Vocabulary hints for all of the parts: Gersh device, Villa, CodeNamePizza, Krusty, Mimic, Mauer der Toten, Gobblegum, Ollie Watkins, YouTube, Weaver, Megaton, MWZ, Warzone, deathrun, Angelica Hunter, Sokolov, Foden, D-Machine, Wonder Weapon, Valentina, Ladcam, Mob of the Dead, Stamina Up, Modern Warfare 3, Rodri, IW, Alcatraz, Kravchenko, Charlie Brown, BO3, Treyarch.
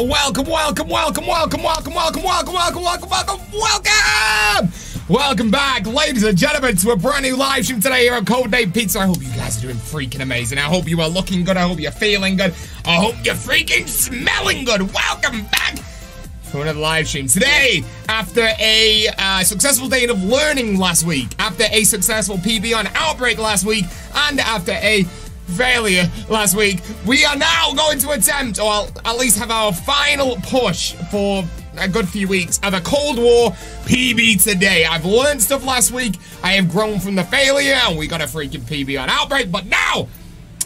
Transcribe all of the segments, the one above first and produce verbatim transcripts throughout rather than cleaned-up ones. Oh, welcome, welcome, welcome, welcome, welcome, welcome, welcome, welcome, welcome, welcome, welcome! Welcome back, ladies and gentlemen, to a brand new live stream today here on CodeNamePizza. I hope you guys are doing freaking amazing. I hope you are looking good. I hope you're feeling good. I hope you're freaking smelling good. Welcome back to another live stream. Today, after a uh, successful day of learning last week, after a successful P B on Outbreak last week, and after a failure last week, we are now going to attempt, or at least have our final push for a good few weeks of a Cold War P B today. I've learned stuff last week. I have grown from the failure, and we got a freaking P B on Outbreak. But now,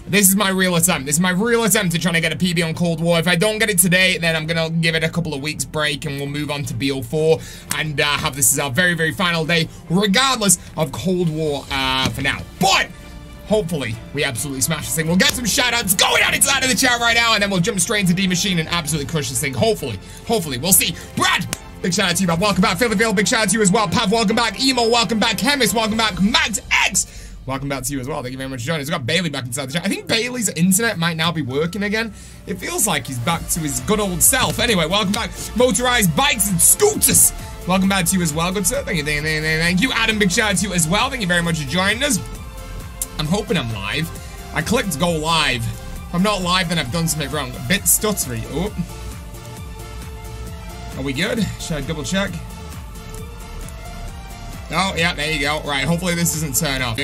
this is my real attempt. This is my real attempt to try to get a P B on Cold War. If I don't get it today, then I'm gonna give it a couple of weeks break, and we'll move on to B O four and uh, have this as our very, very final day, regardless of Cold War uh, for now. But hopefully, we absolutely smash this thing. We'll get some shoutouts going on inside of the chat right now, and then we'll jump straight into D-Machine and absolutely crush this thing. Hopefully, hopefully, we'll see. Brad, big shout out to you, Brad. Welcome back. Phil the Veil, big shout out to you as well. Pav, welcome back. Emo, welcome back. Chemist, welcome back. Max X, welcome back to you as well. Thank you very much for joining us. We've got Bailey back inside the chat. I think Bailey's internet might now be working again. It feels like he's back to his good old self. Anyway, welcome back. Motorized bikes and scooters, welcome back to you as well. Good sir. Thank you, thank you, thank you, thank you. Adam, big shout out to you as well. Thank you very much for joining us. I'm hoping I'm live. I clicked go live. If I'm not live, then I've done something wrong. A bit stuttery. Oh. Are we good? Should I double check? Oh, yeah, there you go. Right, hopefully this doesn't turn off.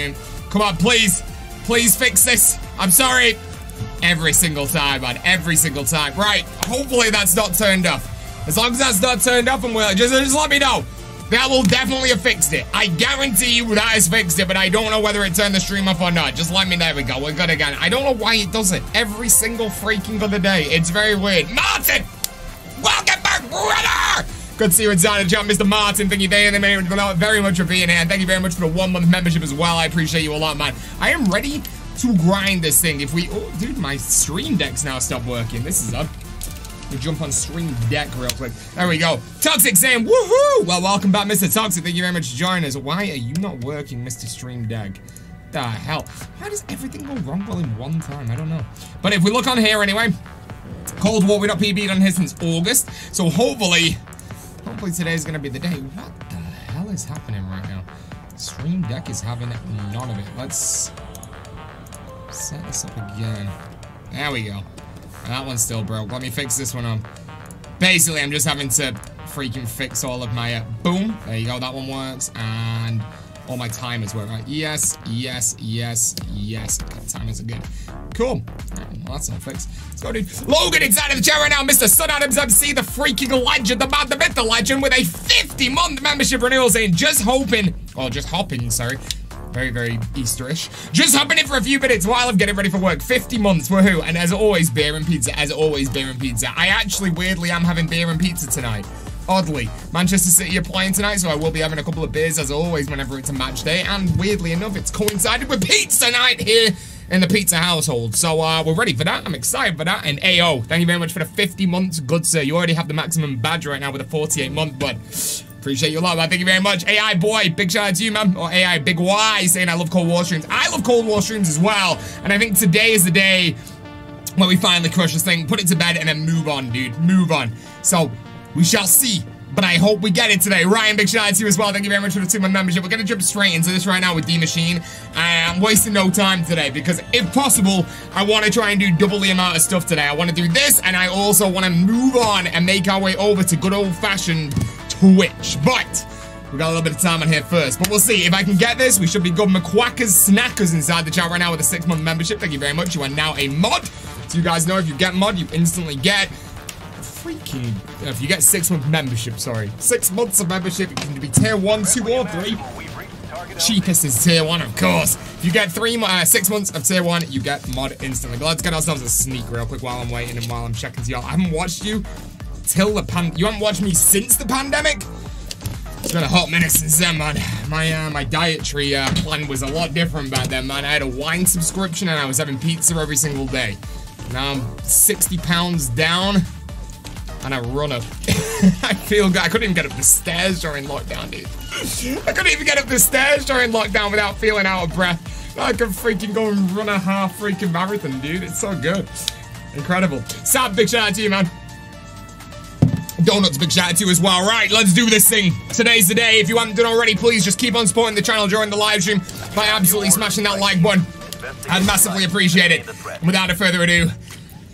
Come on, please. Please fix this. I'm sorry. Every single time, man. Every single time. Right, hopefully that's not turned off. As long as that's not turned off, and we'll just, just let me know. That will definitely have fixed it. I guarantee you that has fixed it, but I don't know whether it turned the stream off or not. Just let me know. There we go. We're good again. I don't know why it does it every single freaking other day. It's very weird. Martin! Welcome back, brother! Good to see you inside the chat, Mister Martin. Thank you very much for being here. And thank you very much for the one-month membership as well. I appreciate you a lot, man. I am ready to grind this thing. If we... Oh, dude, my Stream Deck's now stopped working. This is up. We jump on Stream Deck real quick. There we go. Toxic saying, woohoo! Well, welcome back, Mister Toxic. Thank you very much for joining us. Why are you not working, Mister Stream Deck? The hell? How does everything go wrong all in one time? I don't know. But if we look on here anyway, Cold War, we're not P B'd on here since August. So hopefully, hopefully today's going to be the day. What the hell is happening right now? Stream Deck is having none of it. Let's set this up again. There we go. That one's still broke. Let me fix this one on. Basically, I'm just having to freaking fix all of my... Uh, boom. There you go. That one works. And all my timers work. Right? Yes, yes, yes, yes. Timers are good. Cool. Right, well, that's all fixed. Let's go, dude. Logan inside of the chat right now. Mister Sun Adams M C, the freaking legend, the man, the myth, the legend, with a fifty-month membership renewal saying, just hoping... Oh, just hopping, sorry. Very, very Easterish. Just hopping in for a few minutes while I'm getting ready for work. fifty months, woohoo. And as always, beer and pizza. As always, beer and pizza. I actually, weirdly, am having beer and pizza tonight. Oddly. Manchester City are playing tonight, so I will be having a couple of beers, as always, whenever it's a match day. And weirdly enough, it's coincided with pizza night here in the pizza household. So, uh, we're ready for that. I'm excited for that. And A O, thank you very much for the fifty months. Good, sir. You already have the maximum badge right now with a forty-eight month, but... Appreciate you a lot, man. Thank you very much. A I boy, big shout out to you, man. Or A I Big Y saying I love Cold War streams. I love Cold War streams as well. And I think today is the day when we finally crush this thing, put it to bed, and then move on, dude. Move on. So we shall see. But I hope we get it today. Ryan, big shout out to you as well. Thank you very much for the two-month membership. We're going to jump straight into this right now with D-Machine. I'm wasting no time today because, if possible, I want to try and do double the amount of stuff today. I want to do this, and I also want to move on and make our way over to good old-fashioned Twitch. But we got a little bit of time on here first, but we'll see if I can get this. We should be good. McQuackers, Snackers inside the chat right now with a six-month membership. Thank you very much. You are now a mod. So you guys know, if you get mod, you instantly get freaking. If you get six-month membership, sorry, six months of membership, it can be tier one, two, or three. Cheapest is tier one, of course. If you get three, uh, six months of tier one, you get mod instantly. But let's get ourselves a sneak real quick while I'm waiting and while I'm checking to y'all. I haven't watched you. Till the pan- you haven't watched me since the pandemic? It's been a hot minute since then, man. My uh, my dietary uh, plan was a lot different back then, man. I had a wine subscription and I was having pizza every single day. Now I'm sixty pounds down and I run up. I feel good. I couldn't even get up the stairs during lockdown, dude. I couldn't even get up the stairs during lockdown without feeling out of breath. Now I can freaking go and run a half freaking marathon, dude. It's so good. Incredible. Sad, big shout out to you, man. Donuts, big shout out to you as well. Right, let's do this thing. Today's the day. If you haven't done already, please just keep on supporting the channel during the live stream by absolutely smashing that like button. I'd massively appreciate it. And without further ado,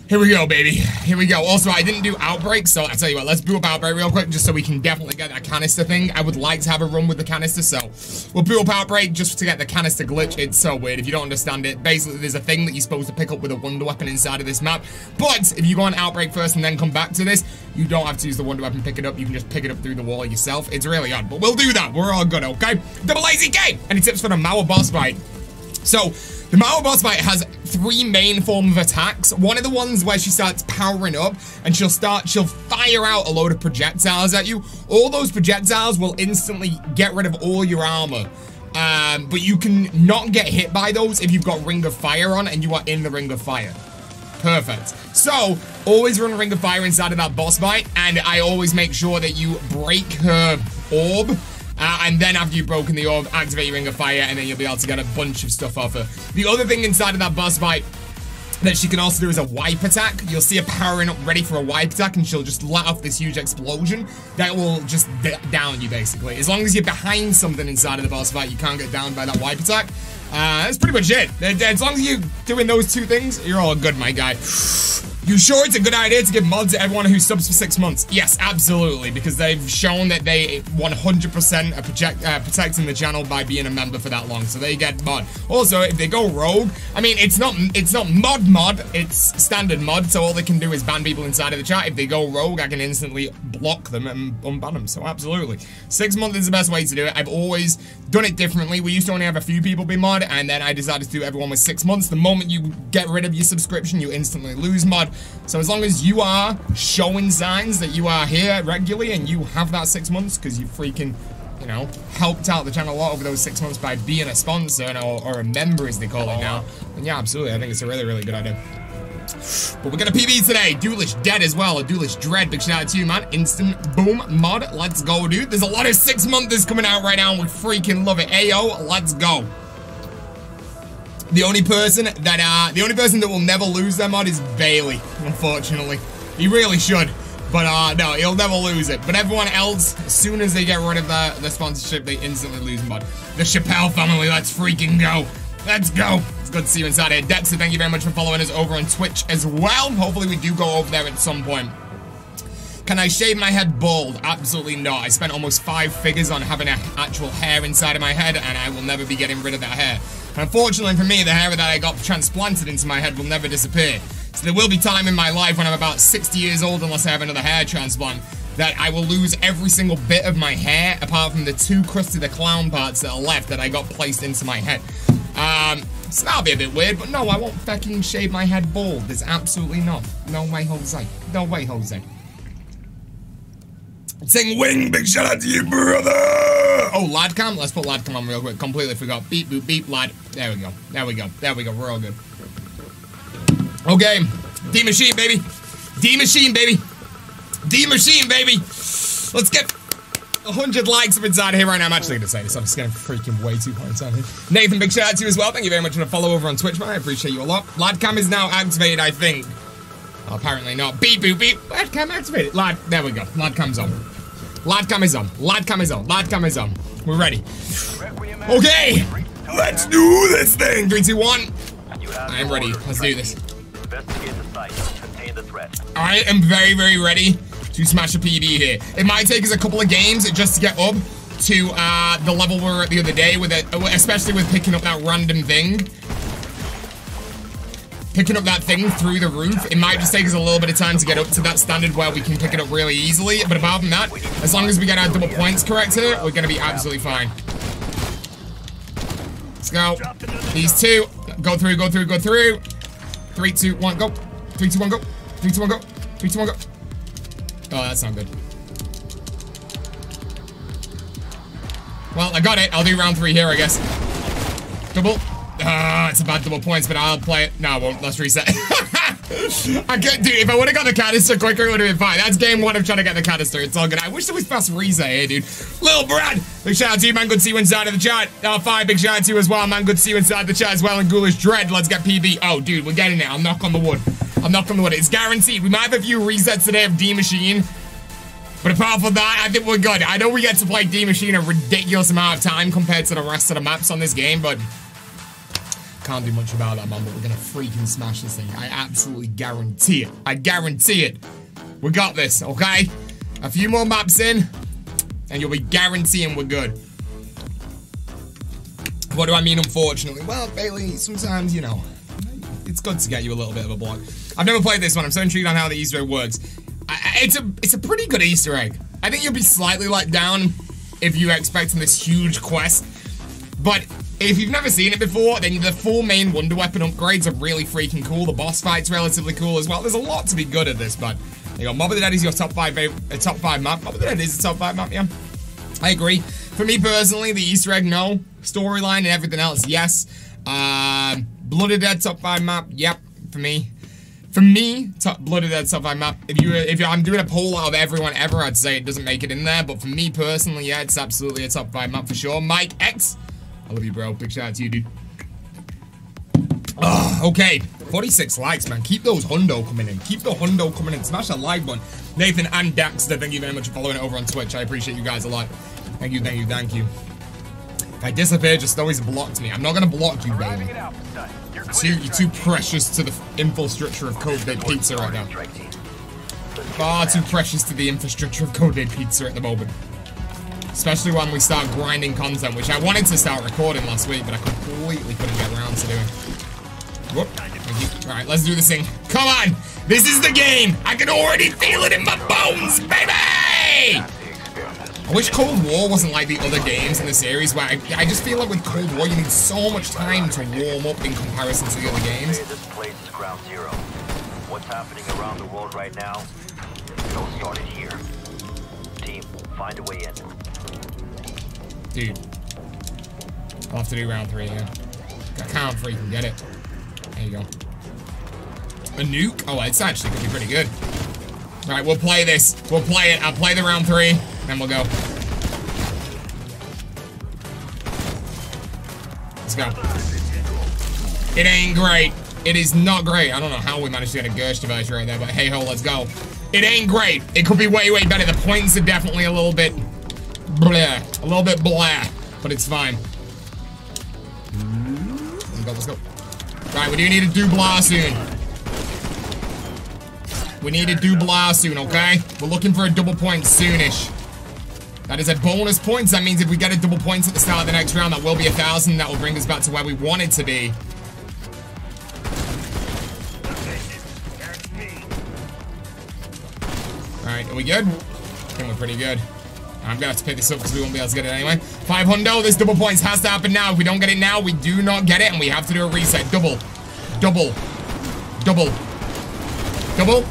here we go, baby. Here we go. Also, I didn't do Outbreak, so I'll tell you what, let's boot up Outbreak real quick just so we can definitely get that canister thing. I would like to have a run with the canister, so we'll boot up Outbreak just to get the canister glitch. It's so weird. If you don't understand it, basically there's a thing that you're supposed to pick up with a Wonder Weapon inside of this map, but if you go on Outbreak first and then come back to this, you don't have to use the Wonder Weapon, pick it up. You can just pick it up through the wall yourself. It's really odd, but we'll do that. We're all good, okay? Double A Z K! Any tips for the Mauer boss fight? So, the Mauer boss fight has three main form of attacks. One of the ones where she starts powering up and she'll start, she'll fire out a load of projectiles at you. All those projectiles will instantly get rid of all your armor. Um, but you can not get hit by those if you've got Ring of Fire on and you are in the Ring of Fire. Perfect. So, always run Ring of Fire inside of that boss fight, and I always make sure that you break her orb. Uh, and then after you've broken the orb, activate your Ring of Fire, and then you'll be able to get a bunch of stuff off her. The other thing inside of that boss fight that she can also do is a wipe attack. You'll see her powering up ready for a wipe attack, and she'll just let off this huge explosion that will just down you, basically. As long as you're behind something inside of the boss fight, you can't get downed by that wipe attack. Uh, that's pretty much it. As long as you're doing those two things, you're all good, my guy. You sure it's a good idea to give mods to everyone who subs for six months? Yes, absolutely, because they've shown that they one hundred percent are project, uh, protecting the channel by being a member for that long, so they get mod. Also, if they go rogue, I mean, it's not it's not mod mod, it's standard mod, so all they can do is ban people inside of the chat. If they go rogue, I can instantly block them and unban them, so absolutely. Six months is the best way to do it. I've always done it differently. We used to only have a few people be mod, and then I decided to do everyone with six months. The moment you get rid of your subscription, you instantly lose mod. So as long as you are showing signs that you are here regularly and you have that six months because you freaking, you know, helped out the channel a lot over those six months by being a sponsor or, or a member as they call it now, and yeah, absolutely, I think it's a really, really good idea. But we're gonna P B today. Duelish Dead as well, or Duelish Dread. Big shout out to you, man. Instant Boom mod. Let's go, dude. There's a lot of six monthers coming out right now and we freaking love it. Ayo, let's go. The only person that uh, the only person that will never lose their mod is Bailey, unfortunately. He really should, but uh, no, he'll never lose it. But everyone else, as soon as they get rid of the, the sponsorship, they instantly lose mod. The Chappelle family, let's freaking go. Let's go. It's good to see you inside here. Dexter, thank you very much for following us over on Twitch as well. Hopefully we do go over there at some point. Can I shave my head bald? Absolutely not. I spent almost five figures on having an actual hair inside of my head, and I will never be getting rid of that hair. Unfortunately for me, the hair that I got transplanted into my head will never disappear. So there will be time in my life when I'm about sixty years old, unless I have another hair transplant, that I will lose every single bit of my hair, apart from the two Krusty the Clown parts that are left that I got placed into my head. Um, so that'll be a bit weird, but no, I won't fucking shave my head bald. There's absolutely not. No way, Jose. No way, Jose. Sing Wing, big shout out to you, brother! Oh, Ladcam? Let's put Ladcam on real quick. Completely forgot. Beep, boop, beep, Lad. There we go. There we go. There we go. We're all good. Okay. D-Machine, baby. D-Machine, baby. D-Machine, baby. Let's get one hundred likes up inside here right now. I'm actually going to say this. I'm just getting freaking way too hard inside here. Nathan, big shout out to you as well. Thank you very much for the follow over on Twitch, man. I appreciate you a lot. Ladcam is now activated, I think. Oh, apparently not. Beep, boop, beep. Ladcam activated. Lad, there we go. Ladcam's on. Ladcam is on. Ladcam is on. Ladcam is on. We're ready. Okay. Let's do this thing. Three, two, one. I am ready. Let's do this. I am very, very ready to smash a P B here. It might take us a couple of games just to get up to uh, the level we were at the other day, with it, especially with picking up that random thing. Picking up that thing through the roof, it might just take us a little bit of time to get up to that standard where we can pick it up really easily. But apart from that, as long as we get our double points correct here, we're going to be absolutely fine. Let's go. These two. Go through, go through, go through. Three, two, one, go. Three, two, one, go. Three, two, one, go. Three, two, one, go. Oh, that's not good. Well, I got it. I'll do round three here, I guess. Double. Ah, uh, it's about double points, but I'll play it. No, I won't. Let's reset. I can't do it. If I would have got the canister quicker, it would have been fine. That's game one of trying to get the canister. It's all good. I wish there was fast reset here, dude. Lil Brad, big shout out to you, man. Good to see you inside of the chat. R five, big shout out to you as well, man. Good to see you inside the chat as well. And Ghoulish Dread, let's get P B. Oh, dude, we're getting it. I'll knock on the wood. I'll knock on the wood. It's guaranteed. We might have a few resets today of D-Machine. But apart from that, I think we're good. I know we get to play D-Machine a ridiculous amount of time compared to the rest of the maps on this game, but can't do much about that, man. But we're gonna freaking smash this thing. I absolutely guarantee it. I guarantee it. We got this, okay? A few more maps in, and you'll be guaranteeing we're good. What do I mean, unfortunately? Well, Bailey, sometimes, you know, it's good to get you a little bit of a block. I've never played this one. I'm so intrigued on how the Easter egg works. I, it's a it's a pretty good Easter egg. I think you'll be slightly let down if you're expecting this huge quest. But if you've never seen it before, then the four main Wonder Weapon upgrades are really freaking cool. The boss fight's relatively cool as well. There's a lot to be good at this, but you know, Mob of the Dead is your top five, a top five map. Mob of the Dead is a top five map, yeah. I agree. For me personally, the Easter egg, no. Storyline and everything else, yes. Uh, Blood of the Dead top five map, yep. For me, for me, top Blood of the Dead top five map. If you, if you, I'm doing a poll out of everyone ever, I'd say it doesn't make it in there. But for me personally, yeah, it's absolutely a top five map for sure. Mike X, I love you, bro. Big shout out to you, dude. Oh, okay, forty-six likes, man. Keep those hundo coming in. Keep the hundo coming in. Smash that like button. Nathan and Daxter, thank you very much for following it over on Twitch. I appreciate you guys a lot. Thank you, thank you, thank you. If I disappear, just always blocked me. I'm not gonna block you, baby. You're too, you're too precious to the infrastructure of CodeNamePizza right now. Far too precious to the infrastructure of CodeNamePizza at the moment. Especially when we start grinding content, which I wanted to start recording last week, but I completely couldn't get around to doing. Whoop. Alright, let's do this thing. Come on! This is the game! I can already feel it in my bones, baby! I wish Cold War wasn't like the other games in the series, where I, I just feel like with Cold War you need so much time to warm up in comparison to the other games. This place is ground zero. What's happening around the world right now? It all started here. Team, find a way in. Dude, I'll have to do round three here. I can't freaking get it. There you go. A nuke? Oh, it's actually gonna be pretty good. All right, we'll play this. We'll play it. I'll play the round three. Then we'll go. Let's go. It ain't great. It is not great. I don't know how we managed to get a Gersh device right there, but hey ho, let's go. It ain't great. It could be way, way better. The points are definitely a little bit blah. A little bit blah. But it's fine. Let's go, let's go. Alright, we do need a Dublar soon. We need a Dublar soon, okay? We're looking for a double point soonish. That is a bonus points. That means if we get a double points at the start of the next round, that will be a thousand. That will bring us back to where we wanted to be. Alright, are we good? I think we're pretty good. I'm going to have to pick this up because we won't be able to get it anyway. Five hundo. This double points has to happen now. If we don't get it now, we do not get it, and we have to do a reset. Double. Double. Double. Double.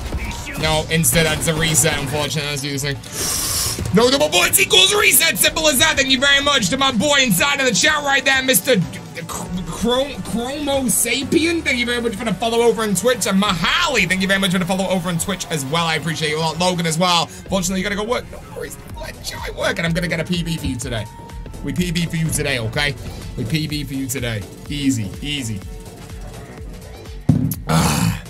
No, instead, that's a reset, unfortunately. Let's do this thing. No double points equals reset, simple as that. Thank you very much to my boy inside of the chat right there, Mister Chromo Sapien. Thank you very much for the follow over on Twitch. And Mahali, thank you very much for the follow over on Twitch as well. I appreciate you a lot. Logan as well. Fortunately, you gotta go work. No worries, I work, and I'm gonna get a P B for you today. We P B for you today, okay? We P B for you today. Easy, easy. Ah.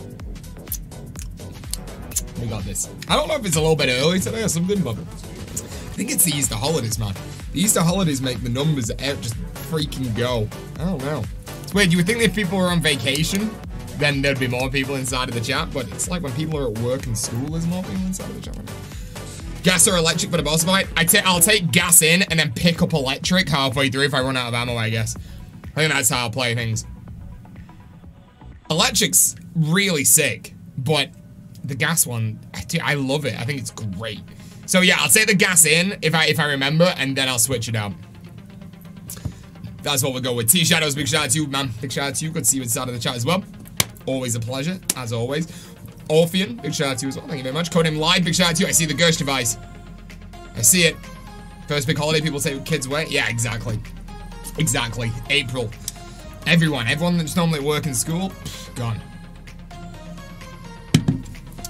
We got this. I don't know if it's a little bit early today or something, but I think it's the Easter holidays, man. The Easter holidays make the numbers out just freaking go. I don't know. It's weird. You would think that if people were on vacation, then there'd be more people inside of the chat, but it's like when people are at work and school, there's more people inside of the chat. Gas or electric for the boss fight? I t I'll take gas in and then pick up electric halfway through if I run out of ammo, I guess. I think that's how I'll play things. Electric's really sick, but the gas one, I love it. I think it's great. So yeah, I'll take the gas in if I if I remember, and then I'll switch it out. That's what we'll go with. T Shadows, big shout out to you, man. Big shout out to you. Good to see you inside of the chat as well. Always a pleasure, as always. Orphean, big shout out to you as well. Thank you very much. Codename Live, big shout out to you. I see the Gersh device. I see it. First big holiday, people say kids wait. Yeah, exactly. Exactly. April. Everyone, everyone that's normally at work in school, gone.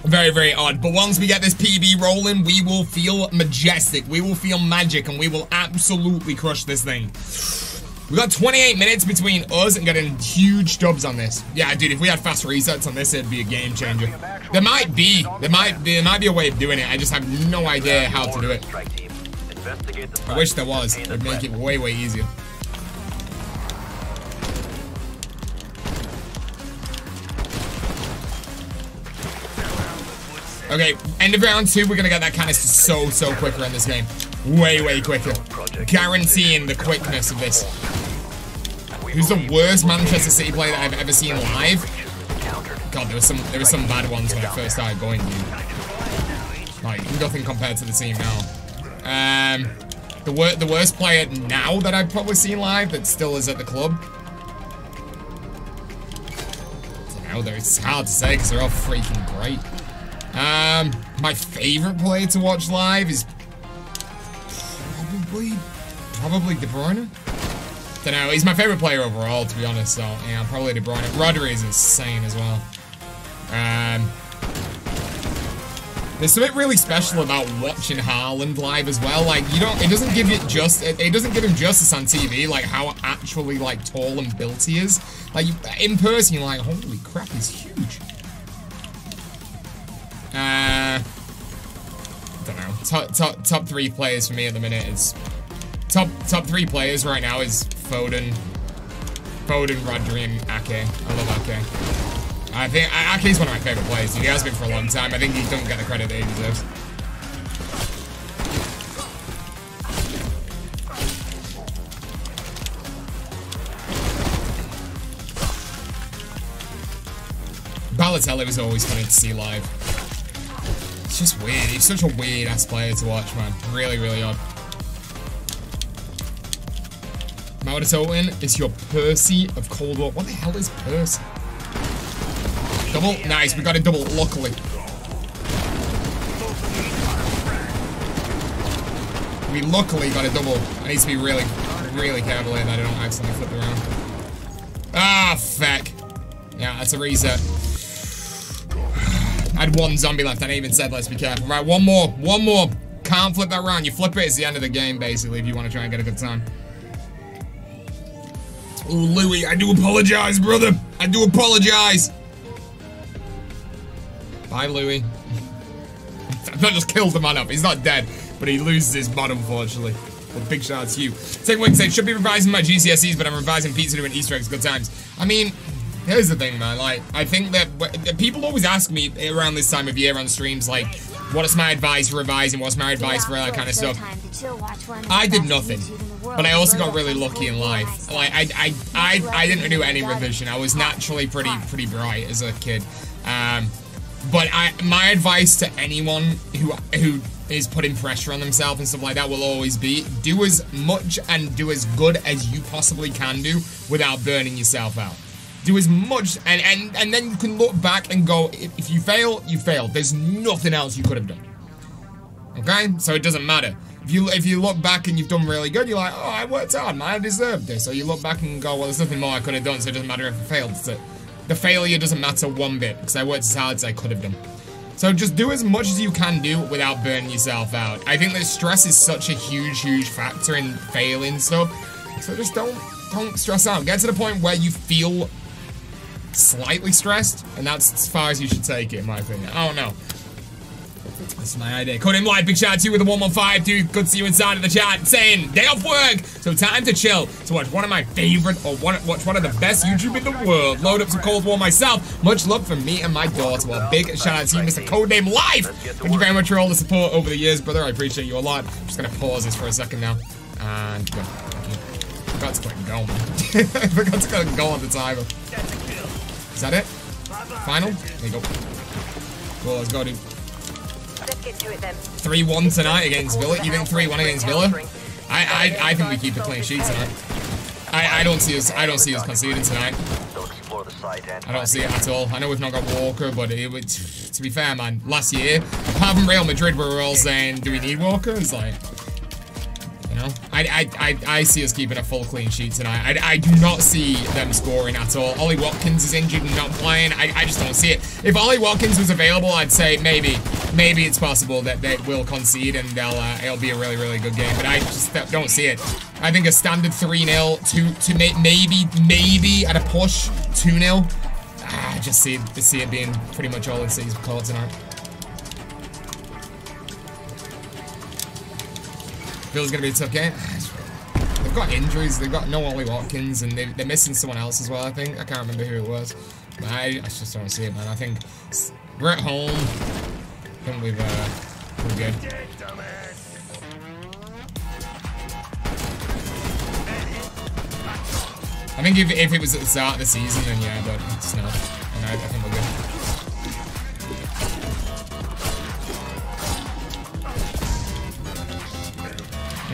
Very, very odd. But once we get this P B rolling, we will feel majestic. We will feel magic, and we will absolutely crush this thing. We got twenty-eight minutes between us and getting huge dubs on this. Yeah, dude, if we had fast resets on this, it'd be a game changer. There might be, there might, there might be a way of doing it. I just have no idea how to do it. I wish there was. It would make it way, way easier. Okay, end of round two, we're gonna get that canister so, so quicker in this game. Way, way quicker. Guaranteeing the quickness of this. Who's the worst Manchester City player that I've ever seen live? God, there were some there were some bad ones when I first started going, dude. Like, nothing compared to the team now. Um, the, wor the worst player now that I've probably seen live that still is at the club? I don't know, it's hard to say because they're all freaking great. Um, my favorite player to watch live is probably, probably De Bruyne. Don't know, he's my favorite player overall, to be honest, so, yeah, probably De Bruyne. Rodri is insane as well. Um, there's something really special about watching Haaland live as well, like, you don't, it doesn't give it just, it, it doesn't give him justice on T V, like, how actually, like, tall and built he is. Like, you, in person, you're like, holy crap, he's huge. Uh, don't know. Top, top top three players for me at the minute is top top three players right now is Foden, Foden, Rodri, and Ake. I love Ake. I think Ake's one of my favorite players. He has been for a long time. I think he doesn't get the credit that he deserves. Balotelli was always funny to see live. It's just weird. He's such a weird ass player to watch, man. Really, really odd. Mauer der Toten is your Percy of Cold War. What the hell is Percy? Double? Nice. We got a double, luckily. We luckily got a double. I need to be really, really careful here that I don't accidentally flip around. Ah, feck. Yeah, that's a reset. I had one zombie left, and I even said let's be careful. Right, one more, one more. Can't flip that round. You flip it, it's the end of the game, basically, if you want to try and get a good time. Oh, Louis, I do apologize, brother. I do apologize. Bye, Louis. I've not just killed the man up. He's not dead, but he loses his mod, unfortunately. Well, big shout out to you. Take one say, should be revising my G C S Es, but I'm revising pizza doing Easter eggs, good times. I mean... Here's the thing, man, like, I think that people always ask me around this time of year on streams, like, what's my advice for revising, what's my advice for that kind of stuff. I did nothing, but I also got really lucky in life. Like, I, I, I, I didn't do any revision. I was naturally pretty, pretty bright as a kid. Um, but I, my advice to anyone who, who is putting pressure on themselves and stuff like that will always be, do as much and do as good as you possibly can do without burning yourself out. Do as much, and, and, and then you can look back and go, if, if you fail, you failed. There's nothing else you could have done. Okay? So it doesn't matter. If you if you look back and you've done really good, you're like, oh, I worked hard, man, I deserved this. So you look back and go, well, there's nothing more I could have done, so it doesn't matter if I failed. So the failure doesn't matter one bit, because I worked as hard as I could have done. So just do as much as you can do without burning yourself out. I think that stress is such a huge, huge factor in failing stuff. So just don't, don't stress out. Get to the point where you feel... slightly stressed, and that's as far as you should take it, in my opinion. I don't know. That's my idea. Codename Live, big shout out to you with a one one five, dude. Good to see you inside of the chat. Saying, day off work, so time to chill. To watch one of my favorite, or one, watch one of the best YouTube in the world. Load up some Cold War myself. Much love from me and my daughter. Well, big shout out to you, Mister Codename Live. Thank you very much for all the support over the years, brother. I appreciate you a lot. I'm just going to pause this for a second now. And go. I forgot to click go, man. I forgot to click go on the timer. Is that it? Final? There you go. Well, let's go, dude. three one tonight against Villa. You think three one against Villa? I, I I think we keep a clean sheet tonight. I, I don't see us I don't see us conceding tonight. I don't see it at all. I know we've not got Walker, but it would, to be fair, man, last year, apart from Real Madrid, we were all saying, do we need Walker? It's like, You know, I I I, I see us keeping a full clean sheet tonight. I, I do not see them scoring at all. Ollie Watkins is injured and not playing. I, I just don't see it. If Ollie Watkins was available, I'd say maybe maybe it's possible that they will concede and they'll uh, it'll be a really really good game. But I just don't see it. I think a standard three nil, two to maybe maybe at a push two nil. I just see it, see it being pretty much all the season call tonight. Bill's gonna be a tough game. They've got injuries. They've got no Ollie Watkins, and they, they're missing someone else as well. I think I can't remember who it was. But I, I just don't see it, man. I think we're at home. I think we've uh, we're good. I think if, if it was at the start of the season, then yeah, but it's not. And I, I think we're good.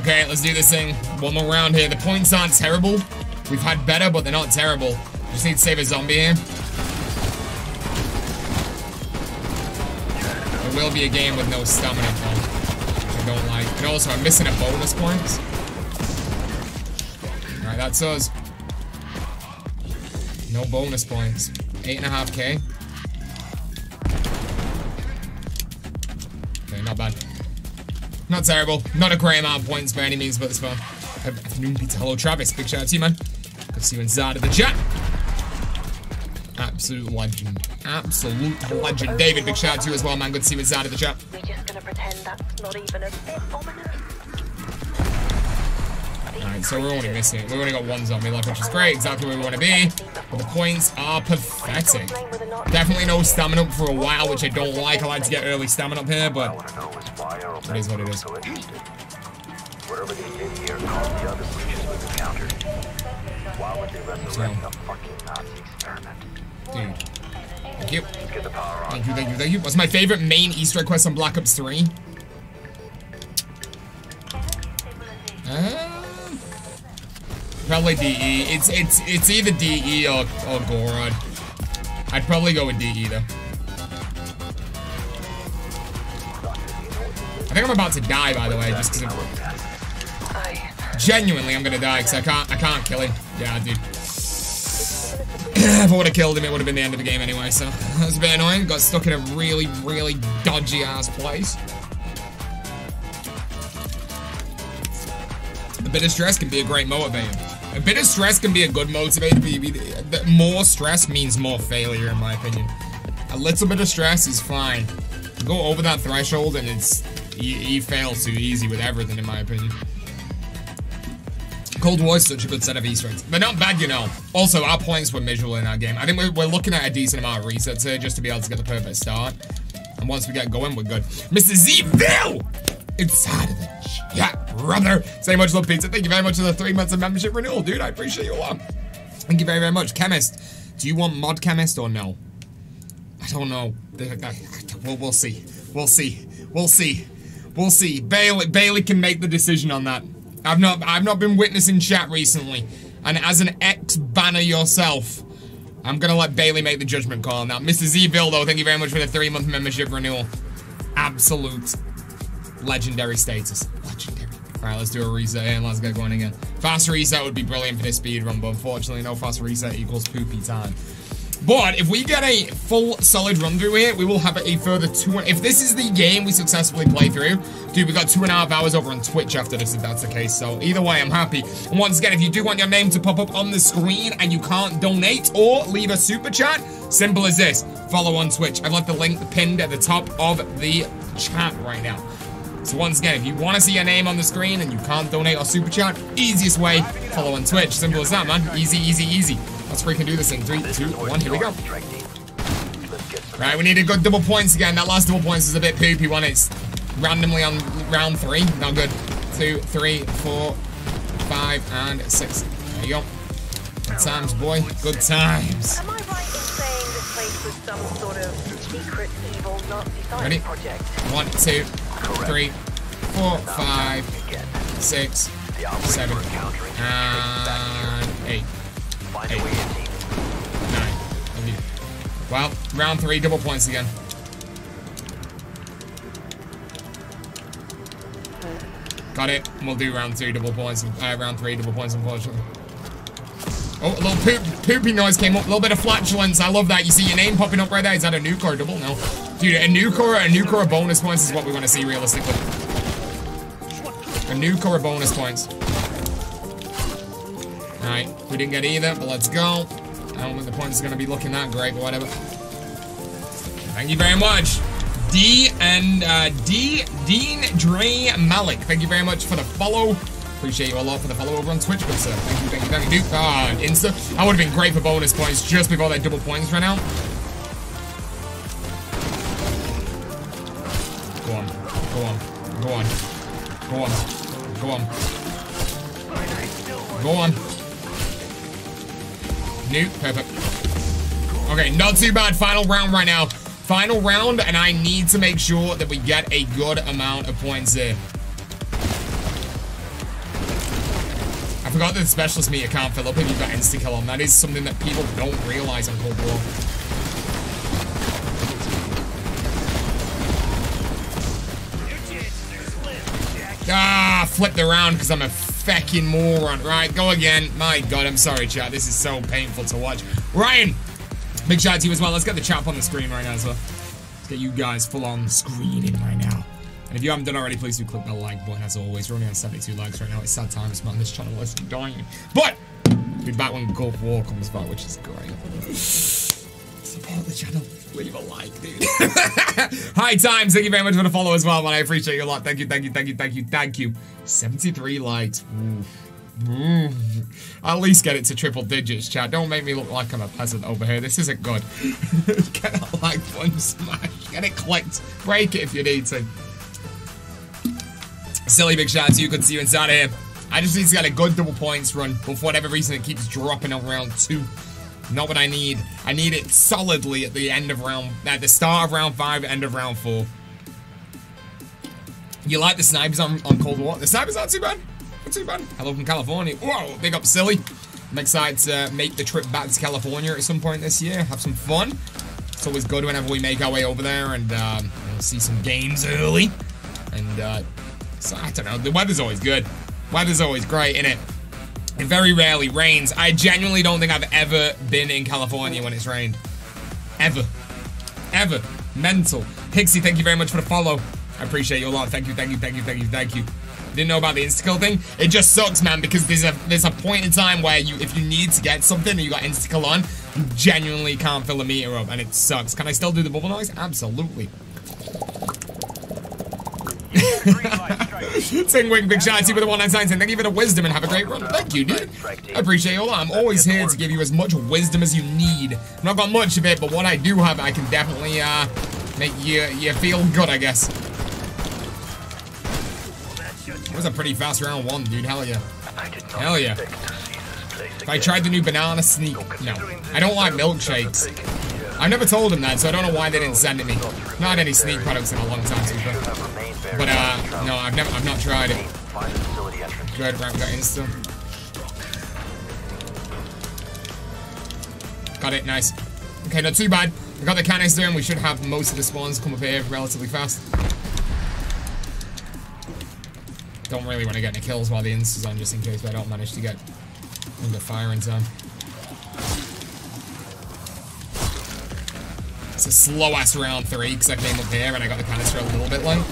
Okay, let's do this thing. One more round here. The points aren't terrible. We've had better, but they're not terrible. We just need to save a zombie here. It will be a game with no stamina, which I don't like. And also, I'm missing a bonus point. Alright, that's us. No bonus points. Eight and a half K. Okay, not bad. Not terrible. Not a great amount of points by any means, but it's fun. Afternoon pizza. Hello, Travis. Big shout out to you, man. Good to see you inside of the chat. Absolute legend. Absolute legend. David, big shout out to you as well, man. Good to see you inside of the chat. We're just gonna pretend that's not even a bit ominous. Alright, so we're only missing it. We've only got one zombie left, which is great. Exactly where we want to be. But the points are pathetic. Definitely no stamina up for a while, which I don't like. I like to get early stamina up here, but it is what it is. So, dude. Thank you. Thank you, thank you, thank you. What's my favorite main Easter egg quest on Black Ops three? Uh, Probably D E. It's it's it's either D E or, or Gorod. I'd probably go with D E though. I think I'm about to die, by the way, just because I'm... Genuinely, I'm gonna die because I can't I can't kill him. Yeah, dude. If I would have killed him, it would have been the end of the game anyway. So that was a bit annoying. Got stuck in a really really dodgy ass place. A bit of stress can be a great motivator. A bit of stress can be a good motivator. More stress means more failure, in my opinion. A little bit of stress is fine. You go over that threshold and it's... You, you fail too easy with everything, in my opinion. Cold War is such a good set of Easter eggs. They're not bad, you know. Also, our points were miserable in our game. I think we're, we're looking at a decent amount of resets here just to be able to get the perfect start. And once we get going, we're good. Mister Zville! Inside of the chat, brother. Say much love, pizza. Thank you very much for the three months of membership renewal, dude. I appreciate you a lot. Thank you very, very much. Chemist, do you want mod chemist or no? I don't know. We'll, we'll see. We'll see. We'll see. We'll see. Bailey, Bailey can make the decision on that. I've not, I've not been witnessing chat recently, and as an ex-banner yourself, I'm gonna let Bailey make the judgment call on that. Mister Z Bildo, thank you very much for the three-month membership renewal. Absolute. Legendary status. Legendary. Alright, let's do a reset here and let's get going again. Fast reset would be brilliant for this speed run, but unfortunately no fast reset equals poopy time. But if we get a full solid run through here, we will have a further two. If this is the game we successfully play through, dude, we got two and a half hours over on Twitch after this if that's the case. So either way, I'm happy. And once again, if you do want your name to pop up on the screen and you can't donate or leave a super chat, simple as this. Follow on Twitch. I've left the link pinned at the top of the chat right now. So once again, if you want to see your name on the screen and you can't donate or super chat, easiest way, follow on Twitch. Simple as that, man. Easy, easy, easy. Let's freaking do this thing. Three, two, one, here we go. Right, we need a good double points again. That last double points is a bit poopy one. It's randomly on round three. Not good. Two, three, four, five, and six. There you go. Good times, boy. Good times. Am I right in saying this place was some sort of secret evil Nazi science project? One, two. Three, four, five, six, seven, and eight, eight, nine. Well, round three, double points again. Got it. We'll do round two double points. And, uh, round three double points, unfortunately. Oh, a little poop, poopy noise came up. A little bit of flatulence. I love that. You see your name popping up right there. Is that a nuke or a double? No. Dude, a nuke or a nuke or a bonus points is what we want to see realistically. A nuke or a bonus points. Alright, we didn't get either, but let's go. I don't think the points are going to be looking that great, but whatever. Thank you very much. D and uh, D, Dean Dre Malik. Thank you very much for the follow. Appreciate you a lot for the follow over on Twitch, good sir. Thank you, thank you, thank you. Ah, Insta. That would have been great for bonus points just before that double points ran out. Go on, go on, go on, go on, go on, go on. Nuke, perfect. Okay, not too bad. Final round right now. Final round, and I need to make sure that we get a good amount of points here. I forgot that the specialist meter can't fill up if you've got insta-kill on. That is something that people don't realize on Cold War. Ah, flipped around because I'm a feckin' moron. Right, go again. My god, I'm sorry, chat. This is so painful to watch. Ryan! Big shout out to you as well. Let's get the chat up on the screen right now as well. Let's get you guys full on screening right now. And if you haven't done already, please do click that like button as always. We're only on seventy-two likes right now. It's sad times, man. This channel is dying. But we'll be back when Cold War comes back, which is great. Support the channel. Leave a like, dude. Hi, Times. Thank you very much for the follow as well, man. I appreciate you a lot. Thank you, thank you, thank you, thank you, thank you. seventy-three likes. Ooh. Mm. At least get it to triple digits, chat. Don't make me look like I'm a peasant over here. This isn't good. Get that like button smashed. Get it clicked. Break it if you need to. Silly big shout out to you. Good to see you inside of here. I just need to get a good double points run, but for whatever reason it keeps dropping on round two. Not what I need. I need it solidly at the end of round, at the start of round five, end of round four. You like the snipers on, on Cold War? The snipers aren't too bad. Not too bad. Hello from California. Whoa, big up Silly. I'm excited to make the trip back to California at some point this year. Have some fun. It's always good whenever we make our way over there and um, we'll see some games early. And uh, so, I don't know. The weather's always good. Weather's always great, innit? It very rarely rains. I genuinely don't think I've ever been in California when it's rained. Ever. Ever. Mental. Pixie, thank you very much for the follow. I appreciate you a lot. Thank you, thank you, thank you, thank you, thank you. Didn't know about the insta-kill thing. It just sucks, man, because there's a there's a point in time where you if you need to get something and you got insta-kill on, you genuinely can't fill a meter up, and it sucks. Can I still do the bubble noise? Absolutely. Singwing, big shout out to you for the one nine nine. Thank you for the wisdom and have a great run. Thank you, dude. I appreciate you a lot. I'm always here to give you as much wisdom as you need. I've not got much of it, but what I do have, I can definitely uh, make you you feel good, I guess. That was a pretty fast round one, dude. Hell yeah. Hell yeah. If I tried the new banana sneak, no. I don't like milkshakes. I've never told them that, so I don't know why they didn't send it me. Not any sneak products in a long time, super. But uh, no, I've never, I've not tried it. Good, right, we got insta. Got it, nice. Okay, not too bad. We got the canister, and we should have most of the spawns come up here relatively fast. Don't really want to get any kills while the insta's on, just in case I don't manage to get under fire in time. It's a slow-ass round three, because I came up here and I got the canister a little bit low.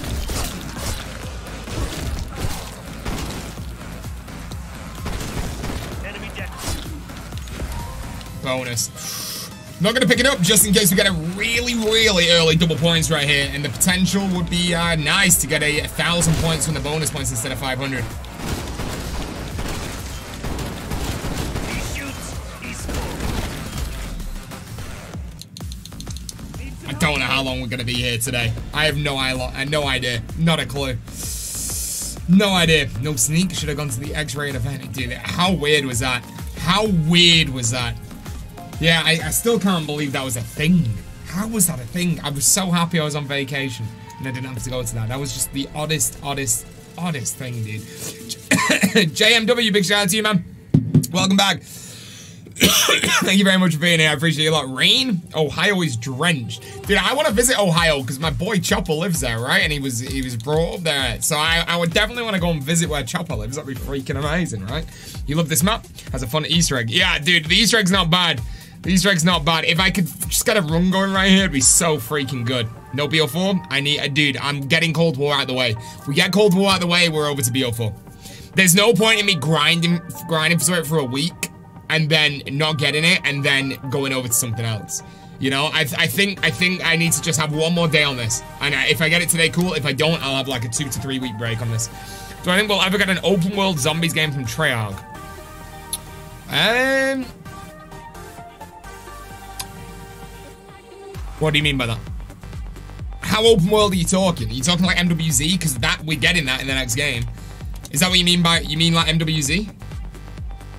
Enemy dead. Bonus. Not going to pick it up, just in case we get a really, really early double points right here. And the potential would be uh, nice to get a one thousand points from the bonus points instead of five hundred. I don't know how long we're going to be here today. I have no, I no idea. Not a clue. No idea. No sneak. Should have gone to the X-ray event. Dude, how weird was that? How weird was that? Yeah, I, I still can't believe that was a thing. How was that a thing? I was so happy I was on vacation and I didn't have to go to that. That was just the oddest, oddest, oddest thing, dude. J M W, big shout out to you, man. Welcome back. Thank you very much for being here. I appreciate you a lot. Rain? Ohio is drenched. Dude, I want to visit Ohio because my boy Chopper lives there, right? And he was he was brought up there. So I, I would definitely want to go and visit where Chopper lives. That'd be freaking amazing, right? You love this map? Has a fun Easter egg. Yeah, dude, the Easter egg's not bad. The Easter egg's not bad. If I could just get a run going right here, it'd be so freaking good. No B O four? I need... Uh, dude, I'm getting Cold War out of the way. If we get Cold War out of the way, we're over to B O four. There's no point in me grinding, grinding for it for a week and then not getting it and then going over to something else. You know, I, I think I think I need to just have one more day on this. And I, if I get it today, cool. If I don't, I'll have like a two to three week break on this. Do I think we'll ever get an open world zombies game from Treyarch? Um... What do you mean by that? How open world are you talking? Are you talking like M W Z? Because that we're getting that in the next game. Is that what you mean by, you mean like M W Z?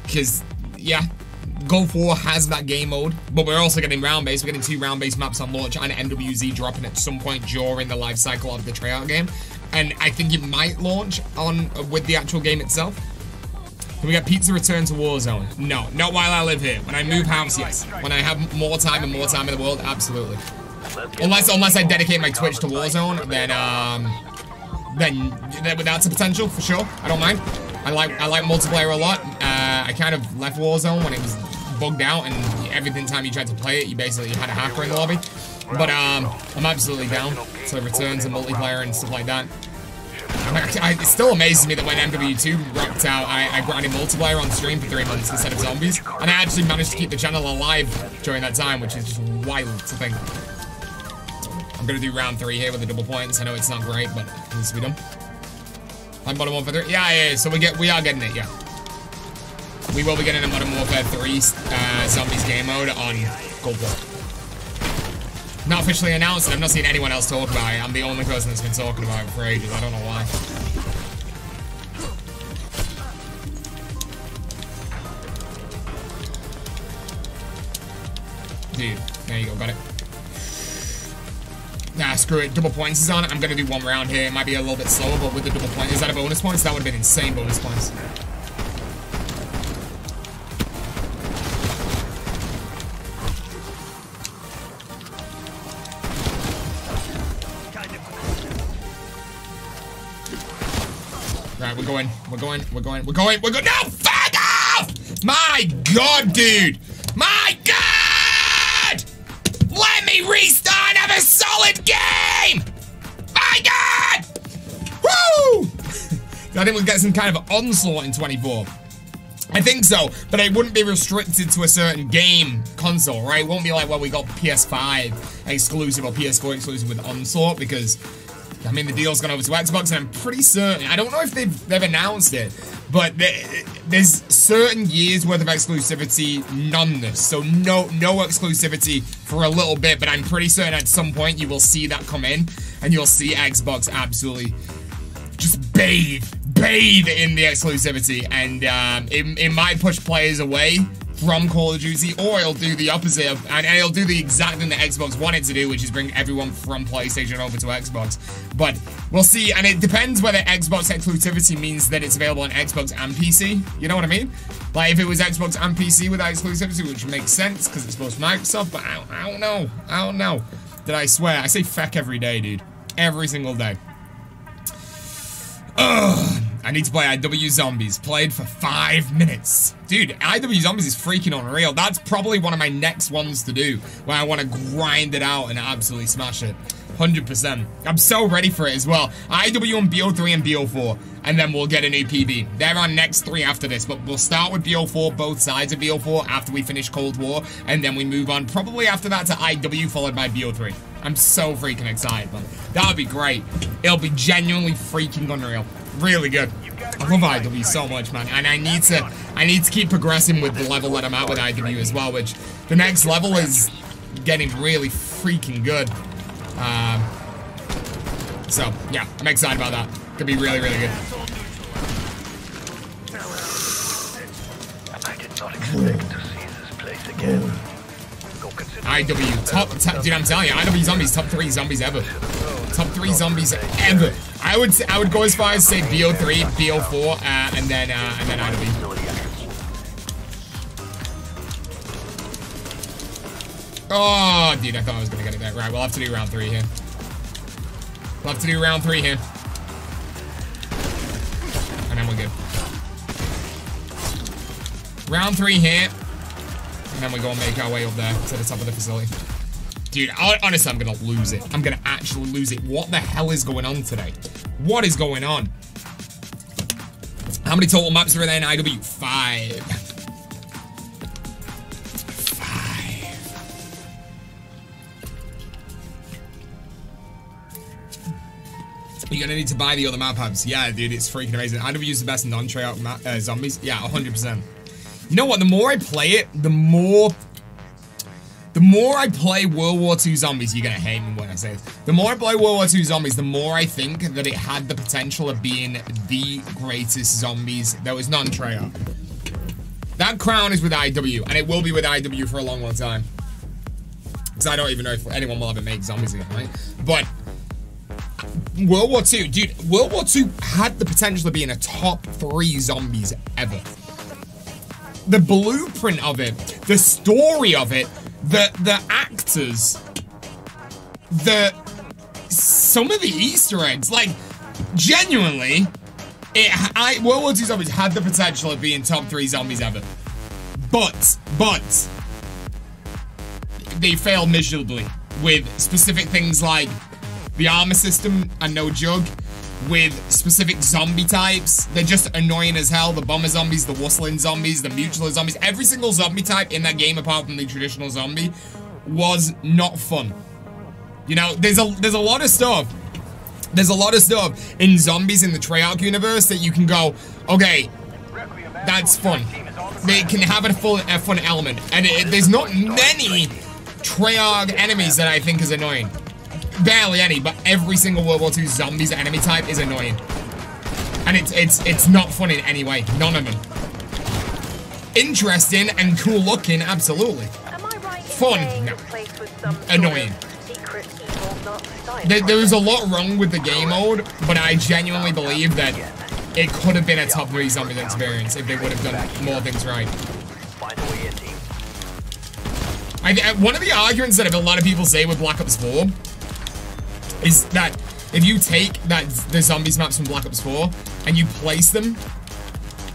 Because, yeah, Gulf War has that game mode, but we're also getting round-based. We're getting two round-based maps on launch and M W Z dropping at some point during the life cycle of the Treyarch game. And I think it might launch on with the actual game itself. Can we get pizza return to Warzone? No, not while I live here. When I move house, yes. When I have more time and more time in the world, absolutely. Unless, unless I dedicate my Twitch to Warzone, then, um... Then, that's a potential, for sure. I don't mind. I like I like multiplayer a lot. Uh, I kind of left Warzone when it was bugged out, and every time you tried to play it, you basically had a hacker in the lobby. But um, I'm absolutely down to return to multiplayer and stuff like that. I, I, it still amazes me that when M W two wrapped out, I, I grinded multiplayer on stream for three months instead of zombies, and I actually managed to keep the channel alive during that time, which is just wild to think. I'm gonna do round three here with the double points. I know it's not great, but it needs to be done. I'm Modern Warfare three. Yeah, yeah, yeah. So we get, we are getting it. Yeah, we will be getting a Modern Warfare three uh, zombies game mode on Cold War. Not officially announced, and I've not seen anyone else talk about it. I'm the only person that's been talking about it for ages. I don't know why. Dude, there you go. Got it. Nah, screw it. Double points is on it. I'm going to do one round here. It might be a little bit slower, but with the double points. Is that a bonus points? That would have been insane bonus points. Right, we're going. We're going. We're going. We're going. We're going. No! Fuck off! My God, dude! My God! Let me restart! Have a solid game! My God! Woo! I think we'll get some kind of onslaught in twenty-four. I think so, but it wouldn't be restricted to a certain game console, right? It won't be like when we got P S five exclusive or P S four exclusive with onslaught because, I mean, the deal's gone over to Xbox and I'm pretty certain, I don't know if they've, they've announced it, but they, there's certain years worth of exclusivity, noneness. So no no exclusivity for a little bit, but I'm pretty certain at some point you will see that come in and you'll see Xbox absolutely just bathe, bathe in the exclusivity. And um, it, it might push players away from Call of Duty, or it'll do the opposite of, and it'll do the exact thing that Xbox wanted to do, which is bring everyone from PlayStation over to Xbox. But we'll see, and it depends whether Xbox exclusivity means that it's available on Xbox and P C. You know what I mean? Like, if it was Xbox and P C with exclusivity, which makes sense, because it's both Microsoft, but I, I don't know. I don't know. Did I swear? I say feck every day, dude. Every single day. Ugh. I need to play I W Zombies. Played for five minutes. Dude, I W Zombies is freaking unreal. That's probably one of my next ones to do, where I want to grind it out and absolutely smash it. one hundred percent. I'm so ready for it as well. I W and B O three and B O four, and then we'll get a new P B. They're our next three after this, but we'll start with B O four, both sides of B O four, after we finish Cold War, and then we move on probably after that to I W, followed by B O three. I'm so freaking excited, man. That would be great. It'll be genuinely freaking unreal. Really good. I love I W so much, man, and I need to I need to keep progressing with the level that I'm at with I W as well, which the next level is getting really freaking good. Um, so yeah, I'm excited about that. Could be really, really good. I did not expect to see this place again. I W top, top dude, I'm telling you, I W Zombies top three zombies ever. Top three zombies ever. I would I would go as far as say B O three, B O four, uh, and then uh, and then I W. Oh, dude, I thought I was gonna get it back. Right, we'll have to do round three here. We'll have to do round three here. And then we're good. Round three here. And then we're gonna make our way up there to the top of the facility. Dude, I, honestly, I'm gonna lose it. I'm gonna actually lose it. What the hell is going on today? What is going on? How many total maps are there in I W? Five. Five. You're gonna need to buy the other map hubs. Yeah, dude, it's freaking amazing. I W is the best non-Treyarch map, uh, zombies. Yeah, one hundred percent. You know what? The more I play it, the more... The more I play World War Two Zombies, you're gonna hate me when I say this. The more I play World War Two Zombies, the more I think that it had the potential of being the greatest zombies that was non-Treyarch. That crown is with I W, and it will be with I W for a long, long time. Because I don't even know if anyone will ever make zombies again, right? But World War Two, dude, World War Two had the potential of being a top three zombies ever. The blueprint of it, the story of it, The, the actors, the, some of the Easter eggs, like, genuinely, it, I, World War Two Zombies had the potential of being top three zombies ever, but, but, they failed miserably with specific things like the armor system and no Jug, with specific zombie types. They're just annoying as hell. The bomber zombies, the whistling zombies, the mutilator zombies, every single zombie type in that game apart from the traditional zombie was not fun. You know, there's a there's a lot of stuff. There's a lot of stuff in zombies in the Treyarch universe that you can go, okay, that's fun. They can have a fun, a fun element. And it, it, there's not many Treyarch enemies that I think is annoying. Barely any, but every single World War Two zombies enemy type is annoying. And it's it's it's not fun in any way. None of them. Interesting and cool looking, absolutely. Am I right fun, no. Annoying. There, there was a lot wrong with the game mode, but I genuinely believe that it could have been a top three zombies experience if they would have done more things right. I, I, one of the arguments that a lot of people say with Black Ops four is that if you take that the zombies maps from Black Ops four and you place them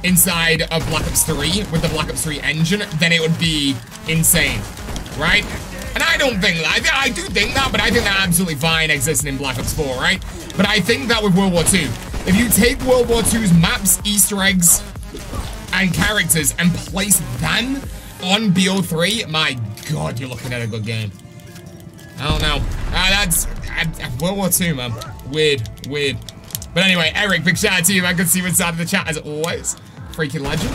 inside of Black Ops three with the Black Ops three engine, then it would be insane, right? And I don't think that. I, th I do think that, but I think that absolutely fine existing in Black Ops four, right? But I think that with World War Two, if you take World War Two's maps, Easter eggs, and characters and place them on B O three, my God, you're looking at a good game. I don't know. Uh, that's uh, World War Two, man. Weird, weird. But anyway, Eric, big shout out to you, man. Good to see you inside of the chat as always. Freaking legend.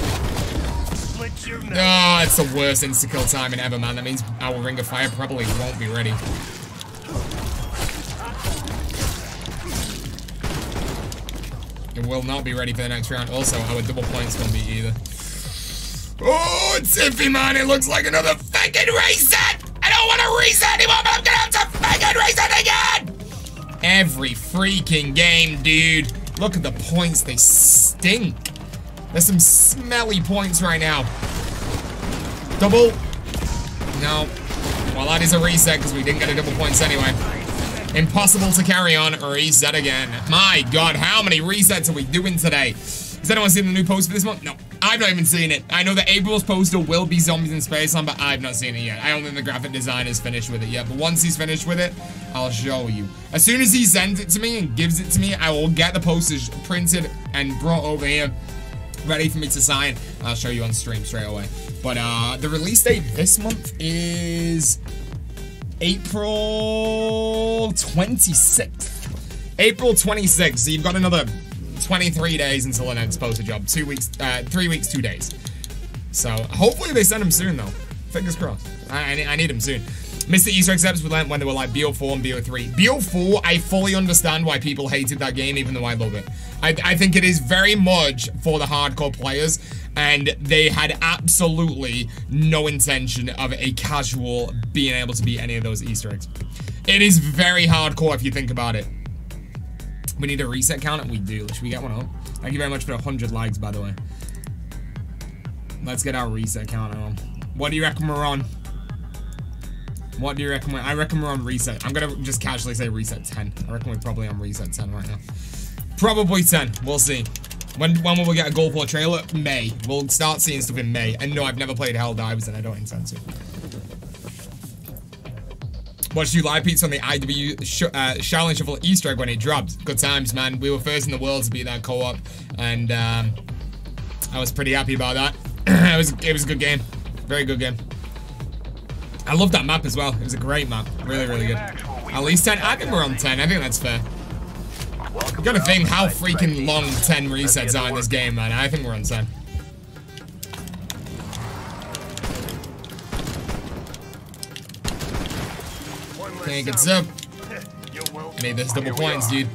Oh, it's the worst insta-kill timing ever, man. That means our Ring of Fire probably won't be ready. It will not be ready for the next round. Also, our double points won't be either. Oh, it's iffy, man. It looks like another fucking reset. I don't want to reset anymore, but I'm gonna have to fucking reset again! Every freaking game, dude. Look at the points, they stink. There's some smelly points right now. Double. No. Well, that is a reset because we didn't get a double points anyway. Impossible to carry on, reset again. My God, how many resets are we doing today? Has anyone seen the new post for this month? No. I've not even seen it. I know that April's poster will be Zombies in Spaceland, but I've not seen it yet. I don't think the graphic designer's finished with it yet, but once he's finished with it, I'll show you. As soon as he sends it to me and gives it to me, I will get the posters printed and brought over here, ready for me to sign. I'll show you on stream straight away. But uh, the release date this month is April twenty-sixth. April twenty-sixth, so you've got another twenty-three days until the next poster job. Two weeks, uh, three weeks, two days. So hopefully they send them soon though. Fingers crossed. I, I, I need them soon. Mister Easter eggs with when they were like B O four and B O three. B O four, I fully understand why people hated that game, even though I love it. I, I think it is very much for the hardcore players, and they had absolutely no intention of a casual being able to beat any of those Easter eggs. It is very hardcore if you think about it. We need a reset count, and we do. Should we get one up? Thank you very much for one hundred likes, by the way. Let's get our reset count on. What do you reckon we're on? What do you reckon? We're, I reckon we're on reset. I'm gonna just casually say reset ten. I reckon we're probably on reset ten right now. Probably ten. We'll see. When when will we get a Goalport trailer? May. We'll start seeing stuff in May. And no, I've never played Helldives, and I don't intend to. Watched you live pizza on the I W sh uh, Shall and Shuffle Easter egg when it dropped. Good times, man. We were first in the world to beat that co-op, and um, I was pretty happy about that. it was it was a good game, very good game. I love that map as well. It was a great map, really really good. At least ten. I think we're on ten. I think that's fair. You gotta think how freaking long ten resets are in this game, man. I think we're on ten. Think it's up. Made this double points, dude.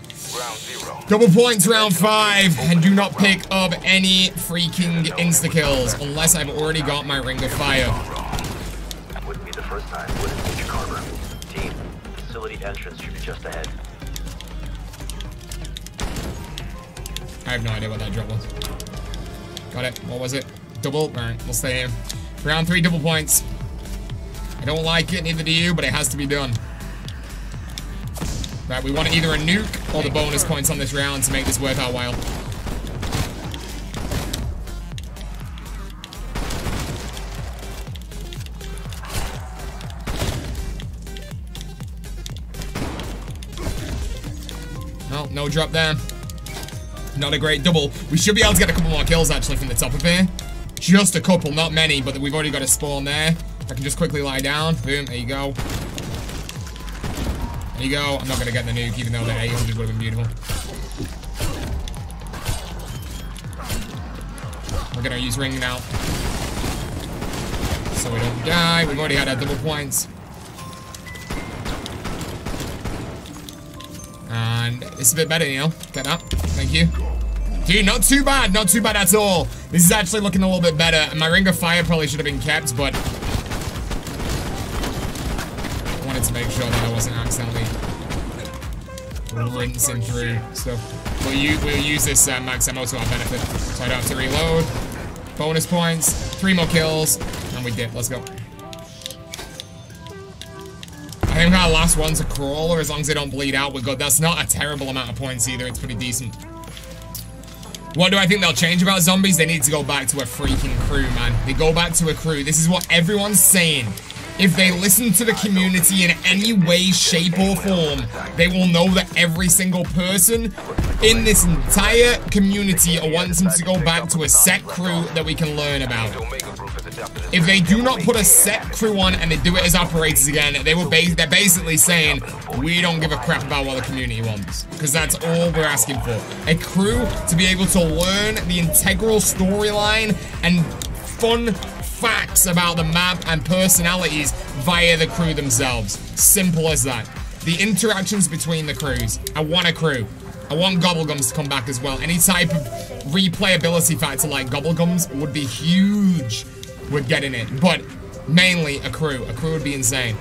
Double points round five, and do not pick up any freaking insta kills unless I've already got my Ring of Fire. Wouldn't be the first time, would it, Major Carver? Team, facility entrance should be just ahead. I have no idea what that drop was. Got it. What was it? Double. All right, we'll stay here. Round three, double points. I don't like it, neither do you, but it has to be done. Right, we want either a nuke or the bonus points on this round to make this worth our while. Well, no drop there. Not a great double. We should be able to get a couple more kills, actually, from the top of here. Just a couple, not many, but we've already got a spawn there. I can just quickly lie down. Boom, there you go. There you go. I'm not going to get the nuke, even though the eight hundred would have been beautiful. We're going to use ring now, so we don't die. We've already had our double points. And it's a bit better, you know. Get that. Thank you. Dude, not too bad. Not too bad at all. This is actually looking a little bit better. And my Ring of Fire probably should have been kept, but to make sure that I wasn't accidentally rinsing through stuff. So we'll, use, we'll use this uh, max ammo to our benefit, so I don't have to reload. Bonus points, three more kills, and we dip. Let's go. I think our last one's a crawler. As long as they don't bleed out, we're good. That's not a terrible amount of points either. It's pretty decent. What do I think they'll change about zombies? They need to go back to a freaking crew, man. They go back to a crew. This is what everyone's saying. If they listen to the community in any way, shape, or form, they will know that every single person in this entire community wants them to go back to a set crew that we can learn about. If they do not put a set crew on and they do it as operators again, they will bas they're basically saying, we don't give a crap about what the community wants. Because that's all we're asking for. A crew to be able to learn the integral storyline and fun facts about the map and personalities via the crew themselves. Simple as that. The interactions between the crews. I want a crew. I want Gobblegums to come back as well. Any type of replayability factor like Gobblegums would be huge with getting it. But mainly a crew. A crew would be insane.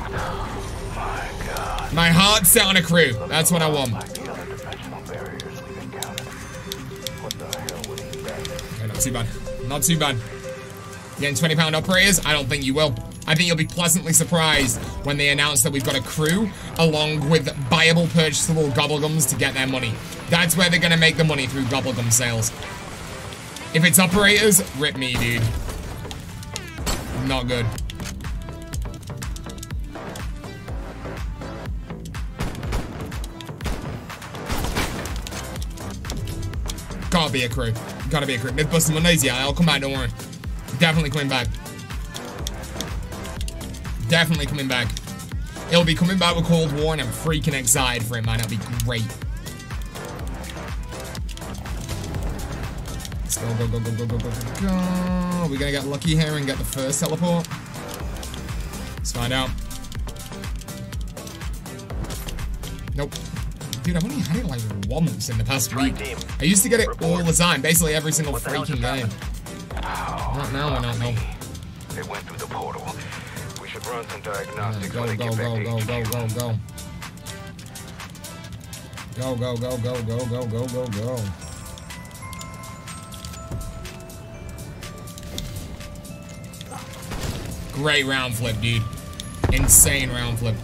Oh my God. My heart's set on a crew. That's what I want. Okay, not too bad. Not too bad. Getting twenty pound operators? I don't think you will. I think you'll be pleasantly surprised when they announce that we've got a crew along with viable purchasable Gobblegums to get their money. That's where they're going to make the money, through Gobblegum sales. If it's operators, rip me, dude. Not good. Gotta be a crew. Gotta be a crew. Mythbuster Mondays, yeah, I'll come back, don't worry. Definitely coming back. Definitely coming back. It'll be coming back with Cold War, and I'm freaking excited for it, man. That'll be great. Let's go, go, go, go, go, go, go, go. Are we gonna get lucky here and get the first teleport? Let's find out. Nope. Dude, I've only had it like once in the past week. I used to get it all the time, basically every single freaking game. Not now, I don't know. They went through the portal. We should run some diagnostics. Go, go, go, go, go, go, go. Go, go, go, go, go, go, go, go, go. Great round flip, dude. Insane round flip.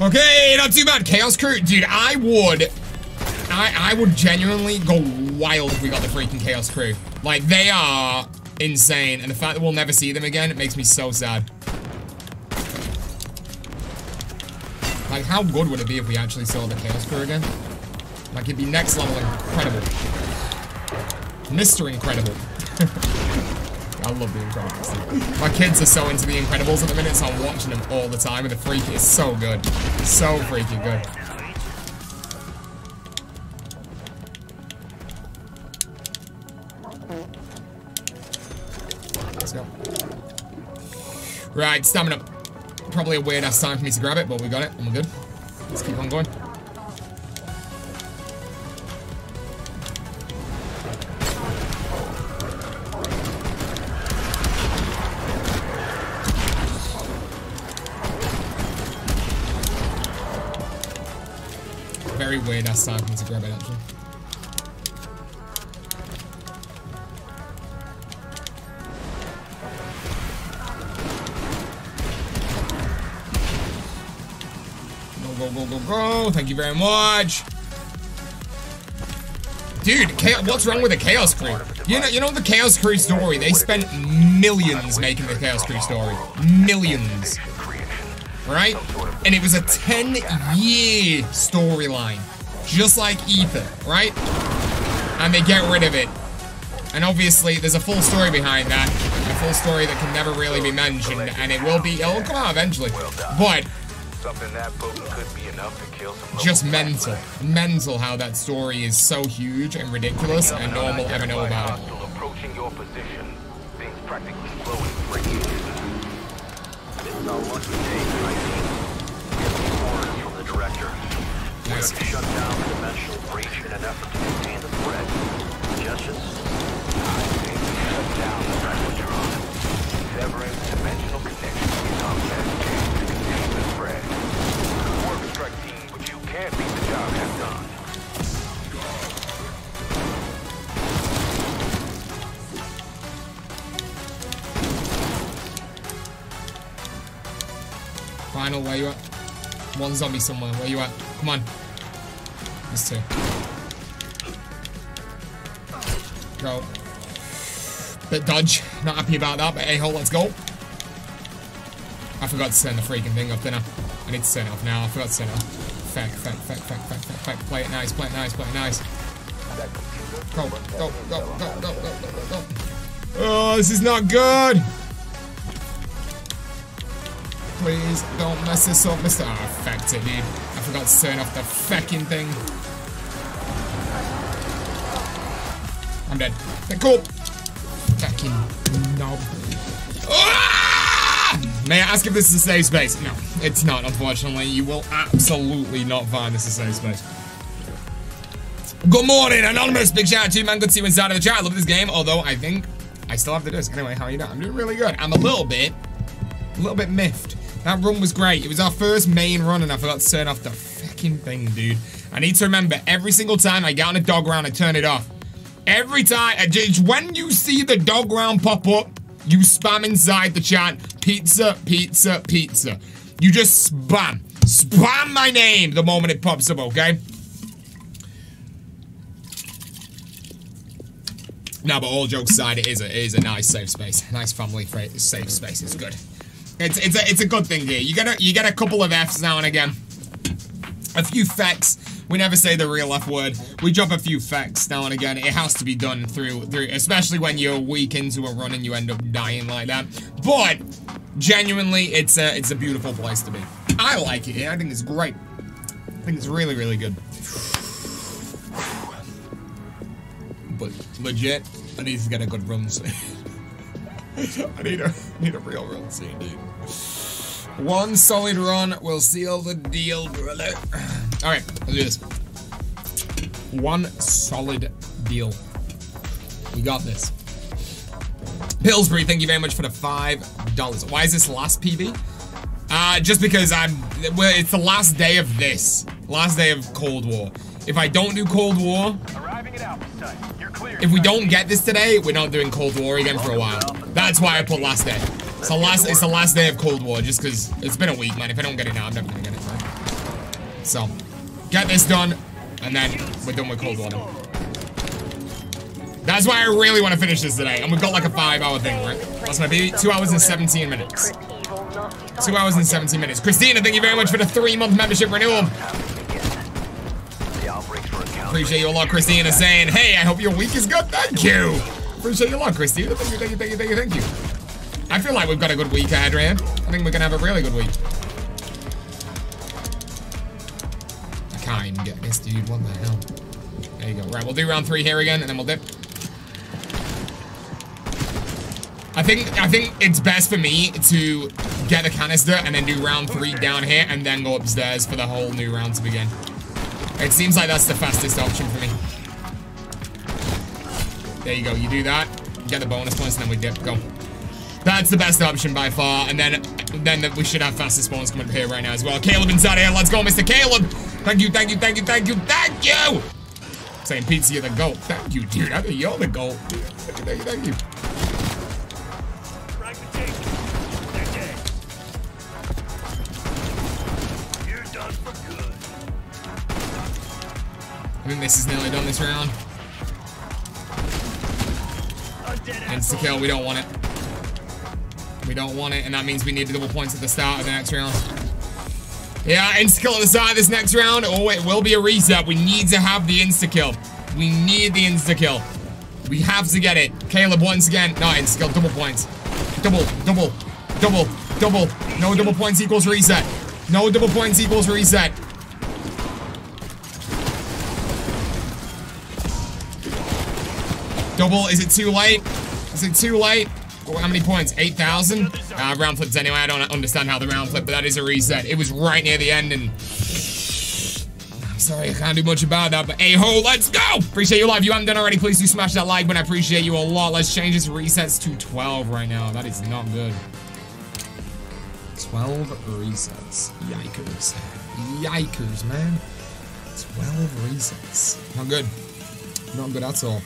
Okay, not too bad. Chaos Crew. Dude, I would... I, I would genuinely go wild if we got the freaking Chaos Crew. Like, they are insane. And the fact that we'll never see them again, it makes me so sad. Like, how good would it be if we actually saw the Chaos Crew again? Like, it'd be next level incredible. Mister Incredible. I love The Incredibles. My kids are so into The Incredibles at the minute, so I'm watching them all the time, and the freak is so good. So freaking good. Let's go. Right, stamina up. Probably a weird ass time for me to grab it, but we got it, and we're good. Let's keep on going. Very weird ass time for me to grab it, actually. Go, go, go. Thank you very much. Dude, chaos, what's wrong with the Chaos Crew? You know, you know the Chaos Crew story? They spent millions making the Chaos Crew story. Millions. Right? And it was a ten year storyline. Just like Ether, right? And they get rid of it. And obviously, there's a full story behind that. A full story that can never really be mentioned. And it will be... it'll come out eventually. But... something that potent could be enough to kill some. Just mental. Mental how that story is so huge and ridiculous and no one will ever know about it. Approaching your position. Things practically slow and breaking. It's not much to take, right? Warning from the director. We have to shut down the dimensional breach in an effort to contain the threat. Suggestions? I think we shut down the Requiem. Severing dimensional connection is on test. Can't beat the job I've done. Final, where you at? One zombie somewhere, where you at? Come on. There's two. Go. Bit dodge. Not happy about that, but hey ho, let's go. I forgot to turn the freaking thing off, didn't I? I need to turn it off now, I forgot to turn it off. Feck, feck, feck, feck, feck, feck, feck. Play it nice, play it nice, play it nice. Go, go, go, go, go, go, go, go. Oh, this is not good. Please don't mess this up, Mister Ah, oh, fecked it, dude. I forgot to turn off the fecking thing. I'm dead. Cool. Fecking knob. Ah! May I ask if this is a safe space? No, it's not, unfortunately. You will absolutely not find this a safe space. Good morning, Anonymous. Big shout out to you, man. Good to see you inside of the chat. I love this game, although I think I still have to do this. Anyway, how are you doing? I'm doing really good. I'm a little bit, a little bit miffed. That run was great. It was our first main run, and I forgot to turn off the fucking thing, dude. I need to remember every single time I get on a dog round, I turn it off. Every time, when you see the dog round pop up, you spam inside the chat, pizza, pizza, pizza. You just spam. Spam my name the moment it pops up, okay? No, but all jokes aside, it is a, it is a nice safe space. Nice family safe space. It's good. It's it's a, it's a good thing here. You get a, you get a couple of Fs now and again. A few facts. We never say the real F word. We drop a few facts now and again. It has to be done through, through, especially when you're a week into a run and you end up dying like that. But genuinely, it's a, it's a beautiful place to be. I like it. I think it's great. I think it's really, really good. But legit, I need to get a good run soon. I need a, need a real run soon, dude. One solid run will seal the deal, brother. Alright, let's do this. One solid deal. We got this. Pillsbury, thank you very much for the five dollars. Why is this last P V? Uh, just because I'm... well, it's the last day of this. Last day of Cold War. If I don't do Cold War... if we don't get this today, we're not doing Cold War again for a while. That's why I put last day. It's the last. It's the last day of Cold War, just because it's been a week, man. If I don't get it now, I'm never gonna get it. Man. So, get this done, and then we're done with Cold War. Now. That's why I really want to finish this today, and we've got like a five-hour thing, right? That's my baby. Two hours and seventeen minutes. Two hours and seventeen minutes. Christina, thank you very much for the three-month membership renewal. Appreciate you a lot, Christina, saying, hey, I hope your week is good. Thank you. Appreciate you a lot, Christina. Thank you, thank you, thank you, thank you, thank you. I feel like we've got a good week, Adrian. I think we're going to have a really good week. I can't even get this, dude. What the hell? There you go. Right, we'll do round three here again, and then we'll dip. I think I think it's best for me to get a canister and then do round three down here and then go upstairs for the whole new round to begin. It seems like that's the fastest option for me. There you go. You do that, get the bonus points, and then we dip. Go. That's the best option by far. And then then we should have faster spawns coming up here right now as well. Caleb inside here. Let's go, Mister Caleb. Thank you, thank you, thank you, thank you, thank you. Saying pizza, you're the GOAT. Thank you, dude. I think you're the GOAT. Thank you, thank you. Thank you. I think this is nearly done this round. Insta-kill, we don't want it. We don't want it, and that means we need the double points at the start of the next round. Yeah, insta-kill at the start of this next round. Oh, it will be a reset. We need to have the insta-kill. We need the insta-kill. We have to get it. Caleb, once again. No, insta-kill, double points. Double, double, double, double. No double points equals reset. No double points equals reset. Double, is it too late? Is it too late? How many points? eight thousand? Uh, round flips anyway. I don't understand how the round flip, but that is a reset. It was right near the end, and I'm sorry, I can't do much about that, but hey-ho, let's go! Appreciate you live. If you haven't done already, please do smash that like button. I appreciate you a lot. Let's change this resets to twelve right now. That is not good. twelve resets. Yikers. Yikers, man. twelve resets. Not good. Not good at all.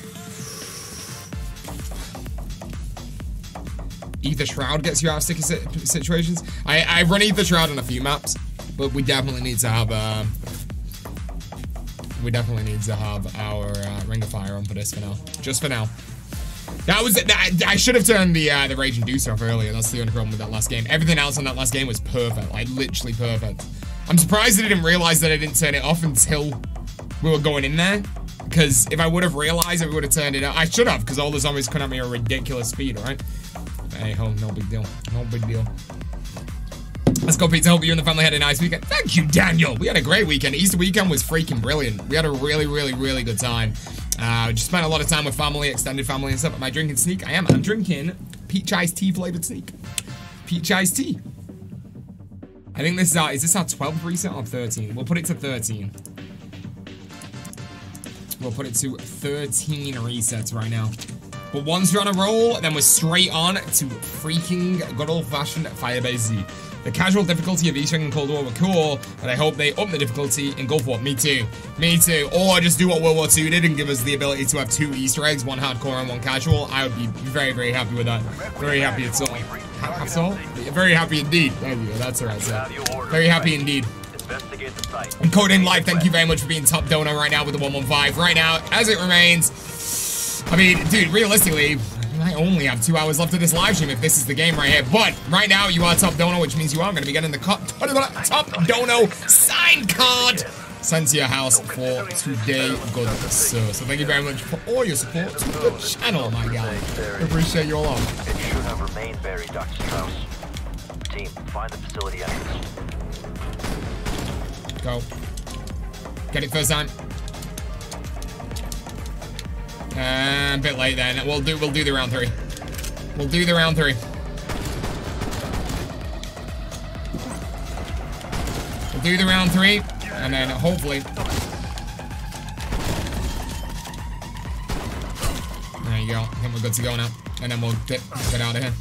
Ether Shroud gets you out of sticky situations. I, I run Ether Shroud on a few maps, but we definitely need to have uh, we definitely need to have our uh, Ring of Fire on for this for now. Just for now. That was it. I, I should have turned the uh, the Rage and Deuce off earlier. That's the only problem with that last game. Everything else on that last game was perfect. Like literally perfect. I'm surprised that I didn't realize that I didn't turn it off until we were going in there. Because if I would have realized it, we would have turned it off. I should have, because all the zombies come at me at a ridiculous speed, right? Hey ho, no big deal. No big deal. Let's go, Pizza. Hope you and the family had a nice weekend. Thank you, Daniel. We had a great weekend. Easter weekend was freaking brilliant. We had a really, really, really good time. Uh, just spent a lot of time with family, extended family and stuff. Am I drinking Sneak? I am. I'm drinking peach iced tea flavored Sneak. Peach iced tea. I think this is our, is this our twelfth reset or thirteen? We'll put it to thirteen. We'll put it to thirteen resets right now. But once you're on a roll, then we're straight on to freaking good old-fashioned Firebase Z. The casual difficulty of Easter Egg and Cold War were cool, but I hope they up the difficulty and go for it. Me too. Me too. Or just do what World War Two did and give us the ability to have two Easter eggs, one hardcore and one casual. I would be very, very happy with that. Very happy at all. At all? Very happy indeed. There you go. That's all right, sir. Very happy indeed. And Coding Live, thank you very much for being top donor right now with the one one five. Right now, as it remains... I mean, dude, realistically, I only have two hours left of this live stream if this is the game right here. But right now, you are top dono, which means you are going to be getting the top dono sign card sent to your house for today, good sir. So thank you very much for all your support to the channel, my guy. Appreciate you all. It should have remained buried, Doctor Strauss. Team, find the facility entrance. Go. Get it first time. Uh, a bit late then. We'll do we'll do the round three. We'll do the round three. We'll do the round three, and then hopefully. There you go. I think we're good to go now, and then we'll dip, get out of here.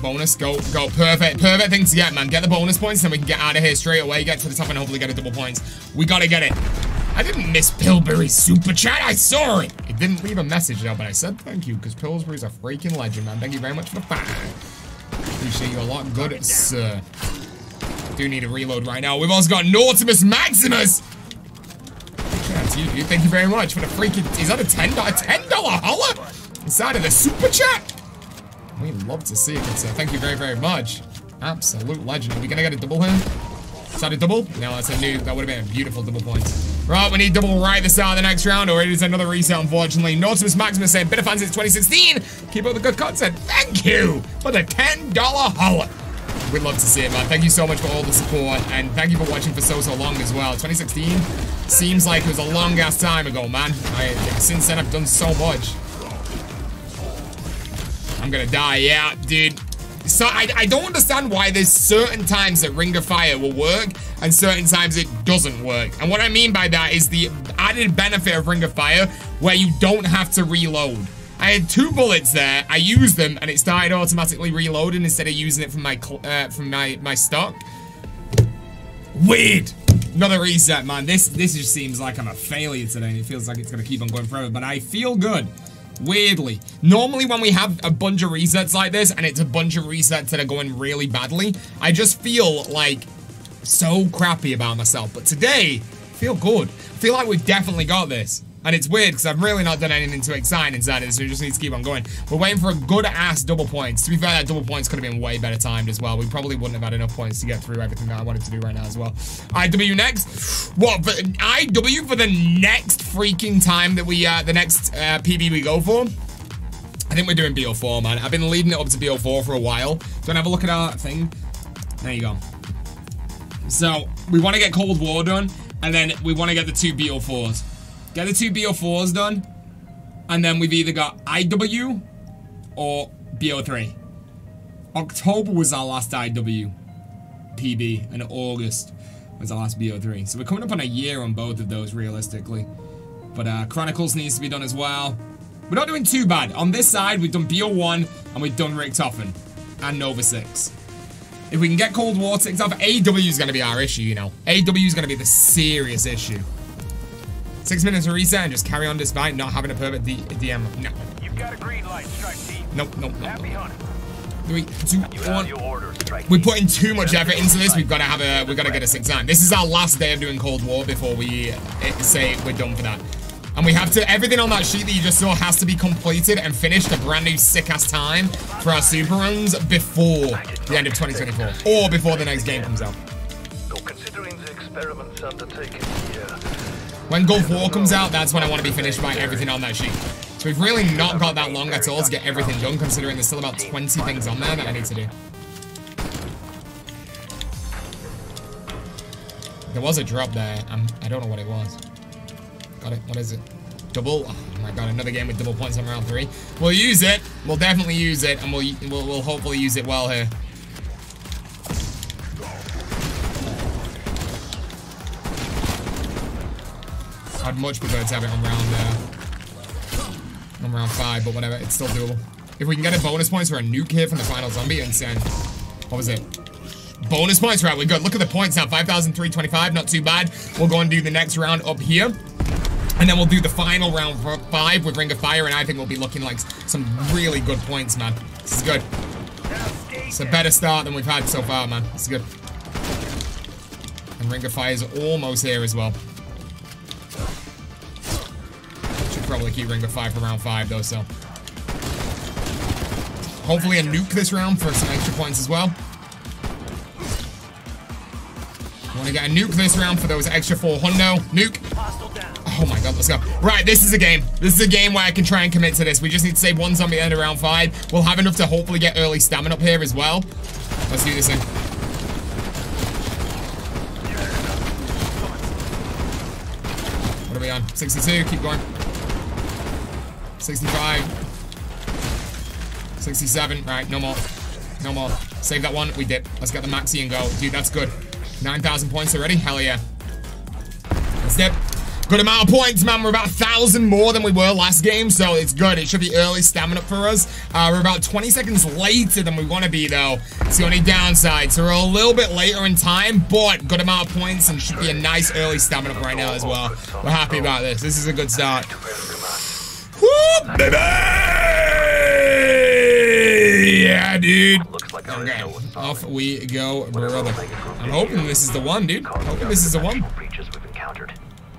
Bonus, go, go, perfect, perfect thing to get, man. Get the bonus points, then we can get out of here straight away. Get to the top, and hopefully get a double points. We gotta get it. I didn't miss Pillsbury's super chat. I saw it. It didn't leave a message now, but I said thank you because Pillsbury's a freaking legend, man. Thank you very much for the five. Appreciate you a lot. Good, sir. Do need a reload right now. We've also got Nautilus Maximus. That's you, dude. Thank you very much for the freaking. Is that a ten dollar? Ten dollar holler inside of the super chat. We love to see it, sir. Thank you very, very much. Absolute legend. Are we gonna get a double here? Is that a double? No, that's a new. That would have been a beautiful double point. Right, we need double right this out of the next round, or it is another reset, unfortunately. Nautilus Maximus saying, bit of fun since twenty sixteen. Keep up the good content. Thank you for the ten dollar holler. We'd love to see it, man. Thank you so much for all the support, and thank you for watching for so, so long as well. twenty sixteen seems like it was a long-ass time ago, man. I, since then, I've done so much. I'm gonna die, yeah, dude. So I, I don't understand why there's certain times that Ring of Fire will work and certain times it doesn't work. And what I mean by that is the added benefit of Ring of Fire where you don't have to reload. I had two bullets there. I used them and it started automatically reloading instead of using it from my uh, from my, my stock. Weird. Another reset, man. This, this just seems like I'm a failure today and it feels like it's going to keep on going forever. But I feel good. Weirdly, normally when we have a bunch of resets like this and it's a bunch of resets that are going really badly, I just feel like so crappy about myself. But today, I feel good. I feel like we've definitely got this. And it's weird because I've really not done anything too exciting inside of this, so we just need to keep on going. We're waiting for a good ass double points. To be fair, that double points could have been way better timed as well. We probably wouldn't have had enough points to get through everything that I wanted to do right now as well. I W next. What? But I W for the next freaking time that we, uh, the next uh, P B we go for? I think we're doing B O four, man. I've been leading it up to B O four for a while. Do you want to have a look at our thing? There you go. So, we want to get Cold War done, and then we want to get the two B O fours. Get the two B O fours done, and then we've either got I W or B O three. October was our last I W P B, and August was our last B O three. So we're coming up on a year on both of those, realistically. But uh, Chronicles needs to be done as well. We're not doing too bad. On this side, we've done B O one, and we've done Richtofen, and Nova six. If we can get Cold War ticked off, A W is going to be our issue, you know. A W is going to be the serious issue. Six minutes to reset and just carry on despite not having a perfect D D M. No. You've got a green light, Strike Team. Nope, nope, nope. nope. Three, two, one. Order, We're putting too much effort into this. We've got to have a. We've got to get a six nine. This is our last day of doing Cold War before we say we're done for that. And we have to. Everything on that sheet that you just saw has to be completed and finished a brand new sick ass time for our super runs before the end of twenty twenty-four or before the next game comes out. Considering the experiments undertaken here. When Gulf War comes out, that's when I want to be finished by everything on that sheet. So we've really not got that long at all to get everything done, considering there's still about twenty things on there that I need to do. There was a drop there. I'm, I don't know what it was. Got it. What is it? Double. Oh my god, another game with double points on round three. We'll use it. We'll definitely use it, and we'll, we'll, we'll hopefully use it well here. I'd much prefer to have it on round, uh, on round five, but whatever, it's still doable. If we can get a bonus points for a nuke here from the final zombie, insane. What was it? Bonus points, right, we're good. Look at the points now, five thousand three hundred twenty-five, not too bad. We'll go and do the next round up here. And then we'll do the final round five with Ring of Fire, and I think we'll be looking like some really good points, man. This is good. It's a better start than we've had so far, man. This is good. And Ring of Fire is almost here as well. Probably keep Ring of Fire for round five though, so hopefully a nuke this round for some extra points as well. I want to get a nuke this round for those extra four hundo. Nuke. Oh my god, let's go. Right, this is a game. This is a game where I can try and commit to this. We just need to save one zombie at the end of round five. We'll have enough to hopefully get early stamina up here as well. Let's do this thing. What are we on? sixty-two, keep going. sixty-five. sixty-seven. Right, no more. No more. Save that one. We dip. Let's get the maxi and go. Dude, that's good. nine thousand points already? Hell yeah. Let's dip. Good amount of points, man. We're about one thousand more than we were last game, so it's good. It should be early stamina for us. Uh, we're about twenty seconds later than we want to be, though. It's the only downside. So we're a little bit later in time, but good amount of points and should be a nice early stamina right now as well. We're happy about this. This is a good start. Woo, baby! Yeah, dude. Okay, off we go, brother. I'm hoping this is the one, dude. I'm hoping this is the one.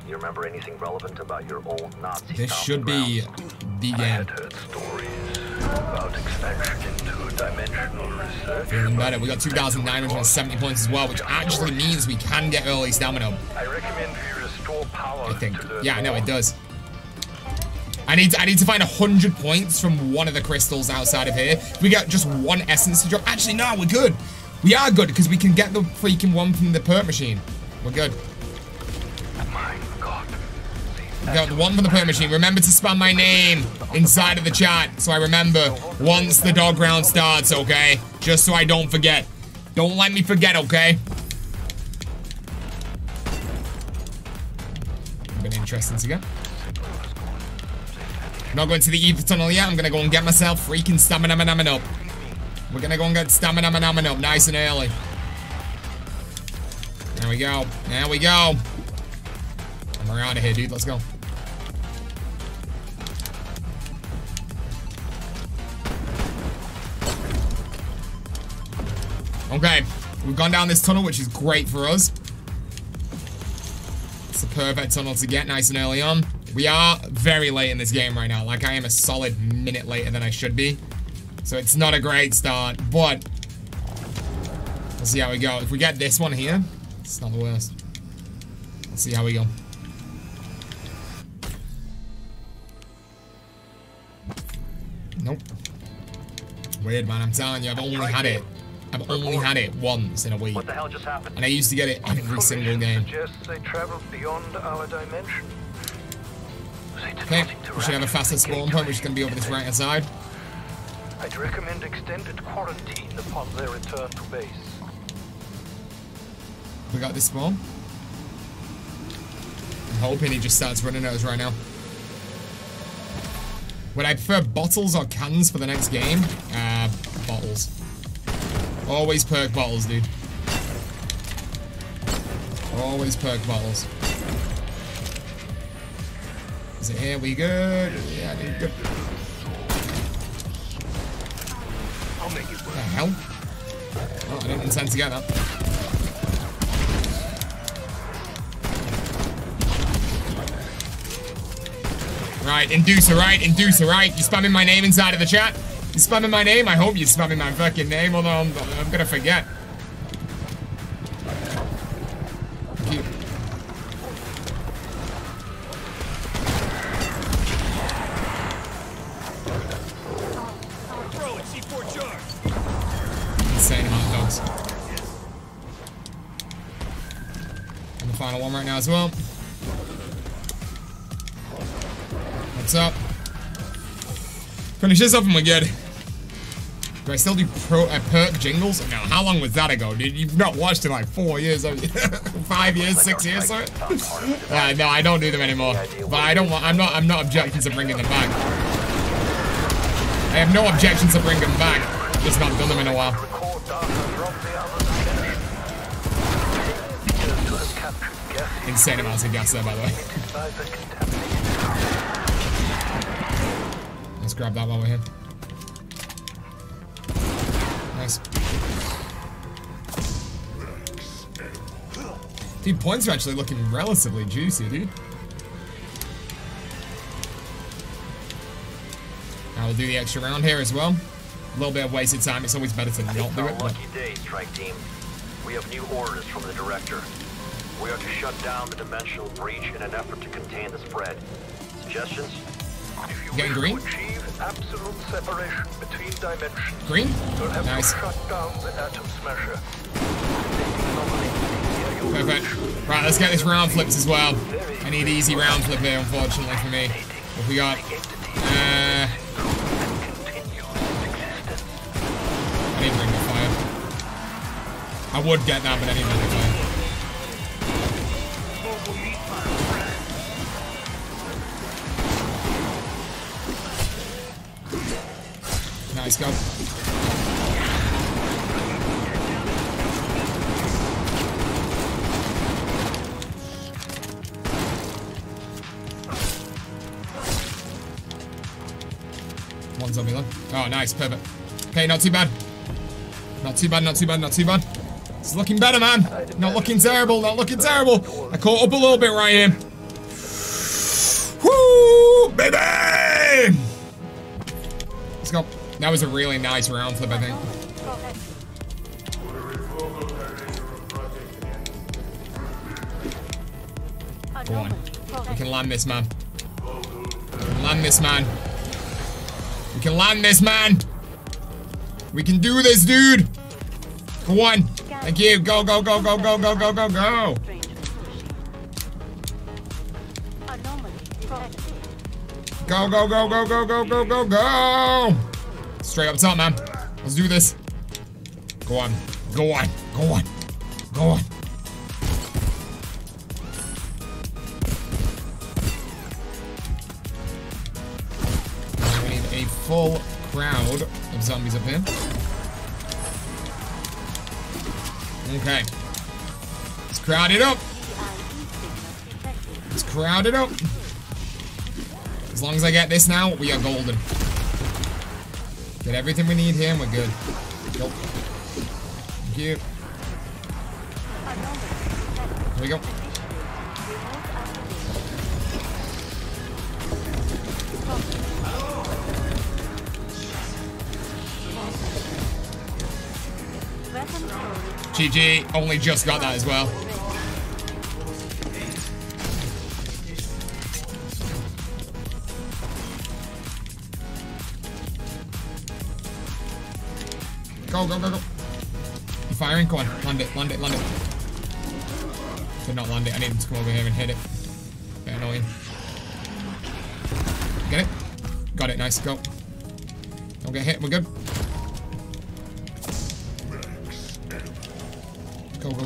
You remember anything relevant about your old Nazi? This should be the game. I had heard stories about expansion into dimensional research. Feeling better. We got two thousand nine hundred seventy points as well, which actually means we can get early stamina. I recommend you restore power. I think. Yeah, no, it does. I need to, I need to find one hundred points from one of the crystals outside of here. If we get just one essence to drop. Actually, no, we're good. We are good because we can get the freaking one from the perk machine. We're good. Got one from the perk machine. Remember to spam my name inside of the chat so I remember once the dog round starts, okay? Just so I don't forget. Don't let me forget, okay? Been interesting to go. Not going to the ether tunnel yet. I'm gonna go and get myself freaking stamina man up. We're gonna go and get stamina man up nice and early. There we go. There we go. And we're out of here, dude. Let's go. Okay, we've gone down this tunnel, which is great for us. It's the perfect tunnel to get nice and early on. We are very late in this game right now. Like, I am a solid minute later than I should be. So it's not a great start, but we'll see how we go. If we get this one here, it's not the worst. Let's see how we go. Nope. Weird, man. I'm telling you, I've only had it. I've only had it once in a week. What the hell just happened? And I used to get it every single game. They traveled beyond our dimension. Okay, we should have a faster spawn point, which is going to be over this right hand side. I'd recommend extended quarantine upon their return to base. We got this spawn. I'm hoping he just starts running at us right now. Would I prefer bottles or cans for the next game? Uh, bottles. Always perk bottles, dude. Always perk bottles. Is it here? We good? Yeah, dude, good. I'll make it work. What the hell? Oh, I didn't intend to get that. Right, inducer, right, inducer, right. You're spamming my name inside of the chat. You're spamming my name. I hope you're spamming my fucking name, although I'm, I'm gonna forget. Thank you. Insane hot dogs. And the final one right now as well. What's up? Finish this up and we're good. Do I still do pro, uh, perk jingles? No, how long was that ago, dude? You've not watched it like four years, five years, six years, sorry. Uh, no, I don't do them anymore. But I don't want. I'm not. I'm not objecting to bringing them back. I have no objections to bring them back. Just not done them in a while. Insane amounts of gas there, by the way. Let's grab that while we're here. Nice. Dude, points are actually looking relatively juicy, dude. I will do the extra round here as well. A little bit of wasted time. It's always better to not do it. Lucky day, strike team. We have new orders from the director. We are to shut down the dimensional breach in an effort to contain the spread. Suggestions? Getting green? Absolute separation between dimensions. Green? Nice. Perfect. Right, let's get this round flips as well. I need easy round flip here, unfortunately, for me. What have we got? Uh, I need Ring of Fire. I would get that, but I need Ring of Fire. Nice gun. One's on me, lad. Oh, nice. Perfect. Okay, not too bad. Not too bad, not too bad, not too bad. It's looking better, man. Not looking terrible, not looking terrible. I caught up a little bit right here. Woo, baby! Let's go. That was a really nice round flip, I think. Go on. We can land this, man. We can land this, man. We can land this, man. We can do this, dude. Go on. Thank you. Go, go, go, go, go, go, go, go, go. Go, go, go, go, go, go, go, go, go. Straight up top, man. Let's do this. Go on. Go on. Go on. Go on. We need a full crowd of zombies up here. Okay. Let's crowd it up. Let's crowd it up. As long as I get this now, we are golden. Get everything we need here and we're good. Go. Thank you. Here we go. G G, only just got that as well. Go, go, go, go. You're firing? Come on, land it, land it, land it. Could not land it, I need him to come over here and hit it. A bit annoying. Get it? Got it, nice, go. Don't get hit, we're good. Go, go,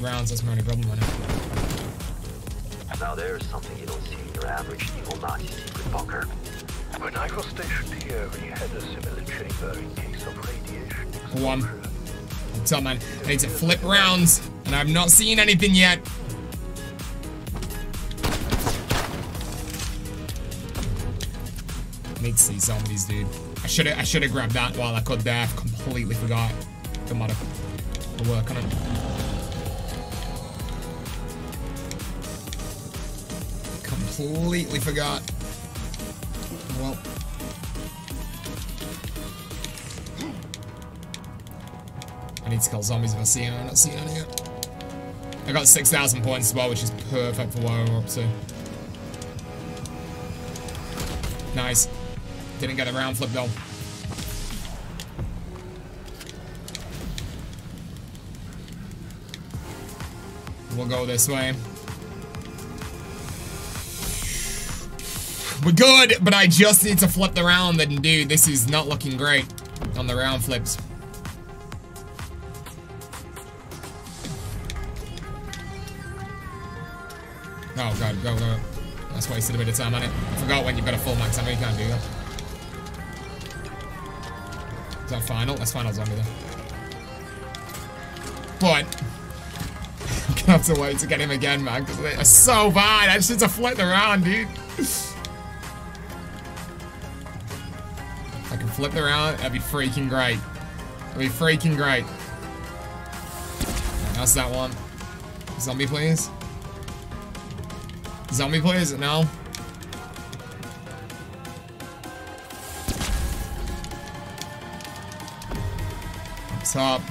Rounds, that's my only problem right now. Now there is something you don't see in your average evil Nazi secret bunker. When I was stationed here, we had a similar chamber in case of radiation. One. I'm telling man, I need to flip rounds, and I've not seen anything yet. I need to see zombies, dude. I should have I should have grabbed that while I could there. I completely forgot. Don't matter. I'll work on it. Completely forgot. Well, I need to kill zombies if I see them. I'm not seeing any yet. I got six thousand points as well, which is perfect for what we're up to. Nice. Didn't get a round flip though. We'll go this way. We're good, but I just need to flip the round and dude, this is not looking great on the round flips. Oh god, go, go. That's wasted a bit of time on it. I forgot when you've got a full max ammo, you can't do that. Is that final? That's final zombie though. But I'm gonna have to wait to get him again, man, because they're so bad. I just need to flip the round, dude. Flip around, that'd be freaking great. That'd be freaking great. That's that one. Zombie, please. Zombie, please. No. Up top.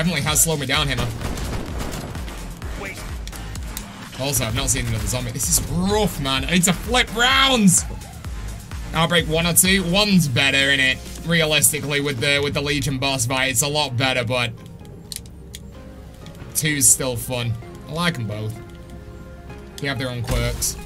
definitely has slowed me down, Hammer. Wait. Also, I've not seen another zombie. This is rough, man. I need to flip rounds. Outbreak one or two. One's better, innit? Realistically, with the with the Legion boss fight, it's a lot better, but two's still fun. I like them both. They have their own quirks.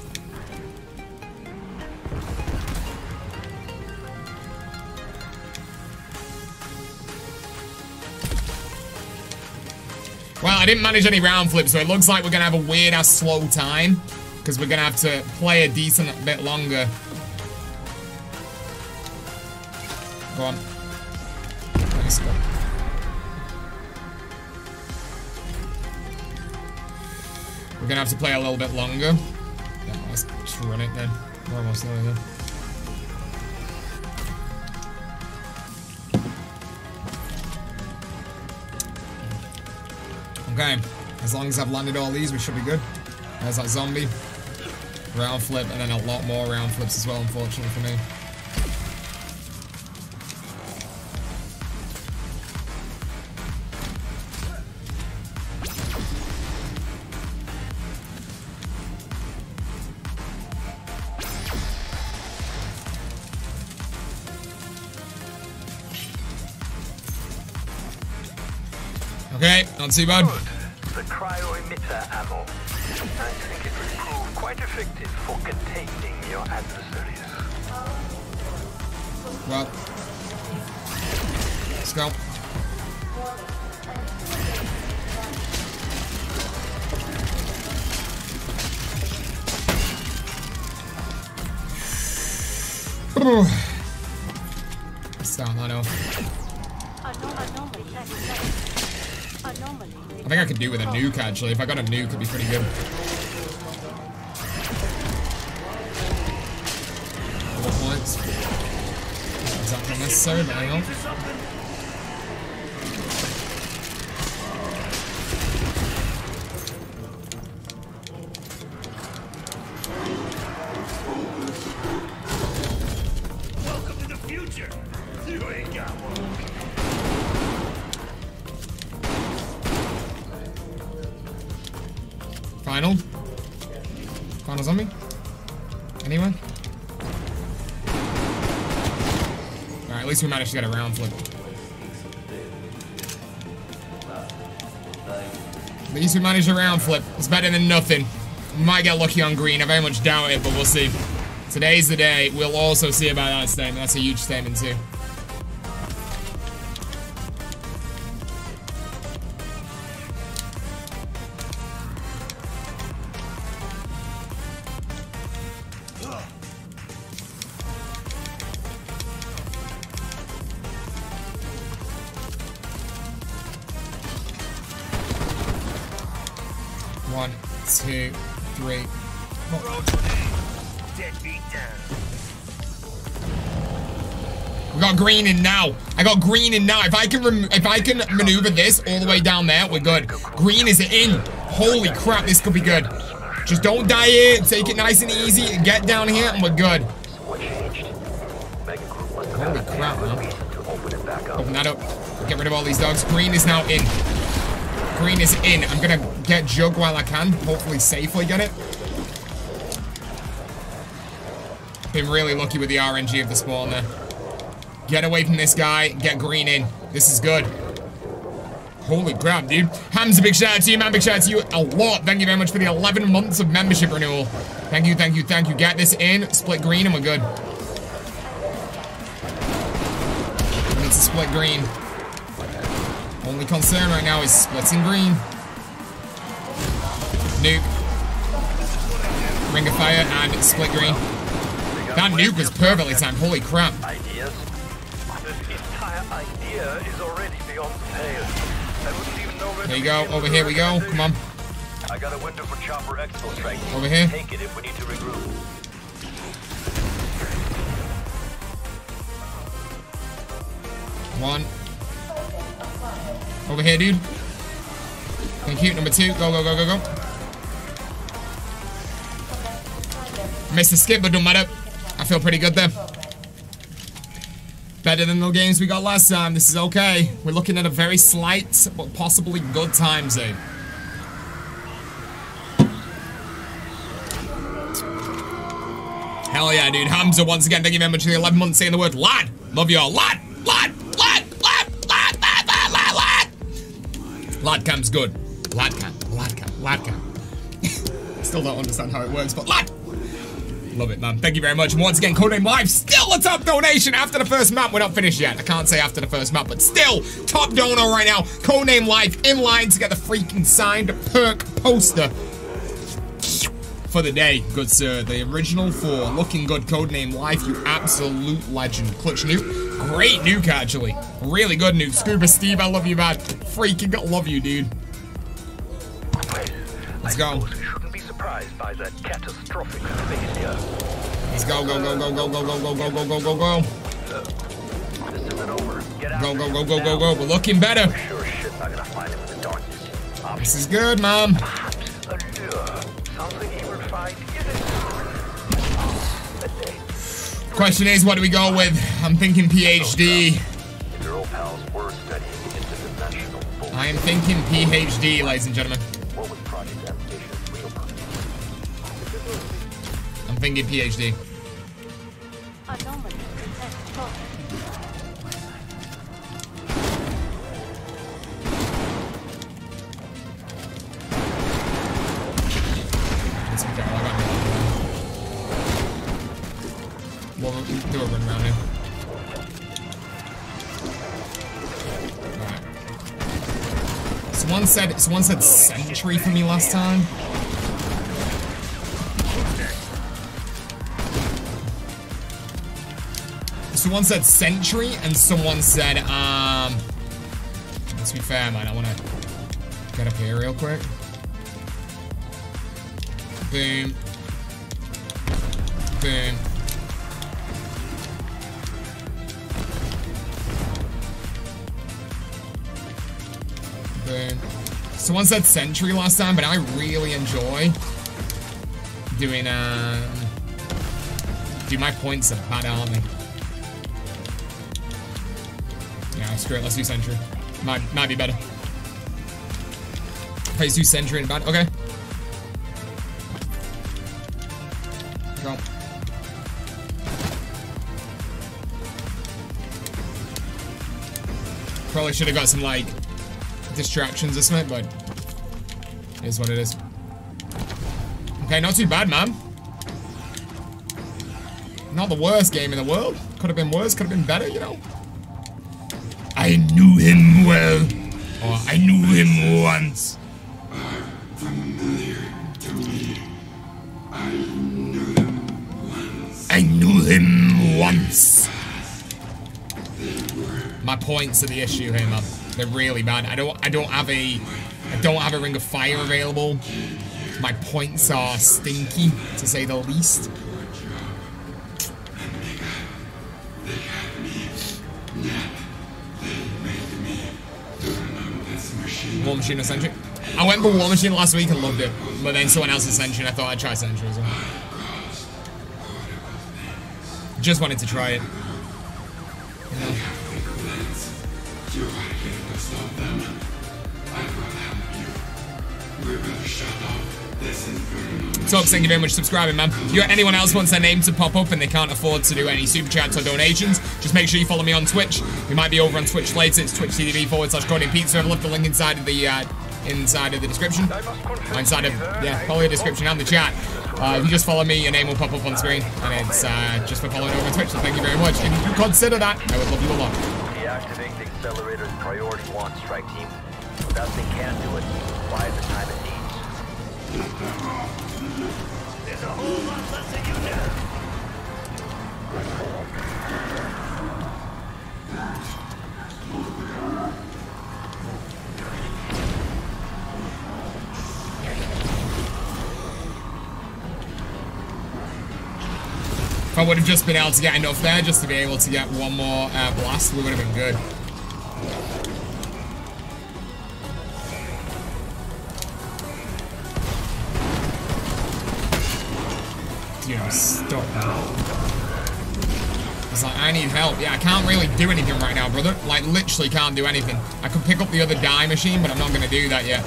Well, I didn't manage any round flips, so it looks like we're going to have a weird-ass slow time, because we're going to have to play a decent bit longer. Go on. Nice go. We're going to have to play a little bit longer. Yeah, let's just run it then. We're almost there then. Okay, as long as I've landed all these, we should be good. There's that zombie. Round flip, and then a lot more round flips as well, unfortunately for me. Okay, not too bad. Good. The cryo emitter ammo. I think it will prove quite effective for containing your adversaries. Well, let's go. Let's start that off. I think I could do with a nuke, actually. If I got a nuke, it'd be pretty good. Four points. Is that not necessary, but hang on. Welcome to the future! You ain't got one. Final. Final zombie? Anyone? Alright, at least we managed to get a round flip. At least we managed a round flip. It's better than nothing. We might get lucky on green. I very much doubt it, but we'll see. Today's the day. We'll also see about that statement. That's a huge statement, too. Green in now. I got green in now. If I can rem if I can maneuver this all the way down there, we're good. Green is in. Holy crap, this could be good. Just don't die here. Take it nice and easy. Get down here, and we're good. Holy crap, man. Open that up. Get rid of all these dogs. Green is now in. Green is in. I'm gonna get Jug while I can. Hopefully safely get it. Been really lucky with the R N G of the spawn there. Get away from this guy. Get green in. This is good. Holy crap, dude. Hamza, big shout out to you, man. Big shout out to you a lot. Thank you very much for the eleven months of membership renewal. Thank you, thank you, thank you. Get this in. Split green and we're good. We need to split green. Only concern right now is splitting green. Nuke. Ring of Fire and split green. That nuke was perfectly timed. Holy crap. Idea is already beyond pale. There you go. Over here we go. Come on. I got a window for chopper expo strength. Over here. Take it if we need to regroup. One. Over here, dude. Thank you. Number two. Go, go, go, go, go. Missed the skip, but don't matter. I feel pretty good there. better than the games we got last time. This is okay. We're looking at a very slight but possibly good time zone. Hell yeah, dude. Hamza, once again, thank you very much for the eleven months saying the word lad. Love y'all. Lad, lad, lad, lad, lad, lad, lad, lad, lad. Lad cam's good. Lad cam, lad cam, lad cam. Still don't understand how it works, but lad. Love it, man. Thank you very much. And once again, Codename Live, still a top donation after the first map. We're not finished yet. I can't say after the first map, but still top donor right now. Codename Live in line to get the freaking signed perk poster for the day. Good sir. The original for looking good. Codename Live, you absolute legend. Clutch nuke. Great nuke, actually. Really good nuke. Scuba Steve, I love you, man. Freaking love you, dude. Let's go. By that catastrophic failure. Let's go, go, go, go, go, go, go, go, go, go, go, go. This isn't over. Get out. Go, go, go, go, go, go. We're looking better. Sure shit not gonna find him in the darkness. This is good, Mom. Question is, what do we go with? I'm thinking PhD. I am thinking PhD, ladies and gentlemen. I'm thinking PhD. We'll do a run around here. Alright. Someone said, someone said sentry for me last time. Someone said sentry, and someone said, um... let's be fair, man. I want to get up here real quick. Boom. Boom. Boom. Someone said sentry last time, but I really enjoy doing, um... dude, my points are bad, aren't they? Screw it, let's do sentry. Might, might be better. Please do sentry in bad. Okay. Go. Probably should have got some, like, distractions or something, but it is what it is. Okay, not too bad, man. Not the worst game in the world. Could have been worse, could have been better, you know? I knew him well, or I knew him once. Are familiar to me. I knew him once. I knew him once. My points are the issue here, man. They're really bad. I don't, I don't have a, I don't have a Ring of Fire available. My points are stinky, to say the least. War Machine or Sentry? I went for War Machine last week and loved it, but then someone else is Sentry and I thought I'd try Sentry as well. Just wanted to try it. You know? Tops, thank you very much for subscribing, man. If you or anyone else wants their name to pop up and they can't afford to do any super chats or donations, just make sure you follow me on Twitch. We might be over on Twitch later. It's twitch.tv forward slash CodeNamePizza. I've left the link inside of the uh, inside of the description, or inside of yeah, follow the description and the chat. Uh, if you just follow me, your name will pop up on screen, and it's uh, just for following over on Twitch. So thank you very much. If you consider that, I would love you a lot. Deactivate the accelerator's priority one, strike team. Nothing can do it. Why the time it needs? There's a whole lot less than you know. If I would have just been able to get enough there just to be able to get one more uh, blast, we would have been good. You know, stop. It's like, I need help. Yeah, I can't really do anything right now, brother. Like, literally can't do anything. I can pick up the other die machine, but I'm not going to do that yet.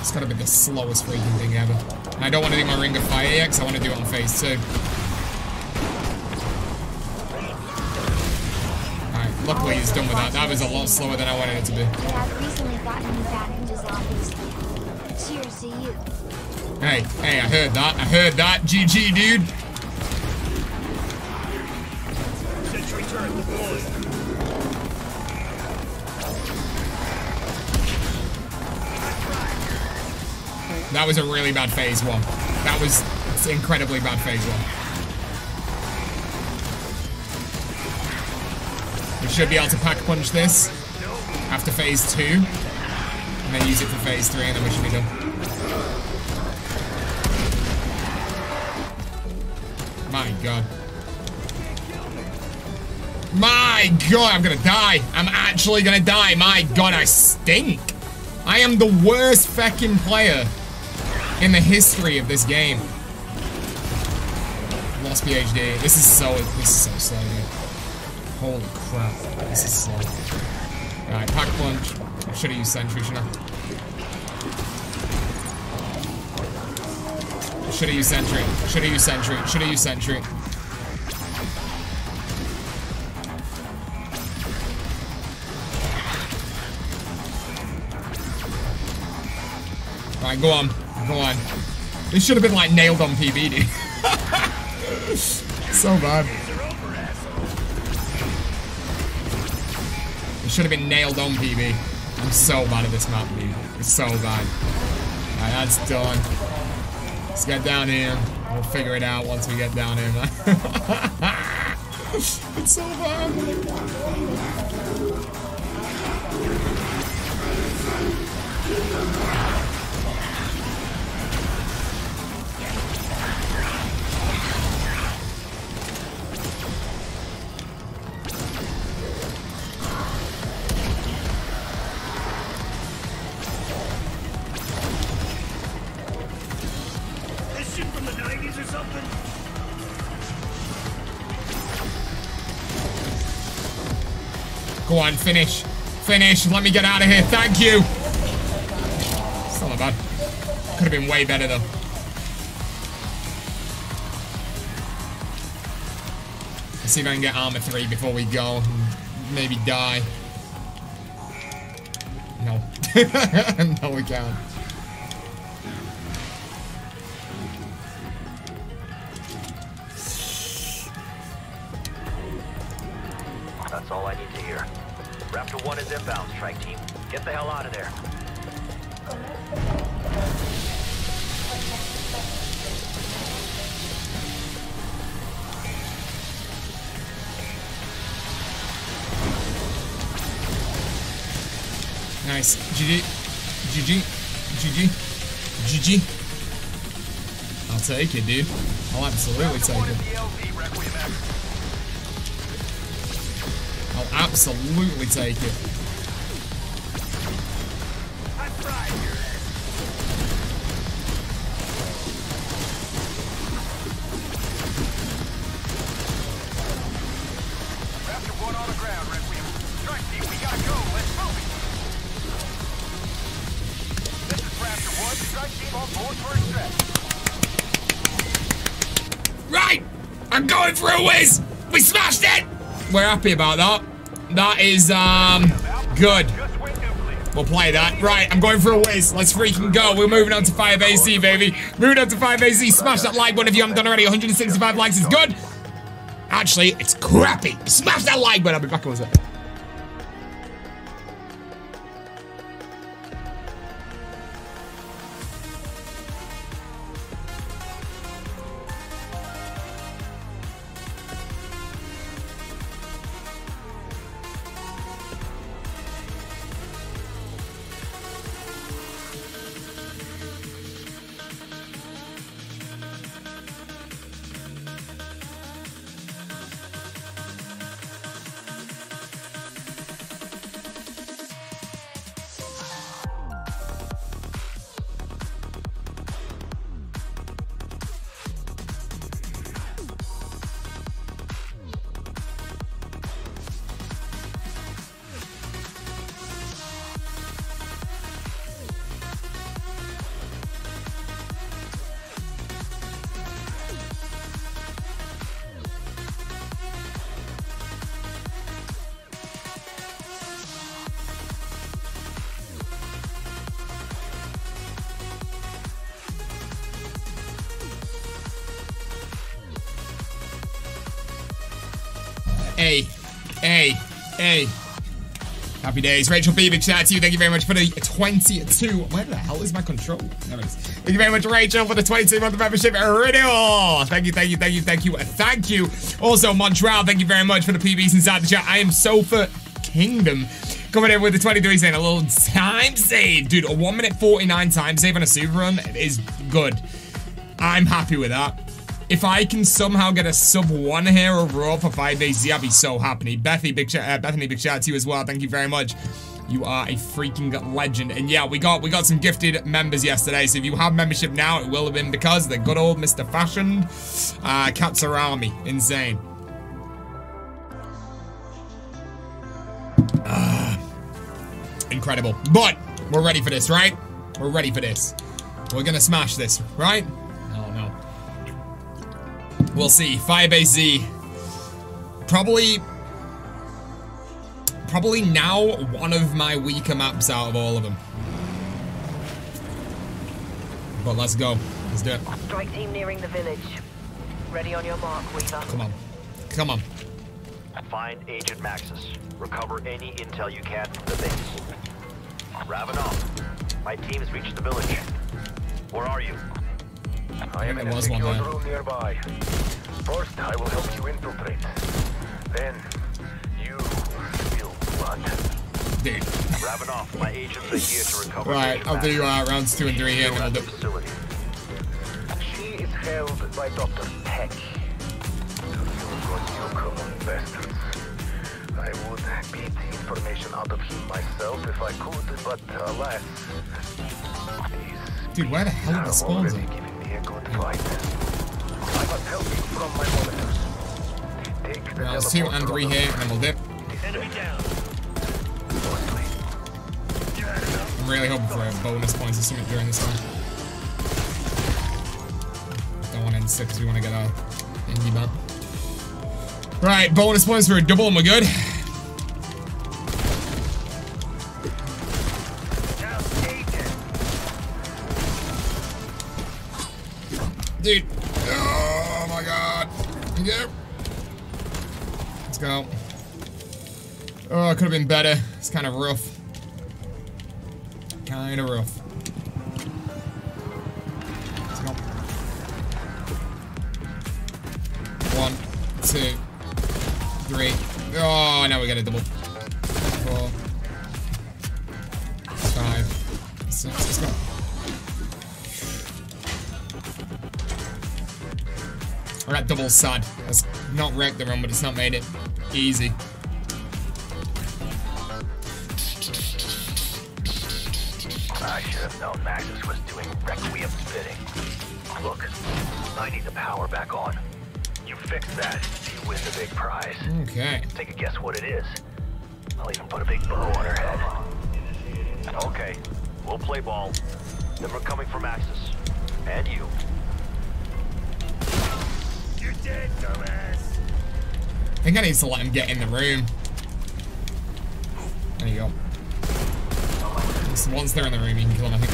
It's got to be the slowest freaking thing ever. And I don't want to do my Ring of Fire yet, because I want to do it on phase two. Luckily, he's done with that. That was a lot slower than I wanted it to be. Cheers to you. Hey, hey, I heard that. I heard that. G G, dude. That was a really bad phase one. That was incredibly bad phase one. Should be able to pack punch this after phase two, and then use it for phase three, and then we should be done. My god. My god, I'm gonna die. I'm actually gonna die. My god, I stink. I am the worst fucking player in the history of this game. Lost P H D. This is so, this is so slow, dude. Holy crap, this is slow. Alright, pack punch. I should have used sentry, shouldn't I? Should have used sentry. Should have used sentry. Should have used sentry. Alright, go on. Go on. This should have been like nailed on P B, dude. So bad. Should have been nailed on P B. I'm so bad at this map, dude. It's so bad. Alright, that's done. Let's get down here. We'll figure it out once we get down here, man. It's so bad. Go on, finish. Finish. Let me get out of here. Thank you. Still not bad. Could have been way better, though. Let's see if I can get armor three before we go. Maybe die. No. No, we can't. That's all I need to hear. Raptor one is inbound, strike team. Get the hell out of there. Nice. G G. G G. G G. G G. I'll take it, dude. I'll absolutely take it. I'll absolutely take it. Raptor one on the ground, Requiem. Strike team, we gotta go. Let's move it. This is Raptor one. Strike team on board for a stretch. Right! I'm going for a whiz! We smashed it! We're happy about that. That is, um, good. We'll play that. Right, I'm going for a whiz. Let's freaking go. We're moving on to Firebase Z, baby. Moving on to Firebase Z. Smash that like button if you haven't done already. one hundred sixty-five likes is good. Actually, it's crappy. Smash that like button. I'll be back in a sec. Hey, hey, hey. Happy days. Rachel B, big shout out to you. Thank you very much for the twenty-two. Where the hell is my control? There it is. Thank you very much, Rachel, for the twenty-two month membership renewal. Thank you, thank you, thank you, thank you, thank you. Also, Montreal, thank you very much for the P Bs inside the chat. I am Sofa Kingdom. Coming in with the twenty-three saying a little time save. Dude, a one minute forty-nine time save on a super run is good. I'm happy with that. If I can somehow get a sub one here overall for Firebase Z, I'll be so happy. Bethany, big shout, uh, Bethany, big shout out to you as well. Thank you very much. You are a freaking legend. And yeah, we got we got some gifted members yesterday. So if you have membership now, it will have been because the good old Mister Fashioned, uh, Katsurami, insane. Uh, incredible. But we're ready for this, right? We're ready for this. We're gonna smash this, right? We'll see. Firebase Z. Probably... Probably now one of my weaker maps out of all of them. But let's go. Let's do it. Strike team nearing the village. Ready on your mark, Weaver. Come on. Come on. Find Agent Maxis. Recover any intel you can from the base. Ravenov. My team has reached the village. Where are you? I am in a secure room nearby. First, I will help you infiltrate. Then, you will run. Dude. Ravenov, my agents are here to recover. Right, I'll do uh, rounds two and three here, and I'll do. She is held by Doctor Peck. You local bastards. I would beat the information out of him myself if I could, but alas. Dude, where the hell are the spawns? A good fight. I must help you from my monitors. Take the rounds two and three here, and then we'll dip. Enemy down. I'm really hoping for a bonus points or something during this one. Don't want to end sick because we want to get our indie map. Right, bonus points for a double, and we're good. Dude. Oh my god. Yeah. Let's go. Oh, it could have been better. It's kind of rough. Kind of rough. Let's go. One, two, three. Oh, now we got a double. Four, five, six. Let's go. We're at double sad. That's not wrecked the run, but it's not made it easy. I should have known Maxis was doing Requiem's bidding. Look, I need the power back on. You fix that, you win the big prize. Okay. Take a guess what it is. I'll even put a big bow on her head. Okay, we'll play ball. Then we're coming for Maxis. And you. I think I need to let him get in the room. There you go. Once they're in the room, you can kill him, I think.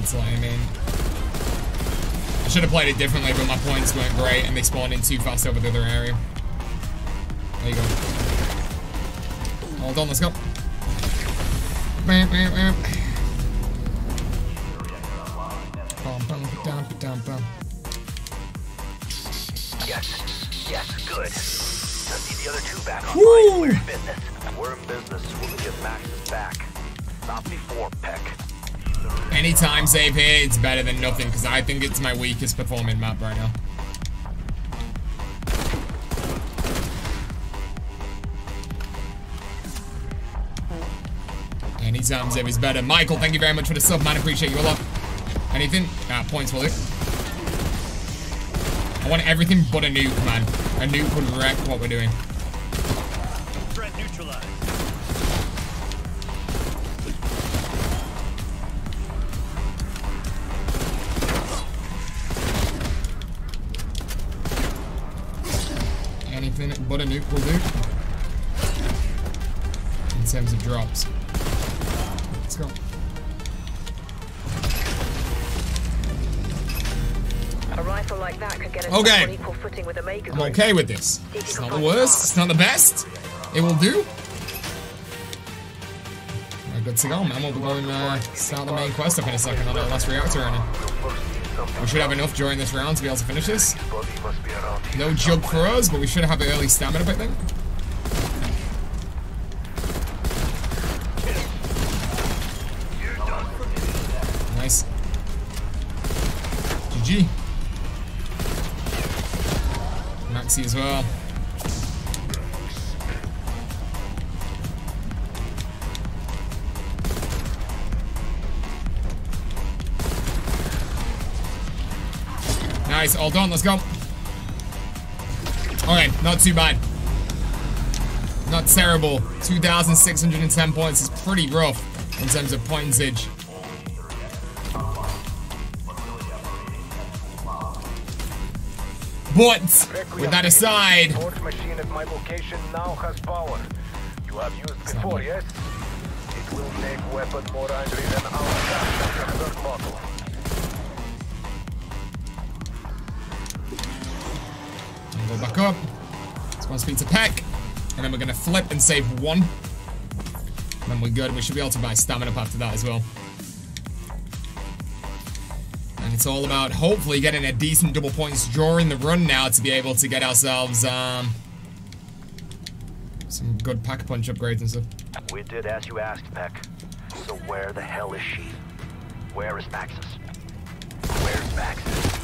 Need to let him in. I should have played it differently, but my points weren't great, and they spawned in too fast over the other area. There you go. Hold on, let's go. Bam, bam, bam. Down, down, down. Yes, yes, good. Let's see the other two back on. Woo! We're in business. We're in business. We'll get Maxis back. Not before Peck. Any time save here, it's better than nothing because I think it's my weakest performing map right now. Any time save is better. Michael, thank you very much for the sub, man. Appreciate you a lot. Anything? Ah, points will do. I want everything but a nuke, man. A nuke would wreck what we're doing. Threat neutralized. Anything but a nuke will do. In terms of drops. Let's go. rifle like that could get okay. On equal footing with Omega. I'm okay with this. It's not the worst, it's not the best. It will do. I've got to go, man. We'll go and uh, start the main quest up in a second on our last reactor running. We should have enough during this round to be able to finish this. No jug for us, but we should have early stamina, I think. Nice. G G. Maxi as well. Nice, all done, let's go. Okay, not too bad. Not terrible. two thousand six hundred ten points is pretty rough in terms of pointage. But, with that aside, machine at my location now has power. You have used before, yes? It will make weapon more angry than our model. Go back up. It's one speed to Peck. And then we're going to flip and save one. And then we're good. We should be able to buy stamina up after that as well. And it's all about hopefully getting a decent double points during the run now to be able to get ourselves um, some good pack punch upgrades and stuff. We did as you asked, Peck. So where the hell is she? Where is Maxis? Where's Maxis?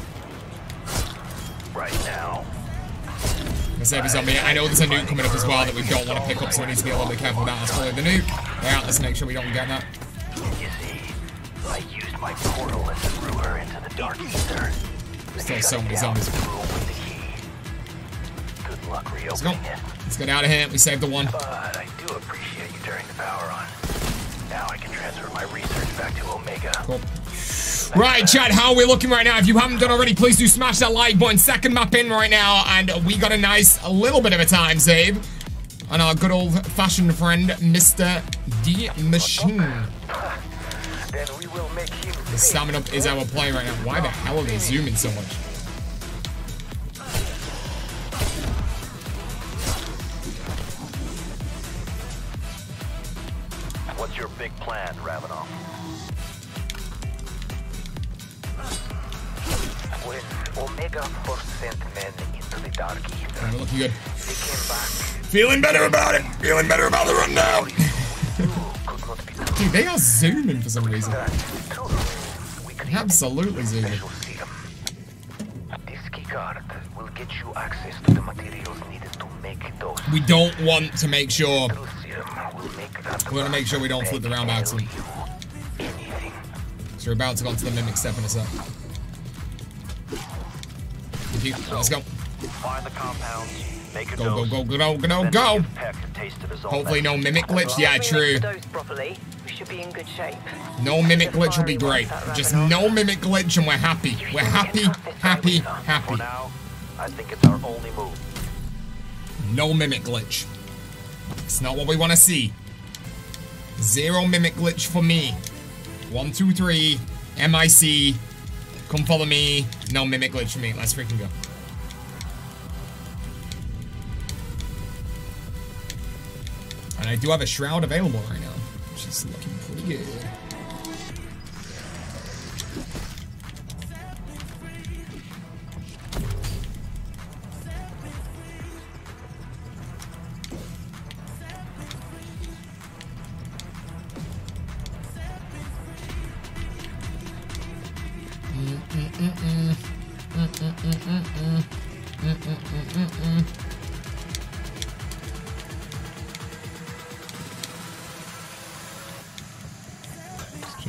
Right now. I know there's a nuke coming up as well that we don't want to pick up, so we need to be a little bit careful about us following the nuke. Yeah, let's make sure we don't get that. You see, I used my portal and threw her into the dark ether. There's so many zombies. Good luck reopening it. Let's get out of here. We saved the one. But I do appreciate you turning the power on. Now I can transfer my research back to Omega. Cool. Right, chat, how are we looking right now? If you haven't done already, please do smash that like button. Second map in right now, and we got a nice a little bit of a time save on our good old-fashioned friend, Mister D-Machine. The Stamina Up is our play right now. Why the hell are they zooming so much? What's your big plan, Ravenov? When Omega first sent men into the dark ether, oh, looking good. They came back. Feeling better about it. Feeling better about the run now. Dude, they are zooming for some reason. Absolutely zooming. This keycard will get you access to the materials needed to make those. We don't want to make sure. We want to make sure we don't flip the round by accident. So we're about to go to the mimic step in a sec. Let's go. Find the compounds, make a go, go, go, go, go, go, go. Hopefully no mimic glitch. Yeah, true. We should be in good shape. No mimic glitch will be great. Just no mimic glitch and we're happy. We're happy, happy, happy. I think it's our only move. No mimic glitch. It's not what we want to see. Zero mimic glitch for me. One, two, three. M I C. Come follow me. No mimic glitch for me. Let's freaking go. And I do have a shroud available right now, which is looking pretty good.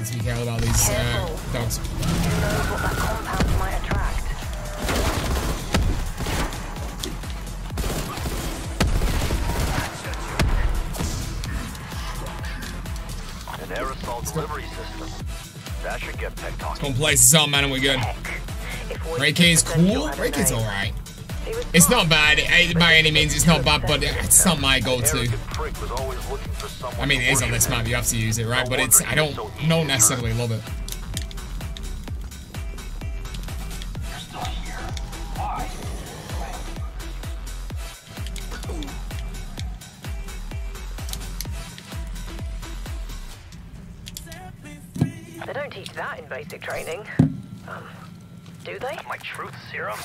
Should be careful about these uh, dogs. You know what that compound might attract. An aerosol delivery system. That should get Peck talking. Come place this on, man, and we're good. Ray K's cool. Ray K's alright. It's not bad, it, by any means, it's not bad, but it's not my go-to. I mean, it is on this map, you have to use it, right? But it's, I don't, don't necessarily love it. don't teach that in basic training. Um, do they? My truth serum?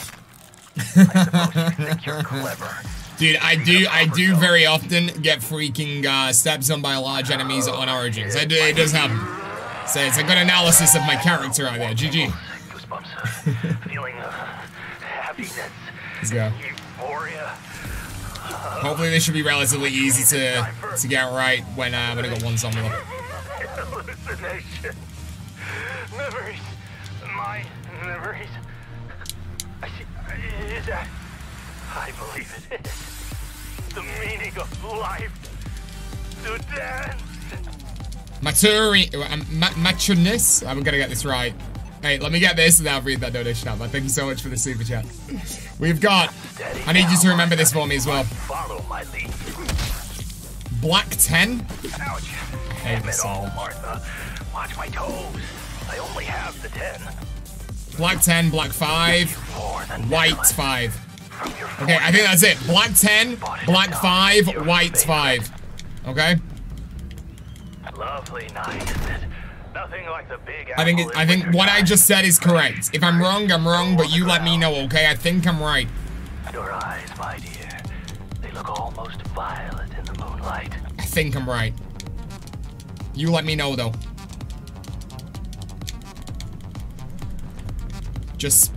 I suppose you think you're clever. Dude, I do, I do very often get freaking uh, stepped on by large enemies on Origins. I do, it does happen. So it's a good analysis of my character right there. G G. Goosebumps. Feeling of happiness. Let's go. Euphoria. Hopefully this should be relatively easy to to get right when uh, when I got one zombie left. Hallucination. Memories. My memories. I see. Is that? I believe it is. The meaning of life. To dance. Maturi. Ma Maturiness. I'm gonna get this right. Hey, let me get this and I'll read that donation out. But thank you so much for the super chat. We've got. I need you to remember this for me as well. Follow my lead. Black ten. Ouch. Damn it all, Martha. Watch my toes. I only have the ten. Black ten, black five, white five. Okay, I think that's it. Black ten, black five, white five. Okay. Lovely night, isn't it? Nothing like the big apple. I think it, I think what I just said is correct. If I'm wrong, I'm wrong, but you let me know, okay? I think I'm right. Your eyes, my dear. They look almost violet in the moonlight. I think I'm right. You let me know, though. Just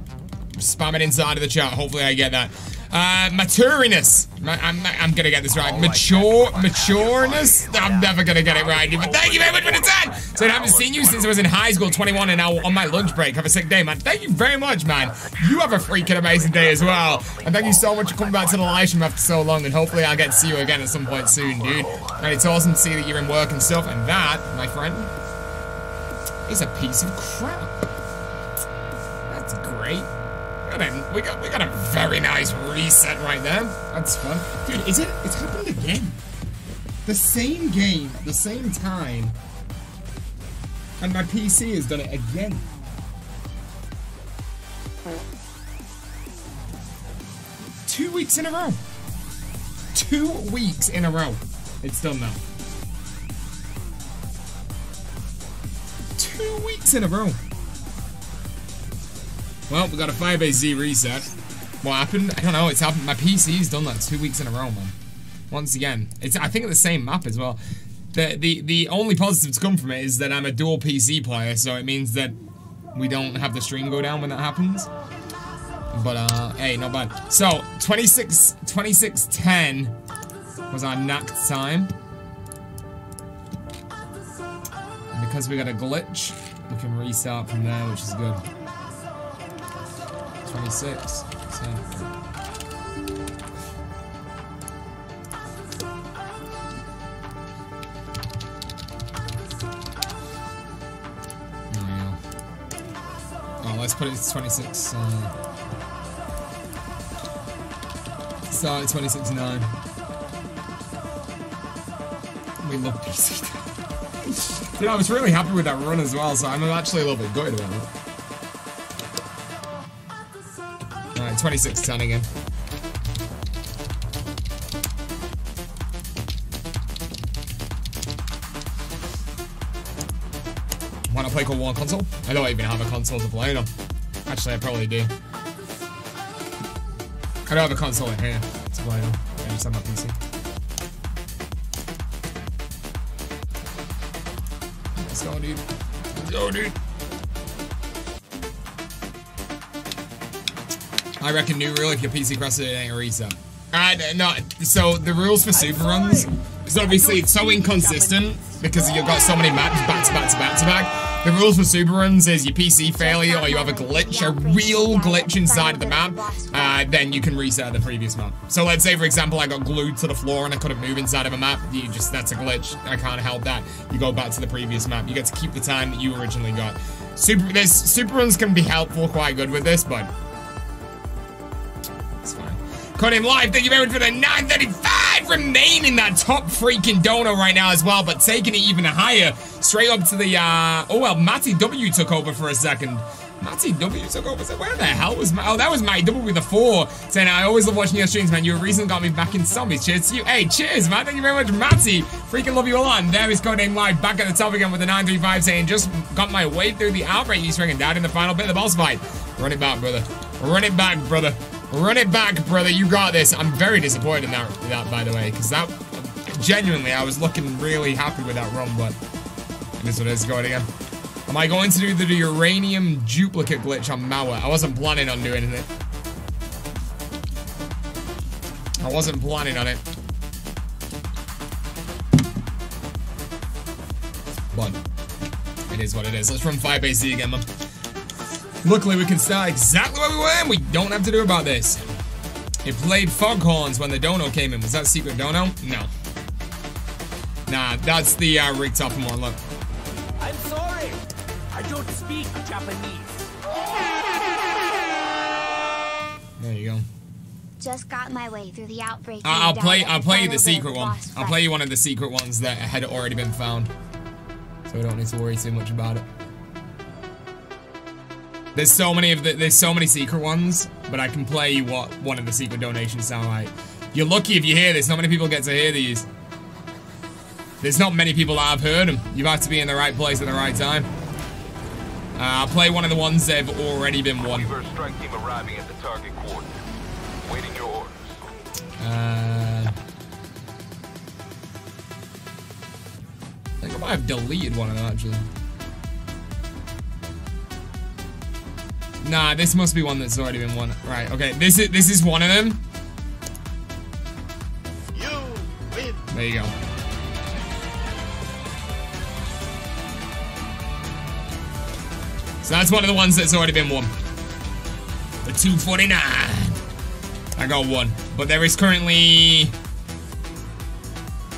spam it inside of the chat. Hopefully I get that. Uh, maturiness. I'm, I'm gonna get this right. Mature, matureness? I'm never gonna get it right. But thank you very much for the ten! So I haven't seen you since I was in high school, twenty-one, and now on my lunch break. Have a sick day, man. Thank you very much, man. You have a freaking amazing day as well. And thank you so much for coming back to the live stream after so long, and hopefully I'll get to see you again at some point soon, dude. And it's awesome to see that you're in work and stuff, and that, my friend, is a piece of crap. That's great. We got we got a very nice reset right there. That's fun, dude. Is it? It's happened again. The same game, the same time, and my P C has done it again. Two weeks in a row. Two weeks in a row. It's done now. Two weeks in a row. Well, we got a Firebase Z reset. What happened? I don't know. It's happened. My P C's done that two weeks in a row, man. Once again, it's I think the same map as well. The the the only positive to come from it is that I'm a dual P C player, so it means that we don't have the stream go down when that happens. But uh, hey, not bad. So twenty-six ten was our N A C time. And because we got a glitch, we can restart from there, which is good. twenty-six, ten. Oh, let's put it to twenty-six. Uh, start at twenty-six nine. We love P C. Dude, I was really happy with that run as well, so I'm actually a little bit gutted about it. twenty-six ten again. Why not play Cold War console? I don't even have a console to play it on. Actually, I probably do. I don't have a console in here to play it on. I just have my P C. Let's go, dude. Let's go, dude. I reckon new rule if your P C crosses it, it ain't a reset. Uh, no, so the rules for super runs is obviously it's so inconsistent because you've got so many maps back to back to back to back. The rules for super runs is your P C failure or you have a glitch, a real glitch inside of the map, uh, then you can reset the previous map. So let's say for example I got glued to the floor and I couldn't move inside of a map. You just that's a glitch. I can't help that. You go back to the previous map. You get to keep the time that you originally got. Super, there's, super runs can be helpful, quite good with this, but. Code Name Live, thank you very much for the nine thirty-five! Remaining that top freaking donor right now as well, but taking it even higher. Straight up to the, uh... oh, well, Matty W took over for a second. R T W took over. So where the hell was my? Oh, that was my double with a four. Saying I always love watching your streams, man. Your reason got me back in zombies. Cheers to you. Hey, cheers, man. Thank you very much, Matty. Freaking love you all on. There is Codename Live back at the top again with the nine three five saying just got my way through the outbreak. You swing and died in the final bit of the boss fight. Run it back, brother. Run it back, brother. Run it back, brother. You got this. I'm very disappointed in that, in that by the way, because that genuinely I was looking really happy with that run, but this one is going again. Am I going to do the uranium duplicate glitch on Mauer? I wasn't planning on doing it. I wasn't planning on it. But it is what it is. Let's run Firebase Z again, man. Luckily, we can start exactly where we were, and we don't have to do about this. It played foghorns when the dono came in. Was that secret dono? No. Nah, that's the uh, rigged up one. Look. I'm sorry. I don't speak Japanese. There you go. Just got my way through the outbreak. Uh, I'll play. I'll play you the secret one. I'll play you one of the secret ones that had already been found, so we don't need to worry too much about it. There's so many of the, there's so many secret ones, but I can play you what one of the secret donations sound like. You're lucky if you hear this. Not many people get to hear these. There's not many people that have heard them. You have to be in the right place at the right time. Uh, I'll play one of the ones that have already been won. Weaver strike team arriving at the target coordinates. Waiting your orders. Uh, I think I might have deleted one of them actually. Nah, this must be one that's already been won. Right, okay. This is this is one of them. You win. There you go. So that's one of the ones that's already been won. The two forty-nine. I got one. But there is currently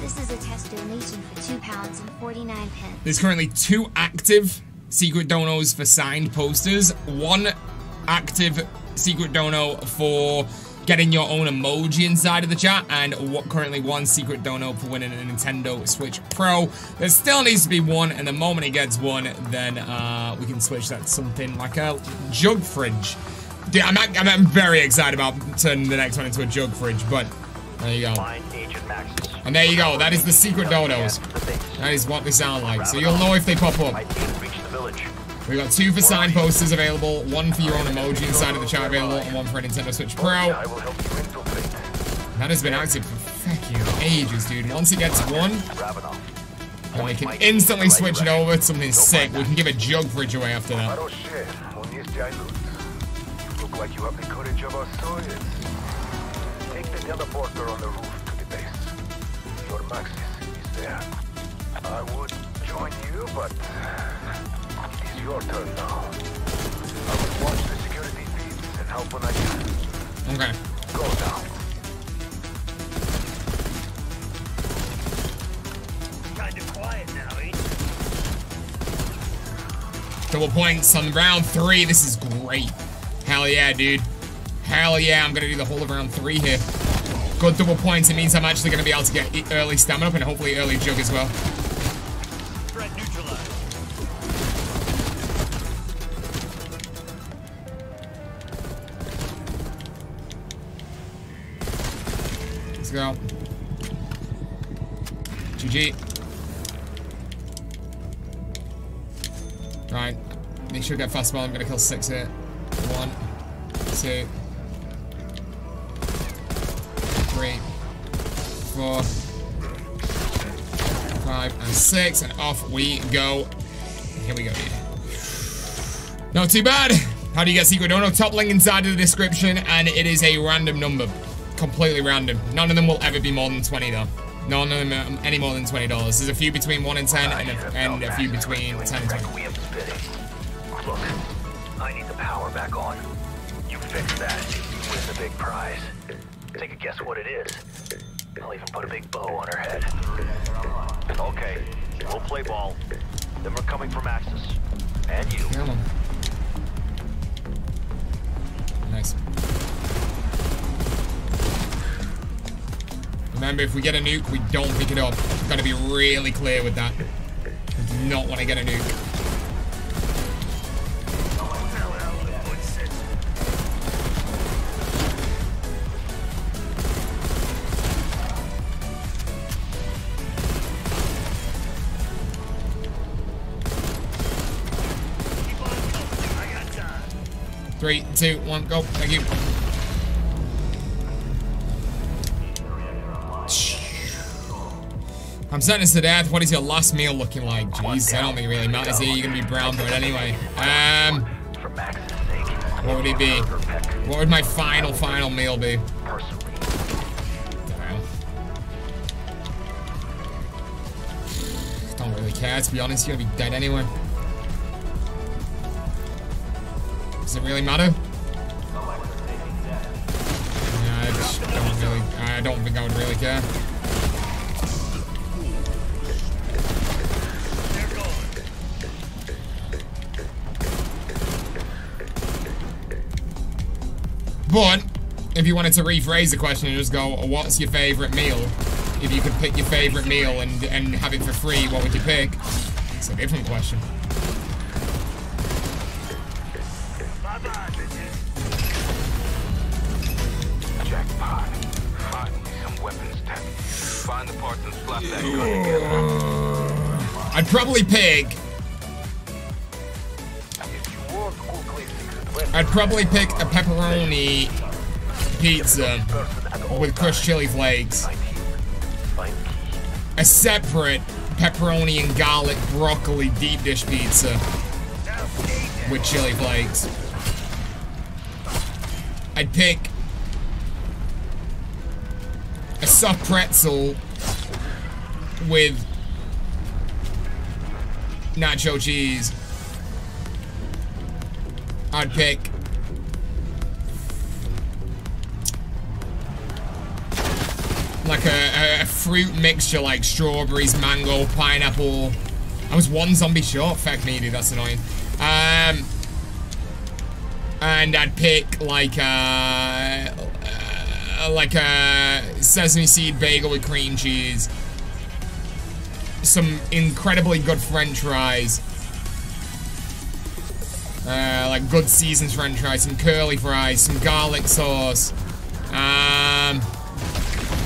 This is a test donation for two pounds and forty-nine pence. There's currently two active secret donos for signed posters, one active secret dono for getting your own emoji inside of the chat, and what currently one secret dono for winning a Nintendo Switch Pro. There still needs to be one, and the moment it gets one, then uh, we can switch that to something like a jug fridge. Dude, I'm, I'm, I'm very excited about turning the next one into a jug fridge, but there you go. And there you go, that is the secret donos. That is what they sound like, so you'll know if they pop up. We've got two for signed posters available, one for your own emoji inside of the chat available, and one for a Nintendo Switch Pro. That has been active for fucking ages, dude. Once it gets one, and we can instantly switch it over to something sick. We can give a jug fridge away after that. Look like you have the courage of our stories. Take the teleporter on the roof. Your Maxis is there. I would join you, but it is your turn now. I will watch the security thieves and help when I can. Okay. Go now. Kinda quiet now, eh? Double points on round three. This is great. Hell yeah, dude. Hell yeah, I'm gonna do the whole of round three here. Good double points. It means I'm actually going to be able to get early stamina up and hopefully early jug as well. Threat neutralized. Let's go. G G. Right. Make sure you get fastball. I'm going to kill six here. One. Two. Three, four, five, and six, and off we go. Here we go, dude. Not too bad. How do you get secret dono? Top link inside of the description, and it is a random number. Completely random. None of them will ever be more than twenty, though. None of them are any more than twenty dollars. There's a few between one and ten, and a, and a few between ten and twenty. Look, I need the power back on. You fix that. Win the big prize. Take a guess what it is. I'll even put a big bow on her head. Okay, we'll play ball. Then we're coming from Axis. And you. Come on. Nice. Remember, if we get a nuke, we don't pick it up. We've got to be really clear with that. We do not want to get a nuke. Three, two, one, go. Thank you. I'm sentenced to death. What is your last meal looking like? Jeez, I don't think it really matters here. You're gonna be brown, but anyway. Um, what would it be? What would my final, final meal be? Don't, don't really care, to be honest. You're gonna be dead anyway. Does it really matter? Yeah, I just don't really. I don't think I would really care. But, if you wanted to rephrase the question and just go, what's your favourite meal? If you could pick your favourite meal and, and have it for free, what would you pick? It's a different question. Jackpot. Find some weapons, tech. Find the parts and slap that gun together. I'd probably pick... I'd probably pick a pepperoni pizza with crushed chili flakes, a separate pepperoni and garlic broccoli deep dish pizza with chili flakes. I'd pick a soft pretzel with nacho cheese. I'd pick like a, a fruit mixture like strawberries, mango, pineapple. I was one zombie short, feck me dude, that's annoying. Um, and I'd pick like a, uh, like a sesame seed bagel with cream cheese, some incredibly good French fries. Uh, like good seasoned french fries, some curly fries, some garlic sauce. Um,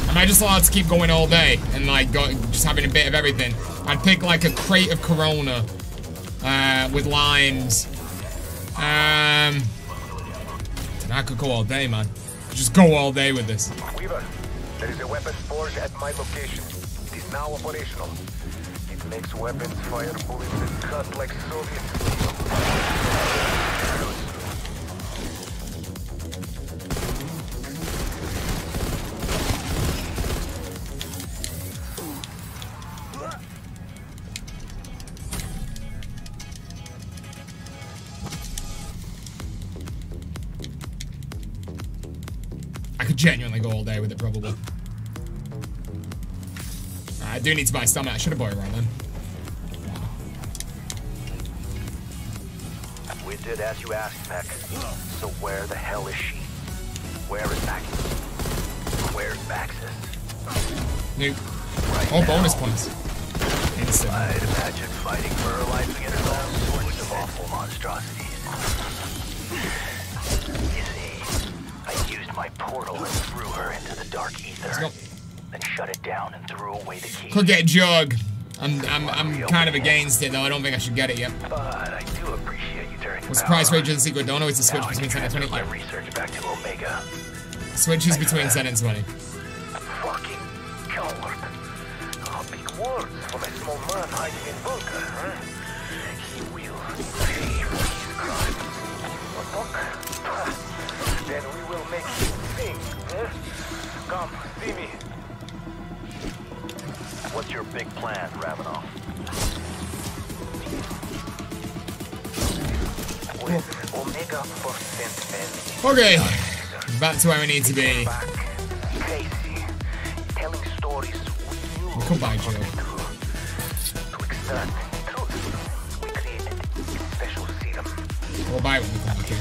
am I just allowed to keep going all day and like go, just having a bit of everything? I'd pick like a crate of Corona uh, with limes. Um, I could go all day, man. I could just go all day with this. Weaver, there is a weapon forge at my location. It is now operational. It makes weapons fire bullets and cut like Soviets. I could genuinely go all day with it, probably. I do need to buy stamina. I should have bought it right then. We did as you asked, Peck. So where the hell is she? Where is Maxis? Where's Maxis? Nuke. Right oh, now, bonus points. Instant. I'd imagine fighting for her life against all sorts of awful monstrosities. You see, I used my portal and threw her into the dark ether. Then shut it down and threw away the key. Could get Jug. I'm, I'm, I'm kind of against it, though. I don't think I should get it yet. But I do appreciate you during What's the price range and secret? Don't know it's a switch now between ten and twenty. My research back to Omega. Switches I between ten and twenty. Fucking coward. Oh, big words for my small man hiding in bunker, huh? He will pay for his crime. What fuck? Then we will make him sing, huh? Come, see me. What's your big plan, Ravenov? With Omega for sentiment. Okay, that's where we need to be. Crazy, telling stories we knew. Come by, Joe. To extract truth, we created a special serum. We'll buy one. This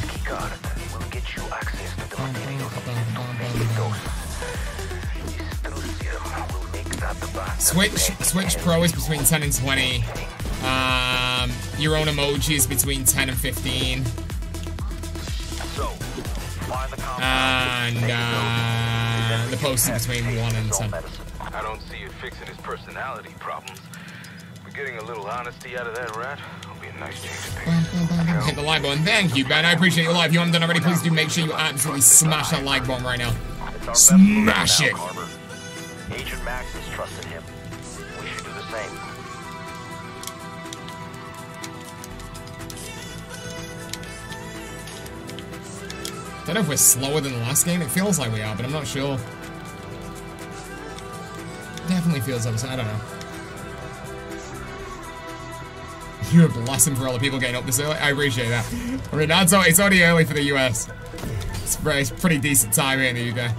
keycard will get you access to the materials to make it those. This truth serum will. Switch, Switch Pro is between ten and twenty. Um, your own emoji is between ten and fifteen. And uh, the post is between one and ten. I don't see you fixing his personality problems. We're getting a little honesty out of that rat. We're Hit the like button. Thank you, Ben. I appreciate your life. If you haven't done already, please do make sure you absolutely smash that like button right now. Smash it! Agent Maxis trusted him. We should do the same. I don't know if we're slower than the last game. It feels like we are, but I'm not sure. It definitely feels like, I don't know. You're a blessing for all the people getting up this early. I appreciate that. I mean, that's all, it's already early for the U S. It's, it's pretty decent time here in the U K.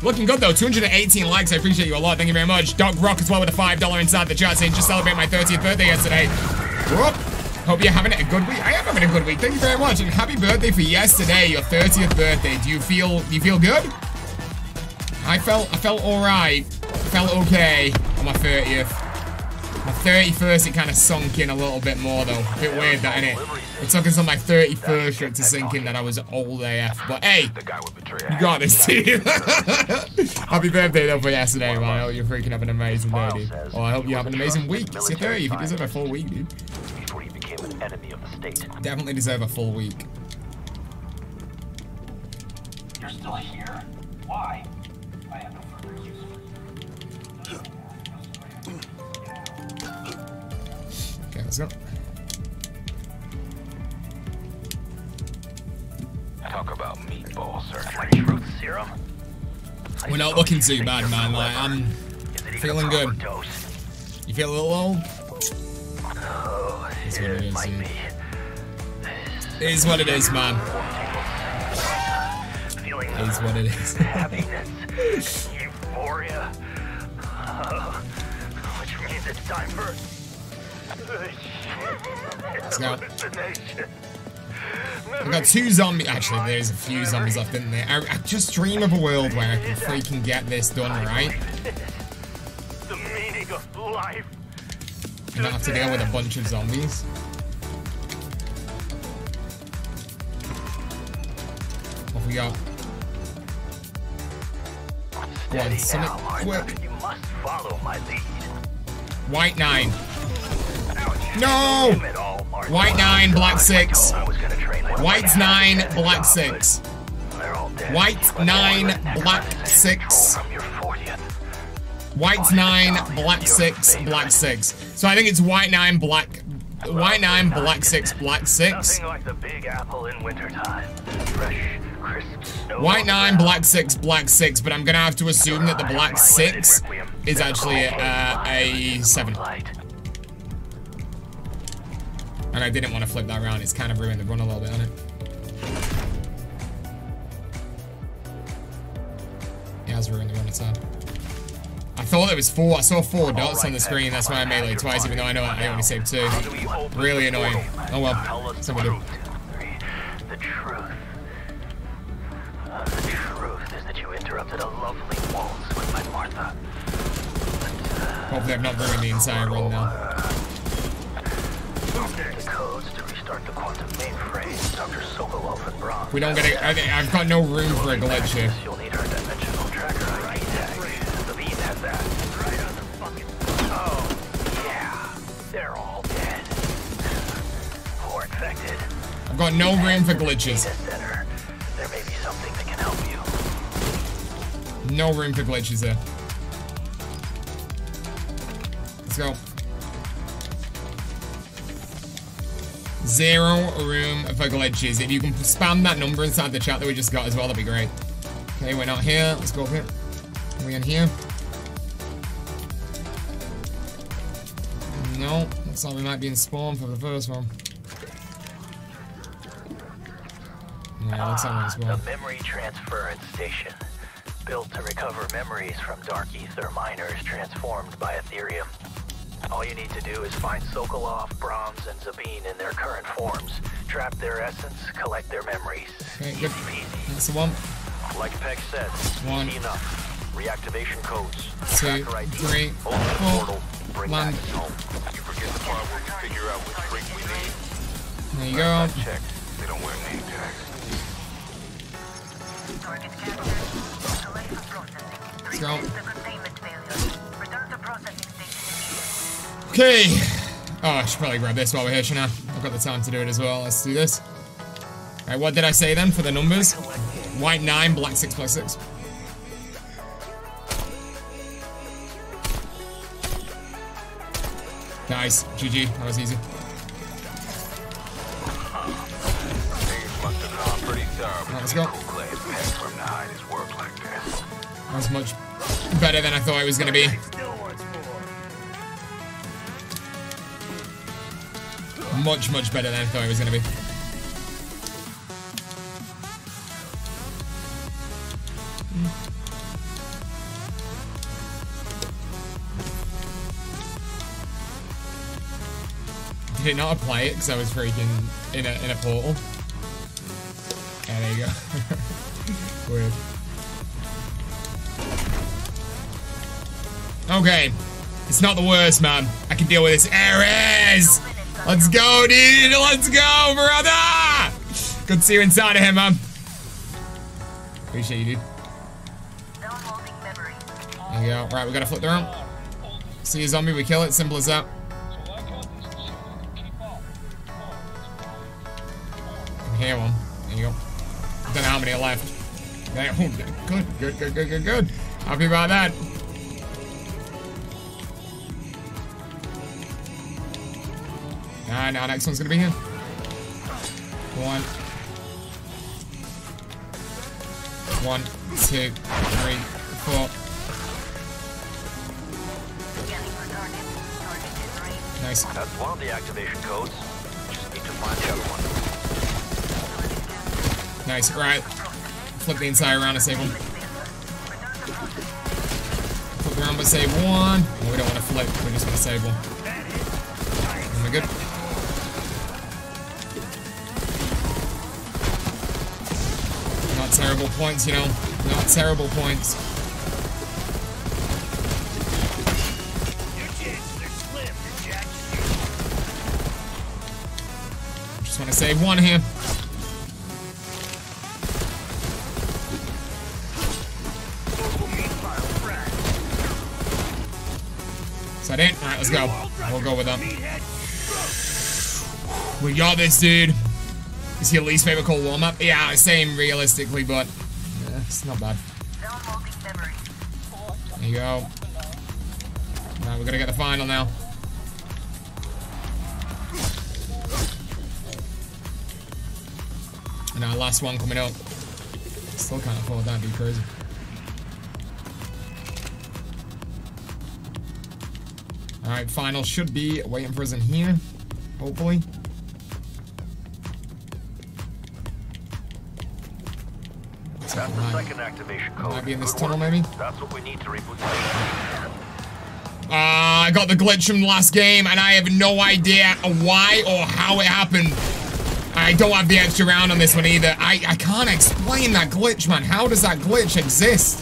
Looking good though, two hundred eighteen likes, I appreciate you a lot, thank you very much. Doc Rock as well with a five dollar inside the chat saying just celebrate my thirtieth birthday yesterday. Whoop. Hope you're having a good week. I am having a good week, thank you very much, and happy birthday for yesterday, your thirtieth birthday. Do you feel, do you feel good? I felt, I felt alright, I felt okay on my thirtieth. My thirty-first, it kind of sunk in a little bit more though. A bit weird that, innit? It took us on my thirty-first shit to sink in that I was old A F. But hey, you got this team. Happy birthday though for yesterday, man. I hope you're freaking having an amazing day, dude. Oh, I hope you have an amazing week. It's your thirty. You deserve a full week, dude. Definitely deserve a full week. You're still here? Why? I have no further use for you. Okay, let's go. Talk about meatball surgery. Truth serum. We're not looking too bad, man. Like, I'm feeling good. You feel a little old? Oh, it is, might be. It is what it is, man. It is what it is. Happiness, euphoria. Which means it's time for. Let's go. I've got two zombies. Actually, there's a few zombies left, didn't there? I, I just dream of a world where I can freaking get this done, right? The meaning of life. I don't have to deal with a bunch of zombies. What we got? Go on, Sonic, quick. You must follow my lead. White nine. No! White nine, black six. White's nine, black six. White's nine, black six. White's nine, black six, black six. So I think it's white nine, black, white nine, black six, black six. White nine, black six, black six. But I'm gonna have to assume that the black six is actually uh, a seven. And I didn't want to flip that around. It's kind of ruined the run a little bit, hasn't it? Yeah, it has ruined the run a ton. I thought it was four. I saw four dots on the screen. That's why I made it twice, even though I know I only saved two. Really annoying. Oh well. That's what we do. The truth. The truth is that you interrupted a lovely waltz with my Martha. Hopefully I've not ruined the entire run now. The codes to restart the quantum mainframe, Doctor Sokolov and Brahm. We don't get it. I've got no room for a glitch here. You'll need our dimensional tracker I D tag. The lead has that. Right on the fucking. Oh, yeah. They're all dead. Or infected. I've got no room for glitches. There may be something that can help you. No room for glitches there. Let's go. Zero room for glitches. If you can spam that number inside the chat that we just got as well, that'd be great. Okay, we're not here. Let's go up here. Are we in here? No. Looks like we might be in spawn for the first one. Yeah, looks like we're in spawn. Ah, the memory transference station. Built to recover memories from dark ether miners transformed by Ethereum. All you need to do is find Sokolov, Brahms, and Zabine in their current forms. Trap their essence, collect their memories. Okay, easy peasy. That's the one. Like Peck said, one. Enough. Reactivation codes. Two, three, four. Land. get the part where we figure out which break we need. There you go. Checked. They don't wear name tags. Target captured. Delay for processing. Prevent the containment failure. Return to processing station. Okay. Oh, I should probably grab this while we're here, shouldn't I? I've got the time to do it as well. Let's do this. Alright, what did I say then for the numbers? White nine, black six plus six. Nice, G G, that was easy. Right, let's go. That was much better than I thought it was gonna be. Much, much better than I thought it was gonna be. Did not apply it because I was freaking in a in a portal. Yeah, there you go. Weird. Okay, it's not the worst, man. I can deal with this. Ares, let's go, dude. Let's go, brother. Good to see you inside of him, man. Appreciate you, dude. There you go. Right, we gotta flip the room. See a zombie, we kill it. Simple as that. Here one. There you go. Don't know how many are left. Good, good, good, good, good, good. Happy about that. Nah, nah, next one's gonna be here. One. One, two, three, four. Nice. That's one of the activation codes. Just need to find the other one. Nice, right. Flip the inside around and save one. Flip around but save one. Oh, we don't want to flip, we just want to save one. And we're good. Not terrible points, you know. Not terrible points. Just want to save one here. Alright, let's go. We'll go with them. We got this, dude. Is your least favorite cold warm-up? Yeah, same realistically, but yeah, it's not bad. There you go. Alright, we're gonna get the final now. And our last one coming up. Still can't afford that, that'd be crazy. Alright, final should be waiting for us in here, hopefully. That's the second activation code. Might be in this tunnel, maybe? That's what we need to reboot. Uh, I got the glitch from the last game, and I have no idea why or how it happened. I don't have the extra round on this one either. I, I can't explain that glitch, man. How does that glitch exist?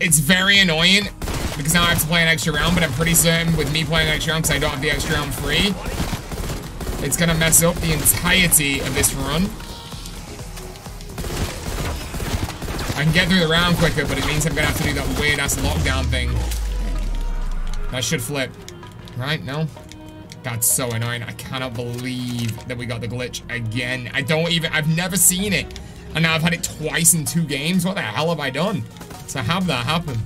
It's very annoying. Because now I have to play an extra round, but I'm pretty certain with me playing an extra round, because I don't have the extra round free, it's going to mess up the entirety of this run. I can get through the round quicker, but it means I'm going to have to do that weird-ass lockdown thing. That should flip. Right? No? That's so annoying. I cannot believe that we got the glitch again. I don't even... I've never seen it. And now I've had it twice in two games. What the hell have I done to have that happen?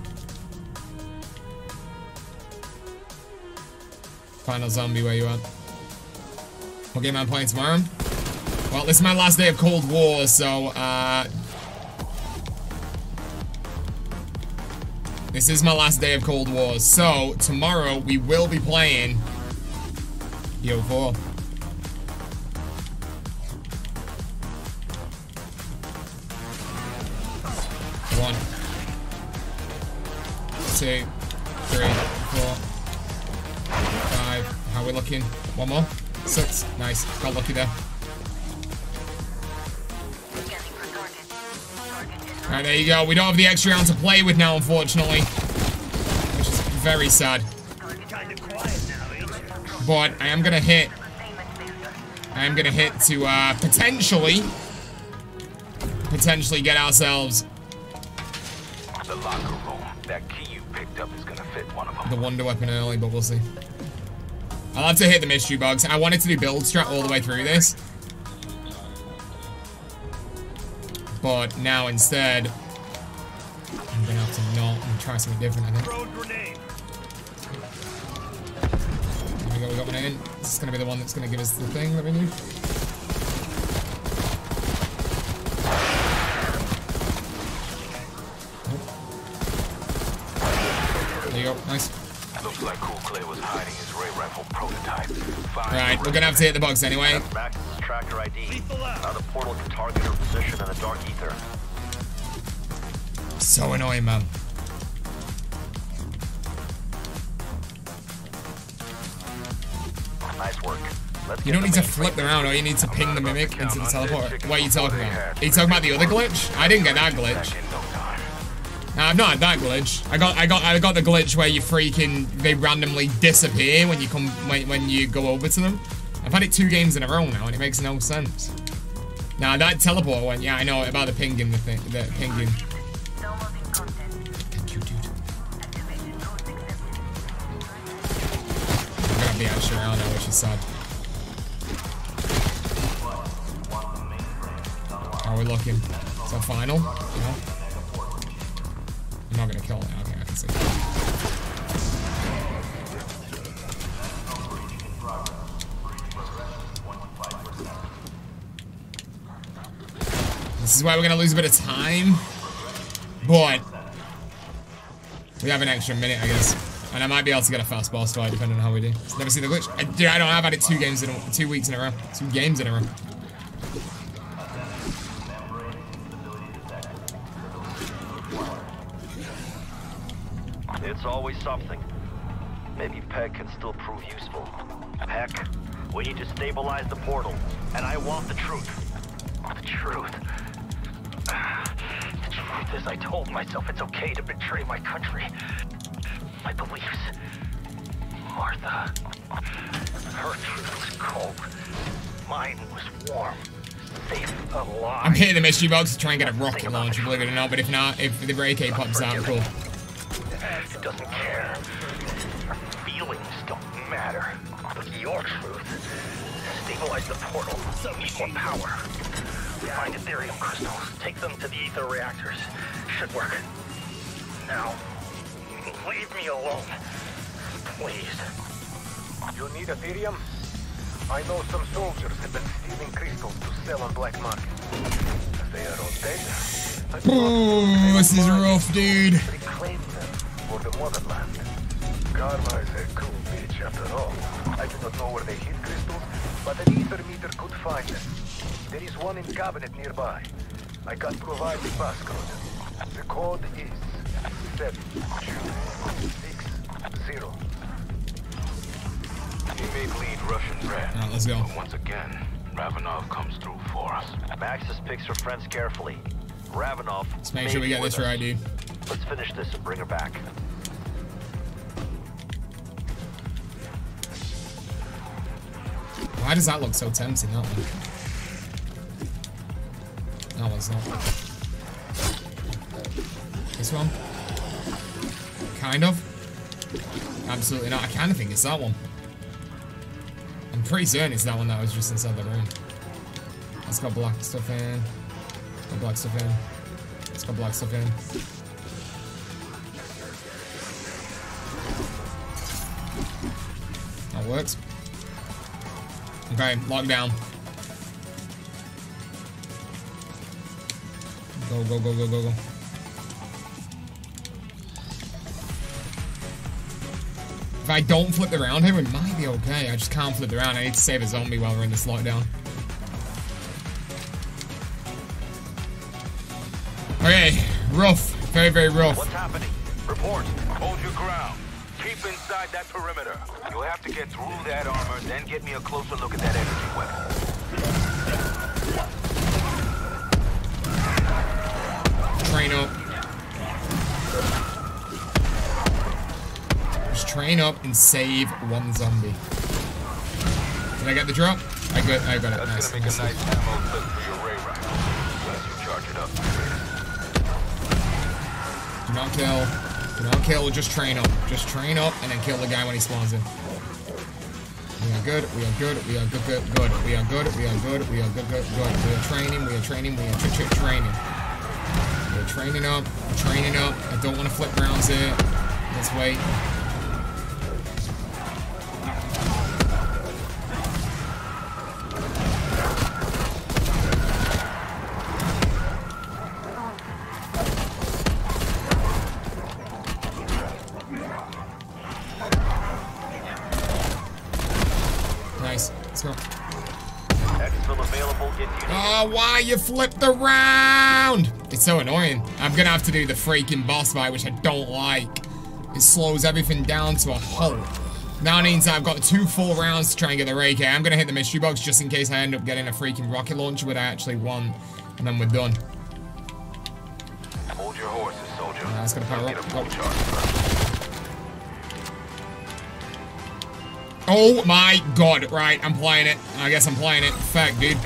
Final zombie, where you at? What game am I playing tomorrow? Well, this is my last day of Cold War, so, uh... This is my last day of Cold War, so tomorrow we will be playing B O four. One. Two. Three. Four. Five. How are we looking? One more. Six. Nice. Got lucky there. Alright, there you go. We don't have the extra round to play with now, unfortunately. Which is very sad. but I am gonna hit. I am gonna hit to uh, potentially, potentially get ourselves the locker room. That key you picked up is gonna fit one of them. The Wonder Weapon early, but we'll see. I'll have to hit the mystery box. I wanted to do build strat all the way through this, but now instead, I'm gonna have to not and try something different. I think. We got, we got one in. This is going to be the one that's going to give us the thing that we need. Oh. There you go. Nice. Looks like Cool Clay was hiding his ray rifle prototype. Alright, we're going to have to hit the bugs anyway. Maxis tractor I D. Now the portal can target her position in the dark ether. So annoying, man. Nice work. Let's you don't need to flip them out, or you need to ping the Mimic into the teleport. What are you talking about? Are you talking about the other glitch? I didn't get that glitch. Nah, I've not had that glitch. I got, I got, I got the glitch where you freaking they randomly disappear when you come when, when you go over to them. I've had it two games in a row now, and it makes no sense. Nah, that teleport one. Yeah, I know about the pinging the thing, the pinging. Yeah, I'm sure I don't know what she said. Are oh, we looking? Is that final? No. I'm not gonna kill it. Okay, I can see. This is why we're gonna lose a bit of time. But we have an extra minute, I guess. And I might be able to get a fast boss fight depending on how we do. Never see the glitch. I, dude, I don't have had it two games in a, two weeks in a row. Two games in a row. It's always something. Maybe Peck can still prove useful. Peck, we need to stabilize the portal, and I want the truth. The truth. The truth is, I told myself it's okay to betray my country. My beliefs. Martha. Her truth was cold. Mine was warm. Safe, alive. I'm hitting the mystery box to try and get a rocket launcher, believe it or not, but if not, if the ray K pops out, cool. It doesn't care. Our feelings don't matter. But your truth. Stabilize the portal. Need more power. Find Ethereum crystals. Take them to the ether reactors. Should work. Now. Leave me alone, please. You need Ethereum? I know some soldiers have been stealing crystals to sell on black market. They are all dead. Ooh, this is rough, dude. Reclaim them for the motherland. Karma is a cool bitch after all. I do not know where they hid crystals, but an ether meter could find them. There is one in cabinet nearby. I can provide the passcode. The code is Seven, two, six, zero. He may bleed Russian red. All right, let's go. But once again, Ravenov comes through for us. Maxis picks her friends carefully. Ravenov. Let's make sure we get this right, dude. Let's finish this and bring her back. Why does that look so tempting? That one. That one's not. This one. Kind of. Absolutely not. I kind of think it's that one. I'm pretty certain it's that one that was just inside the room. It's got black stuff in. It's got black stuff in. It's got black stuff in. That works. Okay, lockdown. Go, go, go, go, go, go. If I don't flip around here, we might be okay. I just can't flip around. I need to save a zombie while we're in this lockdown. Okay, rough. Very, very rough. What's happening? Report. Hold your ground. Keep inside that perimeter. You'll have to get through that armor, then get me a closer look at that energy weapon. Train up. Train up and save one zombie. Did I get the drop? I got, I got it. That's nice. Gonna make nice. A nice ammo clip for your ray rifle as you charge it up. Do not kill. Do not kill. Just train up. Just train up and then kill the guy when he spawns in. We are good. We are good. We are good. Good. Good. We are good. We are good. We are good. Good. Good. We are training. We are training. We are tra training. We are training up. Training up. I don't want to flip rounds here. Let's wait. Why you flipped around? It's so annoying. I'm gonna have to do the freaking boss fight, which I don't like. It slows everything down to a halt. That means I've got two full rounds to try and get the Ray K. I'm gonna hit the mystery box just in case I end up getting a freaking rocket launcher that I actually want, and then we're done. Hold your horses, soldier. Nah, it's gonna power up. Oh my god, right, I'm playing it. I guess I'm playing it. Fuck, dude.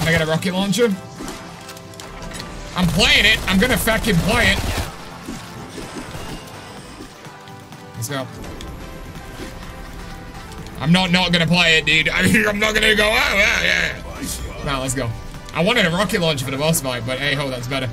I got a rocket launcher. I'm playing it. I'm gonna fucking play it. Let's go. I'm not not gonna play it, dude. I mean, I'm not gonna go. Oh yeah, yeah. Now let's go. I wanted a rocket launcher for the boss fight, but hey ho, that's better.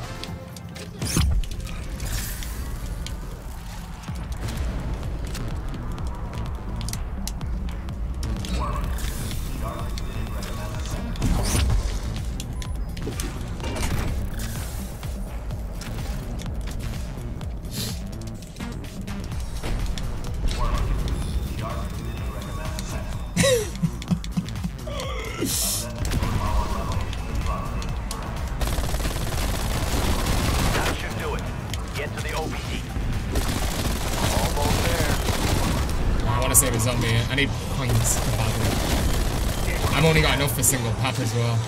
As well.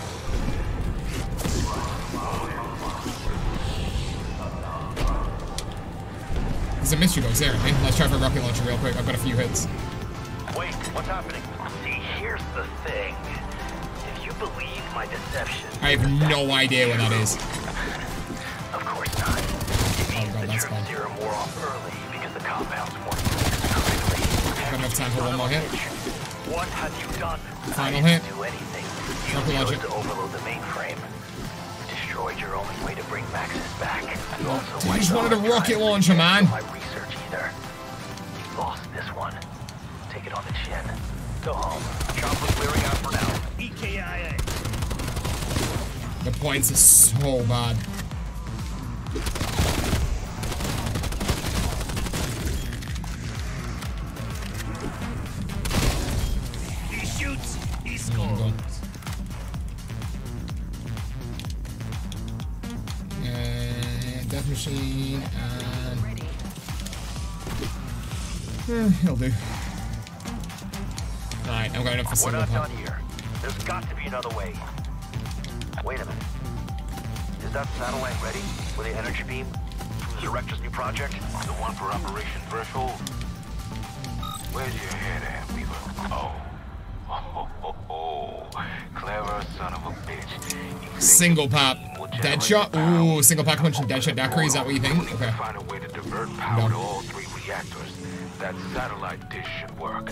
There's a mystery box there, I think. Let's try for a rocket launcher real quick. I've got a few hits. Wait, what's happening? See, here's the thing. If you believe my deception, I have no idea what that is. Of course not. It means oh, God, that that's you're zero more off early because the compound's more critically. Got enough time for one more hit. What have you done? Final hit. You chose to overload the mainframe. Destroyed your only way to bring Maxis back. You also I just wanted a rocket launcher, man. My research either. You lost this one. Take it on the chin. Go home. Chopper clearing out for now. E K I A. The points are so bad. He shoots. He scores. Machine and eh, he'll do. Alright, I'm going up for single pump. There's got to be another way. Wait a minute. Is that satellite ready with the energy beam from the Director's new project? The one for Operation Threshold? Where's your head at, Weaver? Oh. Oh, oh, oh, oh. Clever son of a bitch. Single pop. Deadshot? Ooh, single pack punch and Deadshot Daiquiri, is that what you think? Okay. Find a way to divert power to all three reactors. That satellite dish should work.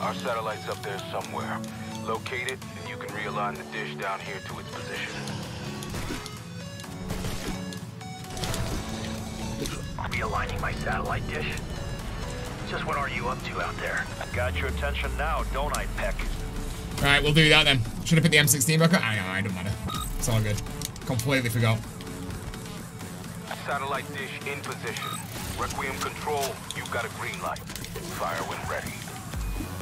Our satellite's up there somewhere. Locate it, and you can realign the dish down here to its position. Realigning my satellite dish? Just what are you up to out there? I got your attention now, don't I, Peck? Alright, we'll do that then. Should I put the M sixteen back up? I know, it don't matter. It's all good. Completely forgot. Satellite dish in position. Requiem control, you've got a green light. Fire when ready.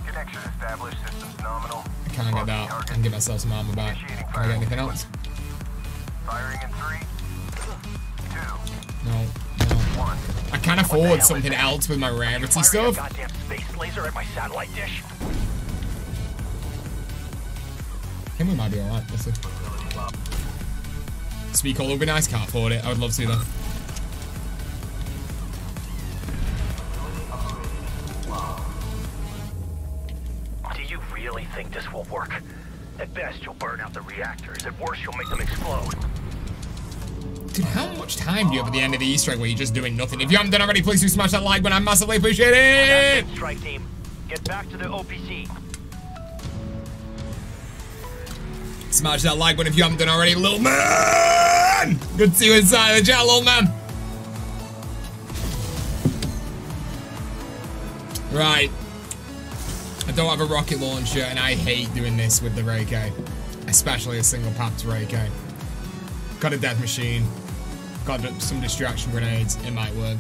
Connection established, systems nominal. I can't get that. I can get myself some armor back. Can I get anything else? Firing in three, two, no. I can't afford something else with my rarity stuff. Goddamn space laser at my satellite dish. I think we might be alright. We'll see. Speak all over nice. Can't afford it. I would love to see that. really think this will work. At best, you'll burn out the reactors. At worst, you'll make them explode. Dude, how much time do you have at the end of the Easter egg where you're just doing nothing? If you haven't done already, please do smash that like button. I massively appreciate it! Strike team, get back to the O P C. Smash that like button if you haven't done already, little man! Good to see you inside the chat, little man. Right. I don't have a rocket launcher, and I hate doing this with the Reiki. Especially a single papped Reiki. Got a death machine. Got some distraction grenades. It might work.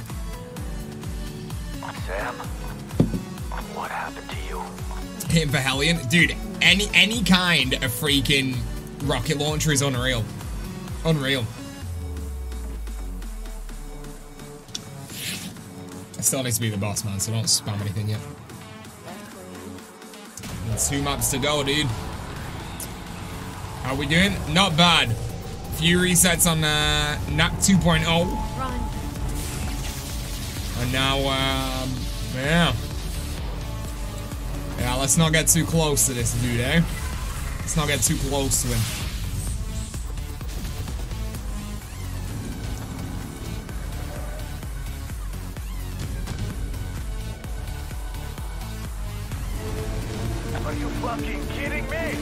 Sam, what happened to you? Hitting for Hellion? Dude, any any kind of freaking rocket launcher is unreal. Unreal. I still need to be the boss, man, so don't spam anything yet. And two maps to go, dude. How we doing? Not bad. Few resets on uh, N A P two point oh. And now, um, yeah. Yeah, let's not get too close to this dude, eh? Let's not get too close to him. Are you fucking kidding me?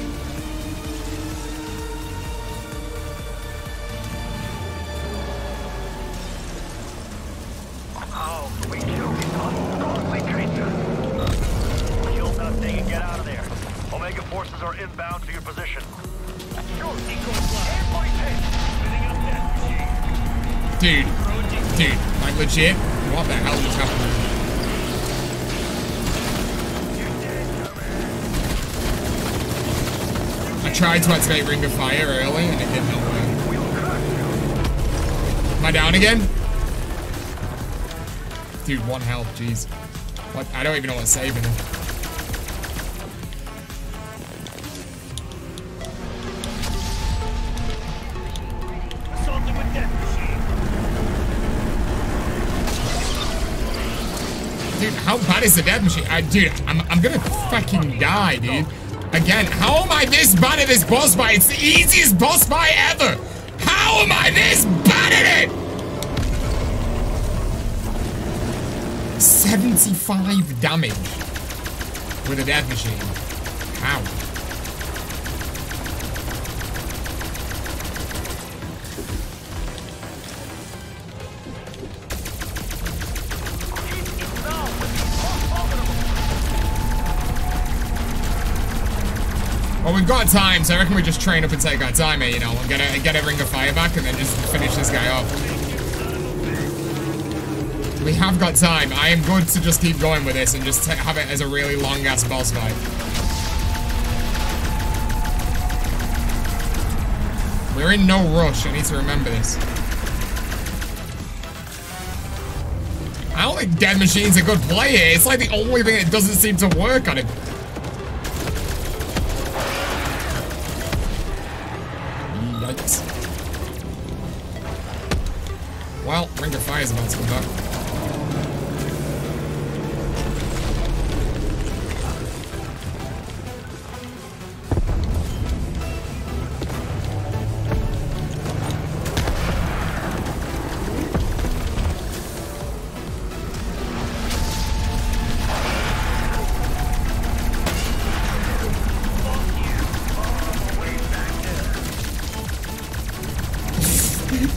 How do we kill these ungodly creatures? Kill that thing and get out of there. Omega forces are inbound to your position. Dude, dude, like legit, what the hell just happened? Tried to activate Ring of Fire early and it did not work. Am I down again? Dude, one health, jeez. What? I don't even know what's saving him. Dude, how bad is the death machine? I, dude, I'm, I'm gonna fucking die, dude. Again, how am I this bad at this boss fight? It's the easiest boss fight ever! How am I this bad at it? seventy-five damage with a death machine. How? We've got time, so I reckon we just train up and take our time here, you know, and get a, get a Ring of Fire back and then just finish this guy off. We have got time. I am good to just keep going with this and just have it as a really long-ass boss fight. We're in no rush. I need to remember this. I don't think Dead Machine's a good play here. It's like the only thing that doesn't seem to work on it. Well, Ring of Fire is about to come back.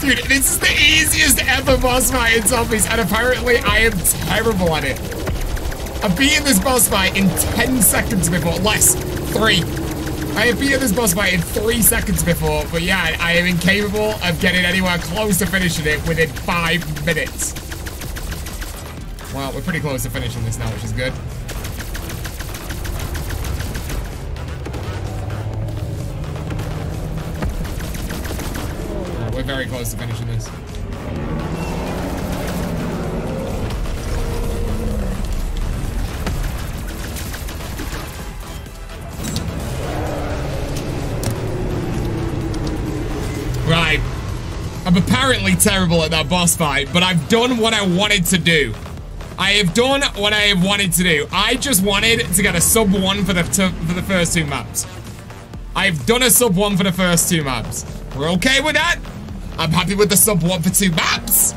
Dude, this is the easiest ever boss fight in zombies, and apparently I am terrible at it. I've beaten this boss fight in ten seconds before, less, three. I have beaten this boss fight in three seconds before, but yeah, I am incapable of getting anywhere close to finishing it within five minutes. Well, we're pretty close to finishing this now, which is good. Very close to finishing this. Right. I'm apparently terrible at that boss fight, but I've done what I wanted to do. I have done what I have wanted to do. I just wanted to get a sub one for the for the first two maps. I've done a sub one for the first two maps. We're okay with that. I'm happy with the sub one for two maps.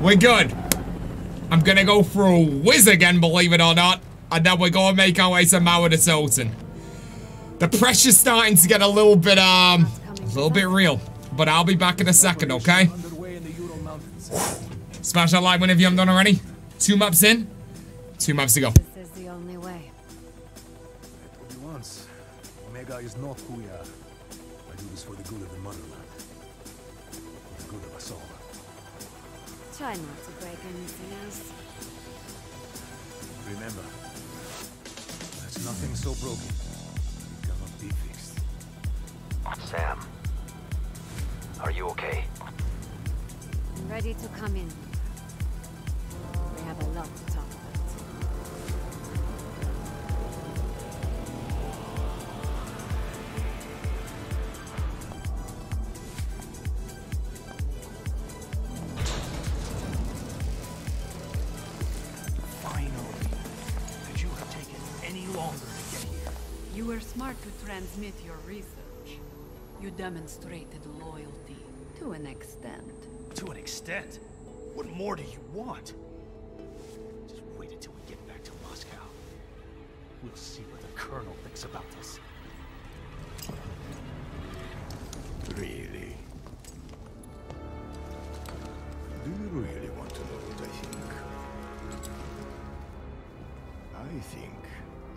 We're good. I'm gonna go for a whiz again, believe it or not, and then we're gonna make our way to Mauer der Toten. The pressure's starting to get a little bit, um, a little bit real, but I'll be back in a second, okay? Smash that like whenever you haven't done already. Two maps in, two maps to go. This is the only way. I told you once, Omega is not who we are. I do this for the good of the motherland, for the good of us all. Try not to break anything else. Remember, there's nothing so broken that it cannot be fixed. Sam, are you okay? I'm ready to come in. We have a lot to talk about. Finally, could you have taken any longer to get here? You were smart to transmit your research. You demonstrated loyalty to an extent. To an extent? What more do you want? Just wait until we get back to Moscow. We'll see what the Colonel thinks about this. Really? Do you really want to know what I think? I think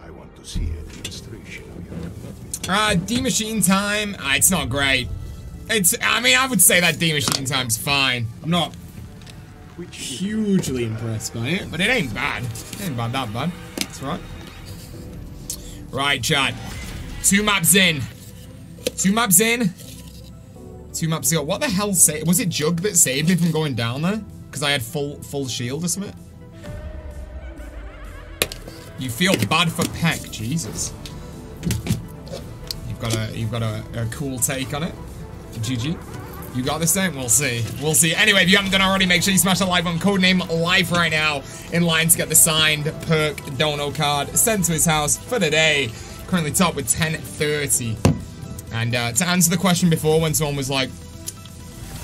I want to see a demonstration of your commitment. Uh, D-Machine time? Uh, it's not great. It's, I mean, I would say that D-Machine time's fine. I'm not hugely impressed by it, but it ain't bad. It ain't bad that bad. That's right. Right, chat. Two maps in. Two maps in. Two maps to go. What the hell saved? Was it Jug that saved me from going down there? Because I had full full shield or something? You feel bad for Peck, Jesus. You've got a, you've got a, a cool take on it. G G. You got this thing? We'll see. We'll see. Anyway, if you haven't done already, make sure you smash that like button. Codename live right now. In line to get the signed perk dono card sent to his house for the day. Currently top with ten thirty. And uh, to answer the question before when someone was like,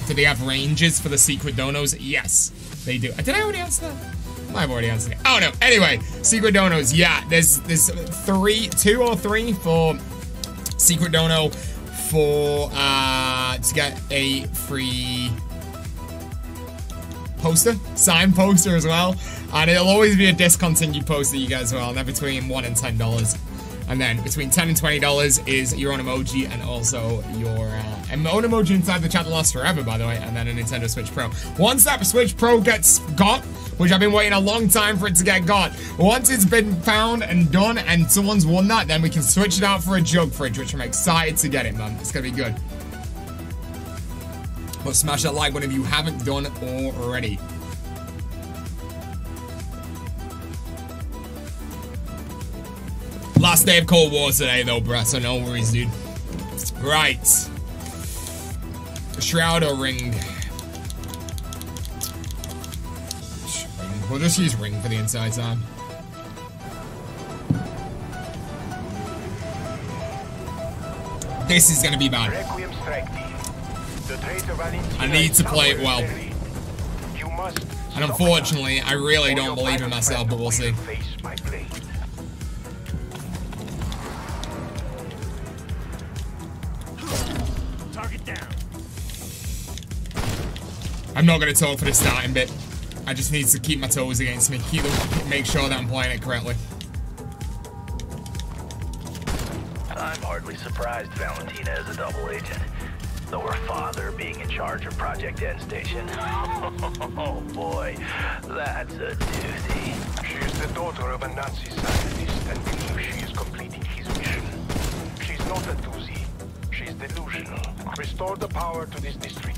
do they have ranges for the secret donos? Yes, they do. Did I already answer that? I've already answered it. Oh no. Anyway, secret donos. Yeah, there's, there's three, two or three for secret dono. For uh, to get a free poster, signed poster as well, and it'll always be a discontinued poster you get as well. And they're between one and ten dollars, and then between ten and twenty dollars is your own emoji and also your uh, own emoji inside the chat that lasts forever, by the way. And then a Nintendo Switch Pro. Once that Switch Pro gets got, which I've been waiting a long time for it to get got, once it's been found and done and someone's won that, then we can switch it out for a Jug fridge, which I'm excited to get it, man. It's gonna be good. But smash that like button if you haven't done already. Last day of Cold War today though, bruh, so no worries, dude. Right. Shroud or ring? We'll just use ring for the inside side. This is gonna be bad. I need to play it well. And unfortunately, I really don't believe in myself, but we'll see. I'm not gonna talk for the starting bit. I just need to keep my toes against me, keep them, make sure that I'm playing it correctly. I'm hardly surprised Valentina is a double agent, though her father being in charge of Project N Station. Oh boy, that's a doozy. She is the daughter of a Nazi scientist and believes she is completing his mission. She's not a doozy, she's delusional. Restore the power to this district.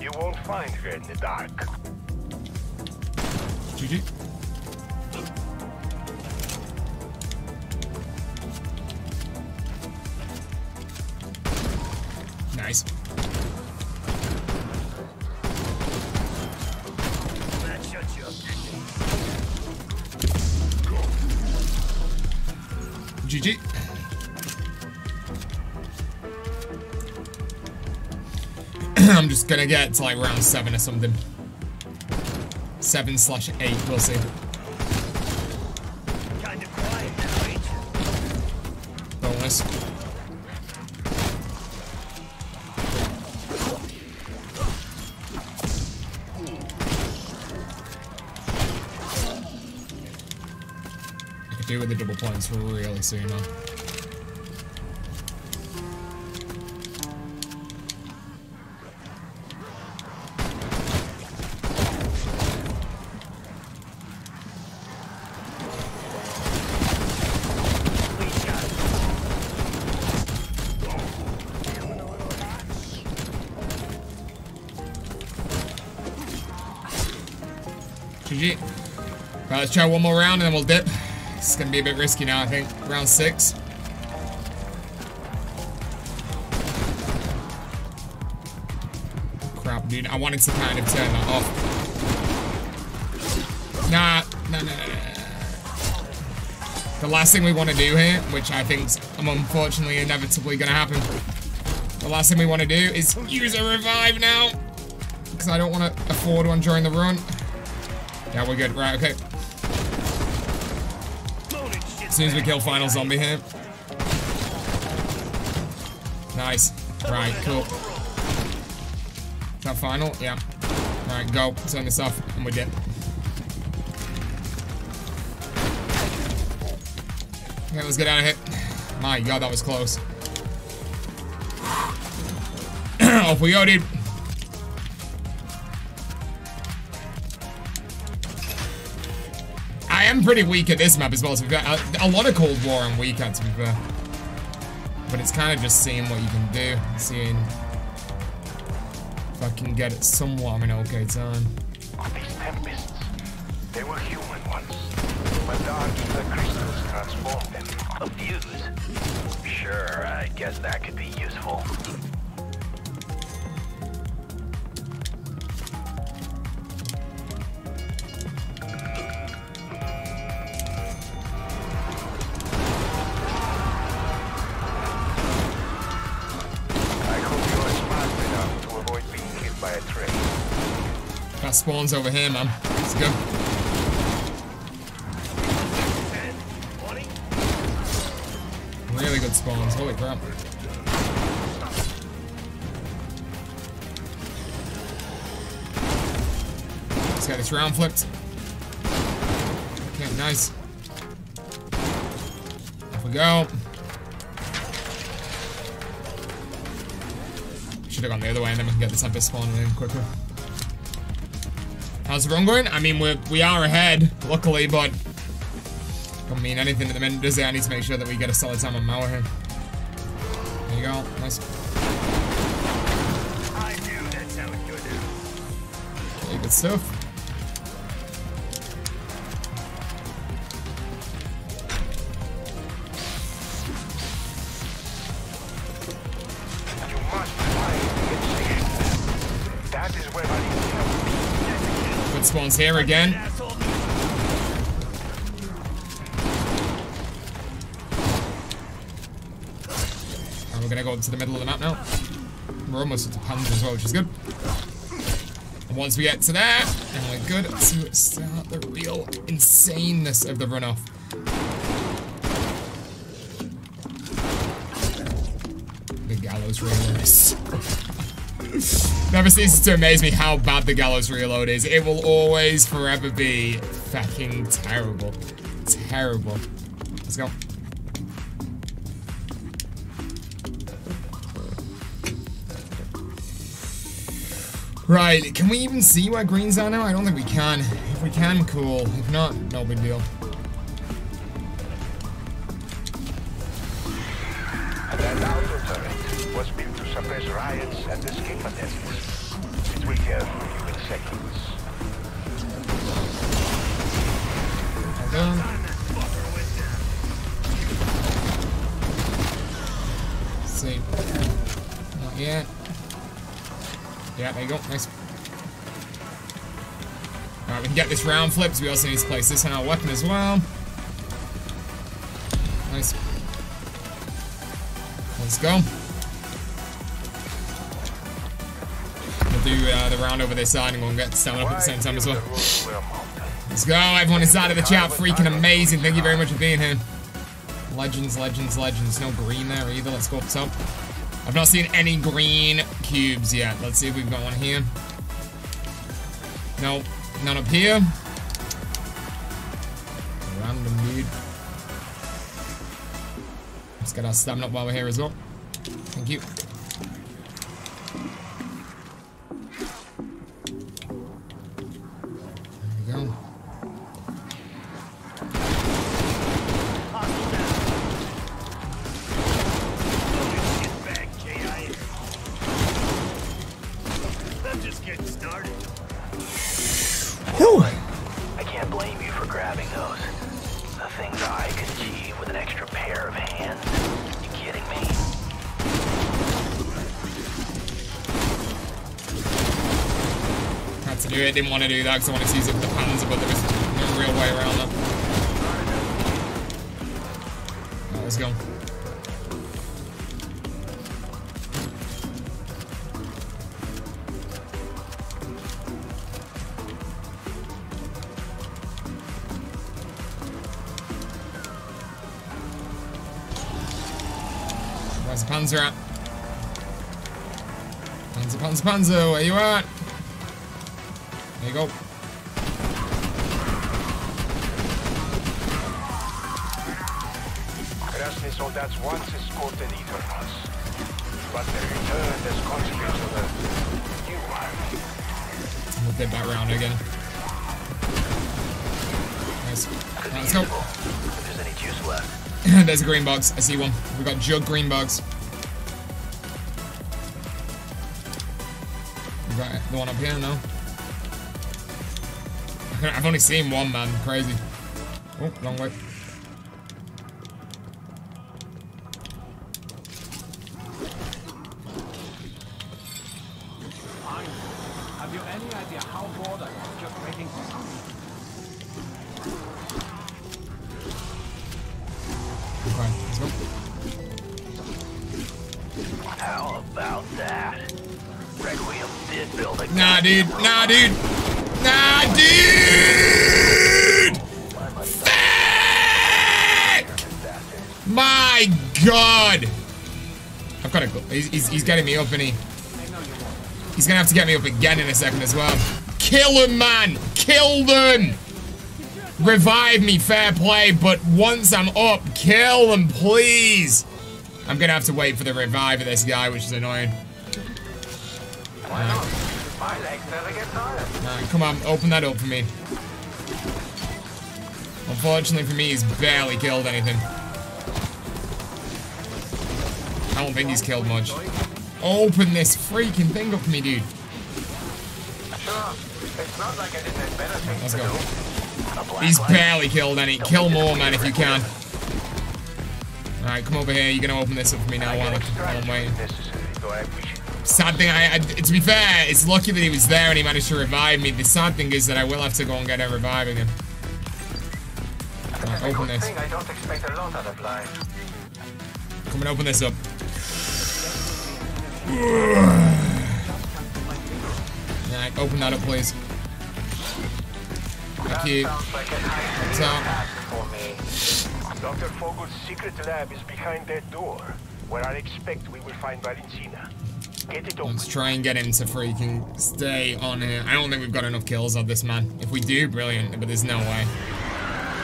You won't find her in the dark. G G. Nice. That shuts you up. G G. I'm just gonna get to like round seven or something. Seven slash eight, we'll see. Kind of quiet, right? Bonus. I could do with the double points really soon, man. Let's try one more round and then we'll dip. It's gonna be a bit risky now, I think. Round six. Crap, dude. I wanted to kind of turn that off. Nah, nah, nah, nah. The last thing we want to do here, which I think is unfortunately inevitably gonna happen. The last thing we want to do is use a revive now, because I don't want to afford one during the run. Yeah, we're good. Right, okay. As soon as we kill final zombie here. Nice. Right, cool. Is that final? Yeah. Alright, go. Turn this off and we're dead. Okay, let's get out of here. My god, that was close. Off we go, dude. I am pretty weak at this map as well, to be fair. A lot of Cold War I'm weak at, to be fair. But it's kind of just seeing what you can do. Seeing if I can get it somewhat of an okay time. These tempests, they were human once. But dark ether crystals transformed them. Abused? Sure, I guess that could be useful. Spawns over here, man. Let's go. Really good spawns. Holy crap. Let's get this round flipped. Okay, nice. Off we go. Should have gone the other way and then we can get this epic spawn in quicker. How's the run going? I mean, we're, we are ahead, luckily, but don't mean anything at the minute, does it? I need to make sure that we get a solid time on Mauer here. There you go. Nice. I knew that's how it would do. Okay, good stuff. Spawns here again. And we're gonna go to the middle of the map now. We're almost at the Panzer as well, which is good. And once we get to there, then we're good to start the real insaneness of the runoff. The gallows reload. Never ceases to amaze me how bad the gallows reload is. It will always, forever be fucking terrible. Terrible. Let's go. Right, can we even see where greens are now? I don't think we can. If we can, cool. If not, no big deal. Riots and escape attempts. It will care for you in seconds. Let's see. Not yet. Yeah, there you go. Nice. Alright, we can get this round flipped. We also need to place this on our weapon as well. Nice. Let's go. We'll do uh, the round over this side and we'll get Stamina Up at the same time as well. Let's go. Everyone inside of the chat, freaking amazing. Thank you very much for being here. Legends, legends, legends. No green there either. Let's go up top. I've not seen any green cubes yet. Let's see if we've got one here. No, none up here. Random dude. Let's get our stamina up while we're here as well. Thank you. There we go. I didn't want to do that because I wanted to use it with the Panzer, but there was no real way around that. Right, let's go. Where's the Panzer at? Panzer, Panzer, Panzer, where you at? There you go. Krasny soldats once escorted Ether once, but they returned as contributors to the new army. Move that back round again. Nice. Right, let's go. If there's any juice left. There's a green box. I see one. We've got Jug green box. We've got the one up here now. I've only seen one, man. Crazy. Oh, wrong way. Have you any idea how bored I am just waiting for something? Okay, let's go. How about that? Requiem did build a... Nah, dude. Nah, dude. Nah, dude! Fuck! My God! I've got to go. He's, he's, he's getting me up, and he... He's gonna have to get me up again in a second as well. Kill him, man! Kill them! Revive me, fair play, but once I'm up, kill them, please! I'm gonna have to wait for the revive of this guy, which is annoying. Uh, My legs never get tired. Alright, come on, open that up for me. Unfortunately for me, he's barely killed anything. I don't think he's killed much. Open this freaking thing up for me, dude. Sure, it's not like I did that better thing. Let's go. He's barely killed any. Kill more, man, if you can. Alright, come over here. You're gonna open this up for me now while I'm waiting. Sad thing, I, I, to be fair, it's lucky that he was there and he managed to revive me. The sad thing is that I will have to go and get a revive again. Right, open this. I don't expect a lot out of life. Come and open this up. Alright, open that up, please. Thank you. What's up? Doctor Fogel's secret lab is behind that door, where I expect we will find Valentina. Let's try and get him to freaking stay on here. I don't think we've got enough kills on this man. If we do, brilliant, but there's no way.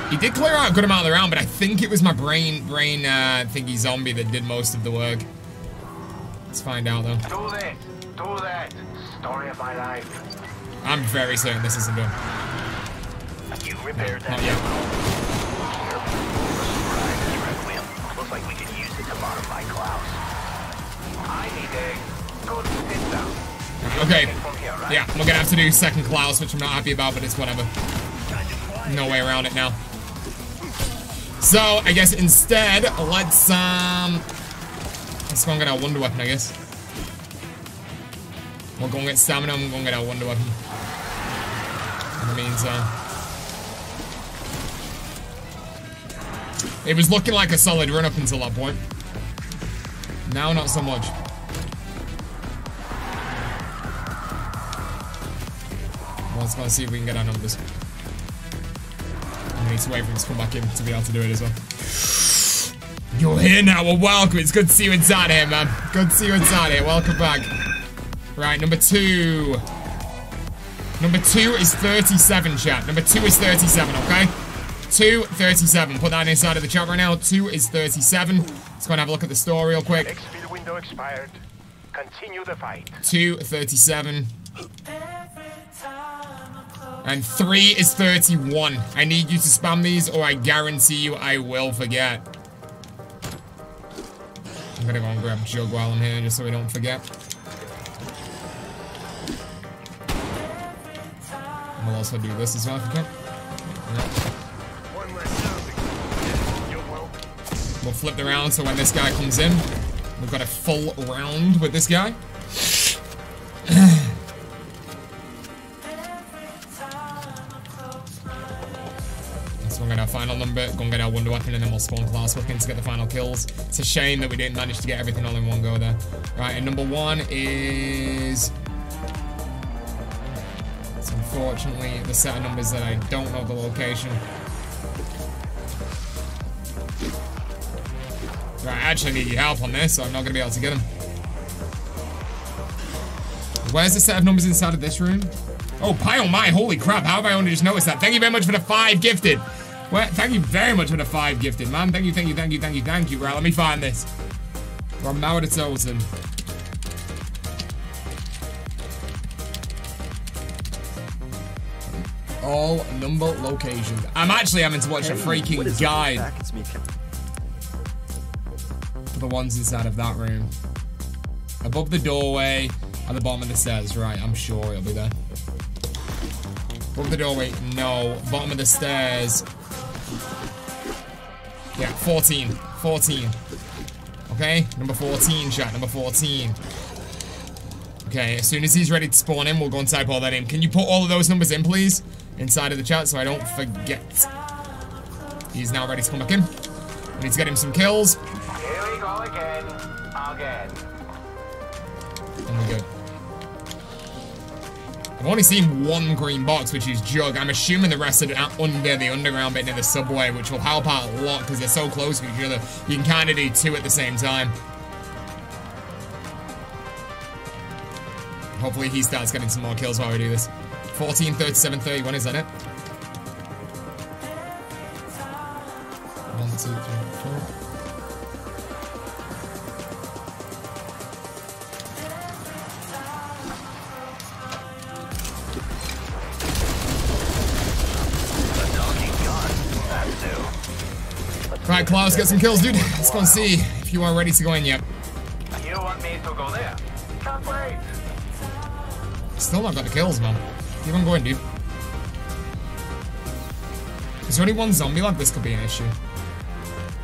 He did clear out a good amount of the round, but I think it was my brain, brain, uh, thingy zombie that did most of the work. Let's find out, though. Do that. Do that. Story of my life. I'm very certain this isn't done. You repaired that. Not yet. Looks like we could use it to modify Klaus. I need a good sit down. Okay. Yeah, we're gonna have to do second Klaus, which I'm not happy about, but it's whatever. No way around it now. So I guess instead, let's um let's go and get our Wonder Weapon, I guess. We're gonna get stamina and we're gonna get our Wonder Weapon. In the meantime. It was looking like a solid run up until that point. Now not so much. Well, let's go and see if we can get our numbers. We need to wait for him to come back in to be able to do it as well. You're here now, well welcome, it's good to see you inside here, man. Good to see you inside here, welcome back. Right, number two. Number two is thirty-seven, chat. Number two is thirty-seven, okay? two, thirty-seven. Put that inside of the chat right now. two is thirty-seven. Let's go and have a look at the store real quick. X P window expired. Continue the fight. two, thirty-seven. And three is thirty-one. I need you to spam these or I guarantee you I will forget. I'm gonna go and grab Jug while I'm here just so we don't forget. We'll also do this as well if we can. Yeah. We'll flip the round so when this guy comes in, we've got a full round with this guy. So we'll get our final number, go and get our Wonder Weapon, and then we'll spawn class weapon to get the final kills. It's a shame that we didn't manage to get everything all in one go there. Right, and number one is... It's unfortunately the set of numbers that I don't know the location. Right, I actually need your help on this, so I'm not going to be able to get him. Where's the set of numbers inside of this room? Oh, pie oh my, holy crap, how have I only just noticed that? Thank you very much for the five gifted. Where, thank you very much for the five gifted, man. Thank you, thank you, thank you, thank you, thank you. Right, let me find this. From Mauer der Toten. All number locations. I'm actually having to watch hey, a freaking guide. The ones inside of that room. Above the doorway, at the bottom of the stairs, right, I'm sure it'll be there. Above the doorway, no. Bottom of the stairs. Yeah, fourteen. fourteen. Okay, number fourteen, chat, number fourteen. Okay, as soon as he's ready to spawn in, we'll go and type all that in. Can you put all of those numbers in, please? Inside of the chat, so I don't forget. He's now ready to come back in. We need to get him some kills. Here we go again, again. And we're good. I've only seen one green box, which is Jug. I'm assuming the rest are under the underground bit near the subway, which will help out a lot because they're so close to each other. You can kind of do two at the same time. Hopefully he starts getting some more kills while we do this. fourteen, thirty-seven, thirty-one, is that it? one, two, three, four. Right, Klaus, get some kills, dude. Let's go and see if you are ready to go in yet. You want me to go there? Can't wait. Still not got the kills, man. Keep on going, dude. Is there only one zombie left? This could be an issue.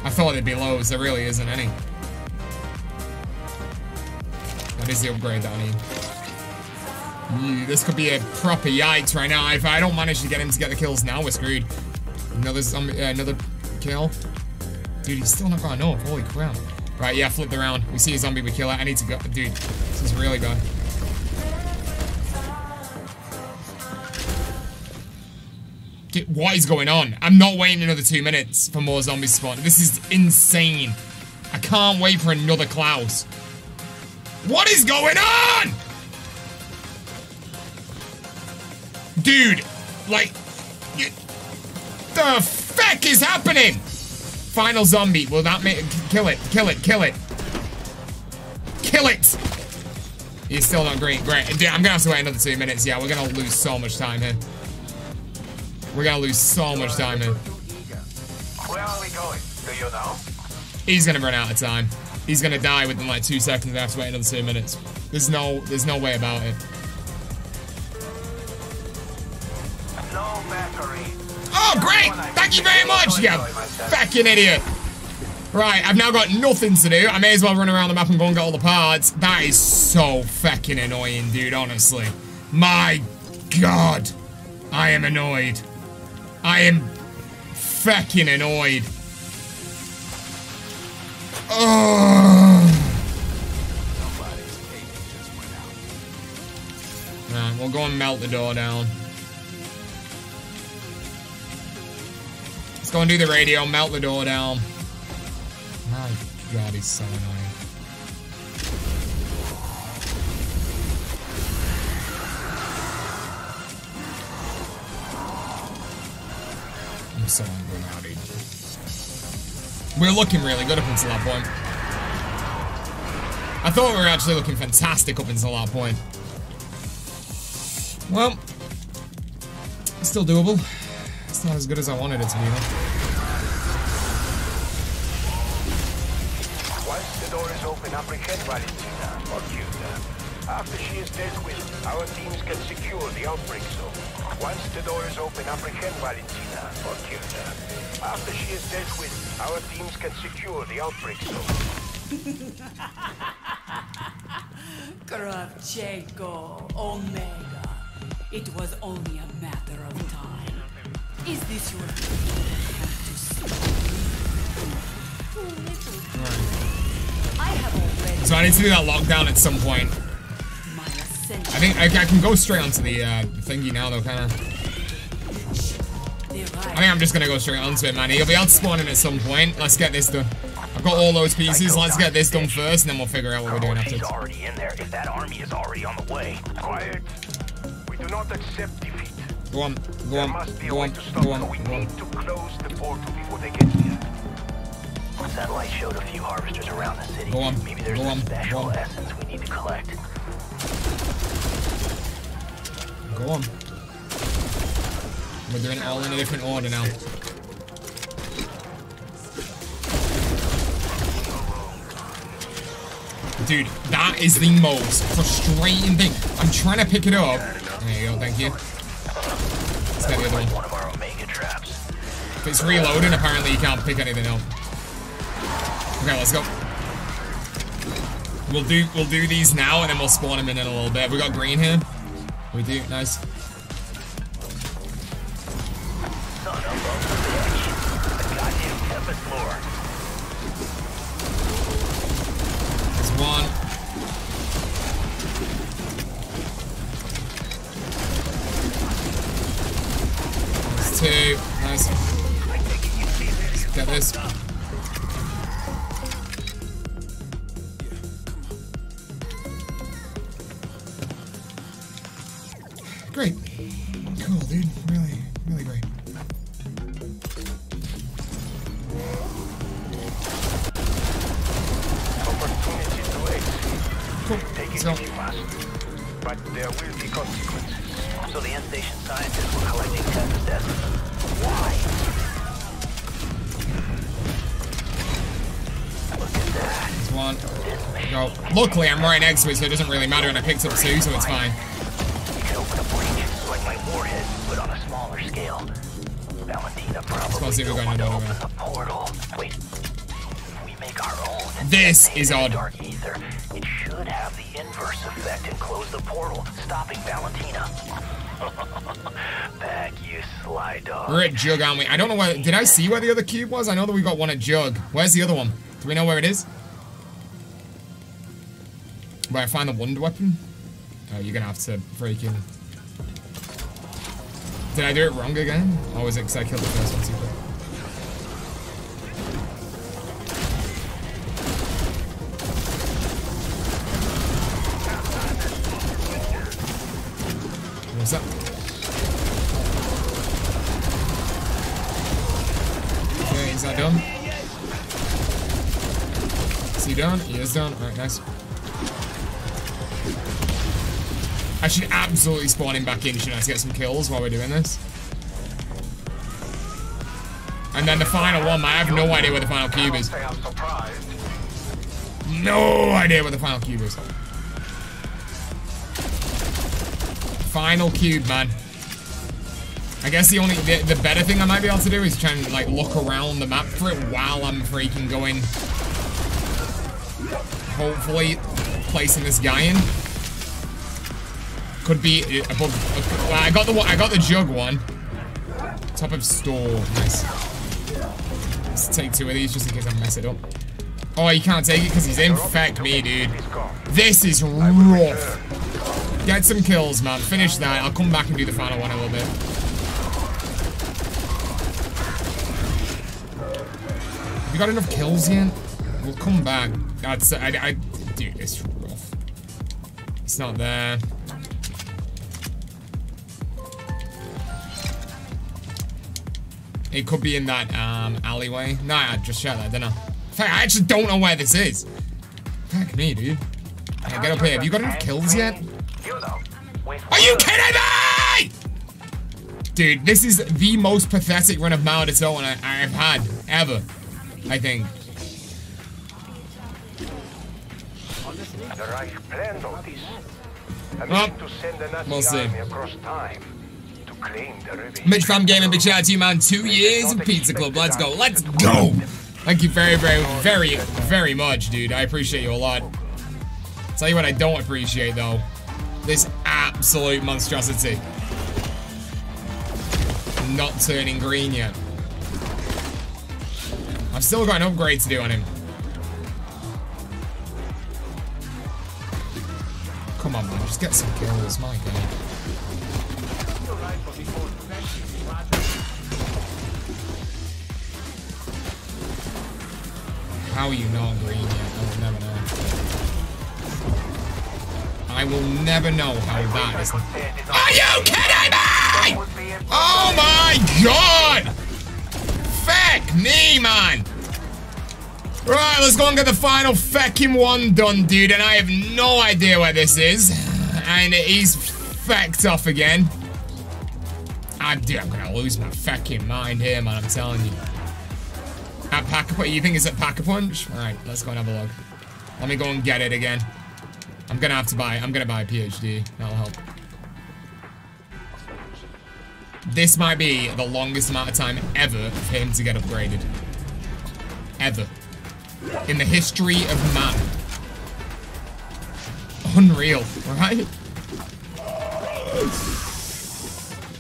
I thought there'd be loads. There really isn't any. That is the upgrade that I need. Mm, this could be a proper yikes right now. If I don't manage to get him to get the kills now, we're screwed. Another zombie, uh, another kill. Dude, he's still not got enough. Holy crap. Right, yeah, flip the round. We see a zombie, we kill it. I need to go. Dude, this is really bad. Dude, what is going on? I'm not waiting another two minutes for more zombies to spawn. This is insane. I can't wait for another Klaus. What is going on? Dude, like, the feck is happening? Final zombie. Will that make... Kill it. Kill it. Kill it. Kill it. He's still not green. Great. Dude, I'm going to have to wait another two minutes. Yeah, we're going to lose so much time here. We're going to lose so much time here. Where are we going? Do you know? He's going to run out of time. He's going to die within like two seconds. I have to wait another two minutes. There's no... There's no way about it. No battery. Oh, great! Thank you very much, you fucking idiot! Right, I've now got nothing to do. I may as well run around the map and go and get all the parts. That is so fucking annoying, dude, honestly. My God. I am annoyed. I am fucking annoyed. Uh. Nah, we'll go and melt the door down. Let's go and do the radio, melt the door down. My god, he's so annoying. I'm so angry now, dude. We're looking really good up until that point. I thought we were actually looking fantastic up until that point. Well, it's still doable. It's not as good as I wanted it to be, though. Once the door is open, apprehend Valentina or Judah. After she is dealt with, our teams can secure the outbreak zone. Once the door is open, apprehend Valentina or kill her. After she is dealt with, our teams can secure the outbreak zone. Kravchenko, Omega. It was only a matter of time. Is this your time? So I need to do that lockdown at some point. I think I, I can go straight onto the uh, thingy now, though, kind of. I think I'm just gonna go straight onto it, man. He'll be outspawning at some point. Let's get this done. I've got all those pieces. Let's get this done first, and then we'll figure out what we're doing after. Already in there. If that army is already on the way. Quiet. We do not accept defeat. Go on. Go on. Go on. Go on. We need to close the portal before they get here. Satellite showed a few harvesters around the city. Go on. Maybe there's a special essence we need to collect. Go on. We're doing it all in a different order now. Dude, that is the most frustrating thing. I'm trying to pick it up. There you go, thank you. Let's get the other one. If it's reloading, apparently you can't pick anything up. Okay, let's go. We'll do, we'll do these now, and then we'll spawn them in in a little bit. We got green here. We do, nice. There's one. There's two. Nice. Let's get this. Great. Cool, dude. Really, really great. Opportunity to cool. Take it if you must. But there will be consequences. So the end station scientists were collecting test deaths. Why? Look at that. There's one. Go. Luckily, I'm right next to it, so it doesn't really matter, and I picked up two, so it's fine. Open a breach, like my warhead, but on a smaller scale. Valentina probably don't want to open the portal. Wait, we make our own. This is odd. Dark ether. It should have the inverse effect and close the portal, stopping Valentina. Back, you sly dog. We're at Jug, aren't we? I don't know where. Did I see where the other cube was? I know that we got one at Jug. Where's the other one? Do we know where it is? Where I find the Wonder Weapon? Oh, you're gonna have to freaking. Did I do it wrong again? Or was it because I killed the first one too quick? What's up? Okay, is that done? Is he done? He is done. Alright, nice. I should absolutely spawn him back in, should I, to get some kills while we're doing this. And then the final one, I have no idea where the final cube is. No idea where the final cube is. Final cube, man. I guess the only, the, the better thing I might be able to do is try and, like, look around the map for it while I'm freaking going. Hopefully, placing this guy in. Could be above. Uh, I got the one. I got the Jug one. Top of store. Nice. Let's take two of these just in case I mess it up. Oh, he can't take it because he's in. Fuck me, dude. This is rough. Get some kills, man. Finish that. I'll come back and do the final one a little bit. Have we got enough kills yet? We'll come back. That's... I, I, dude, it's rough. It's not there. It could be in that um, alleyway. Nah, I just shot that, didn't I? In fact, I actually don't know where this is. Fuck me, dude. Hey, get up here. Have you got enough kills yet? Are you kidding me? Dude, this is the most pathetic run of Mauer der Toten I I've had ever, I think. Well, we'll see. Mitch from Gaming, big shout out to you, man. Two years of Pizza Club. Let's go. Let's go. Thank you very, very, very, very much, dude. I appreciate you a lot. Tell you what I don't appreciate, though. This absolute monstrosity. Not turning green yet. I've still got an upgrade to do on him. Come on, man. Just get some kills. My God. How are you not green yet? I will never know. I will never know how that is. Are you kidding me? Oh my God! Feck me, man! Right, let's go and get the final fecking one done, dude. And I have no idea where this is. And he's fecked off again. I, dude, I'm gonna lose my fucking mind here, man. I'm telling you. At Pack-a-Punch, you think it's at Pack-a-Punch? All right, let's go and have a look. Let me go and get it again. I'm gonna have to buy. I'm gonna buy a PhD. That'll help. This might be the longest amount of time ever for him to get upgraded. Ever in the history of man. Unreal, right?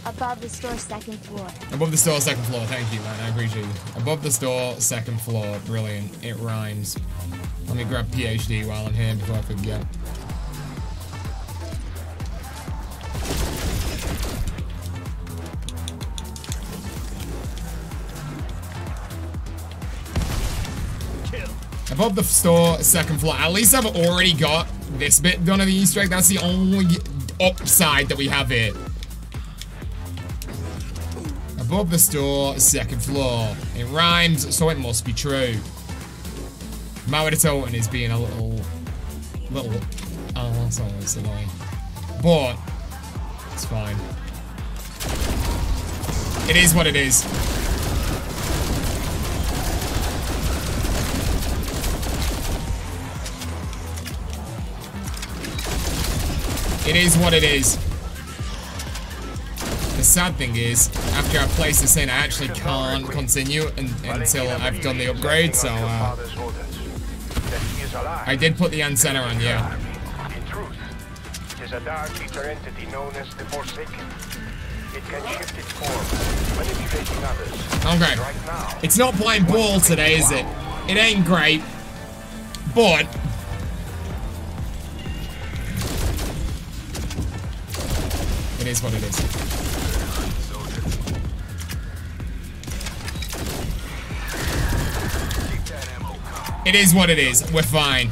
Above the store, second floor. Above the store, second floor. Thank you, man. I appreciate you. Above the store, second floor. Brilliant. It rhymes. Let me grab PhD while I'm here before I forget. Kill. Above the store, second floor. At least I've already got this bit done of the Easter egg. That's the only upside that we have here. Above the store, second floor. It rhymes, so it must be true. Mauer der Toten is being a little... Little... Oh, that's always annoying. But... It's fine. It is what it is. It is what it is. The sad thing is, after I place this in, I actually can't continue and, until I've done the upgrade, so... Uh, I did put the antenna on, yeah. In truth, it is a dark ether entity known as the Forsaken. It can shift its form, manipulating others. Okay. It's not playing ball today, is it? It ain't great. But... It is what it is. It is what it is. We're fine.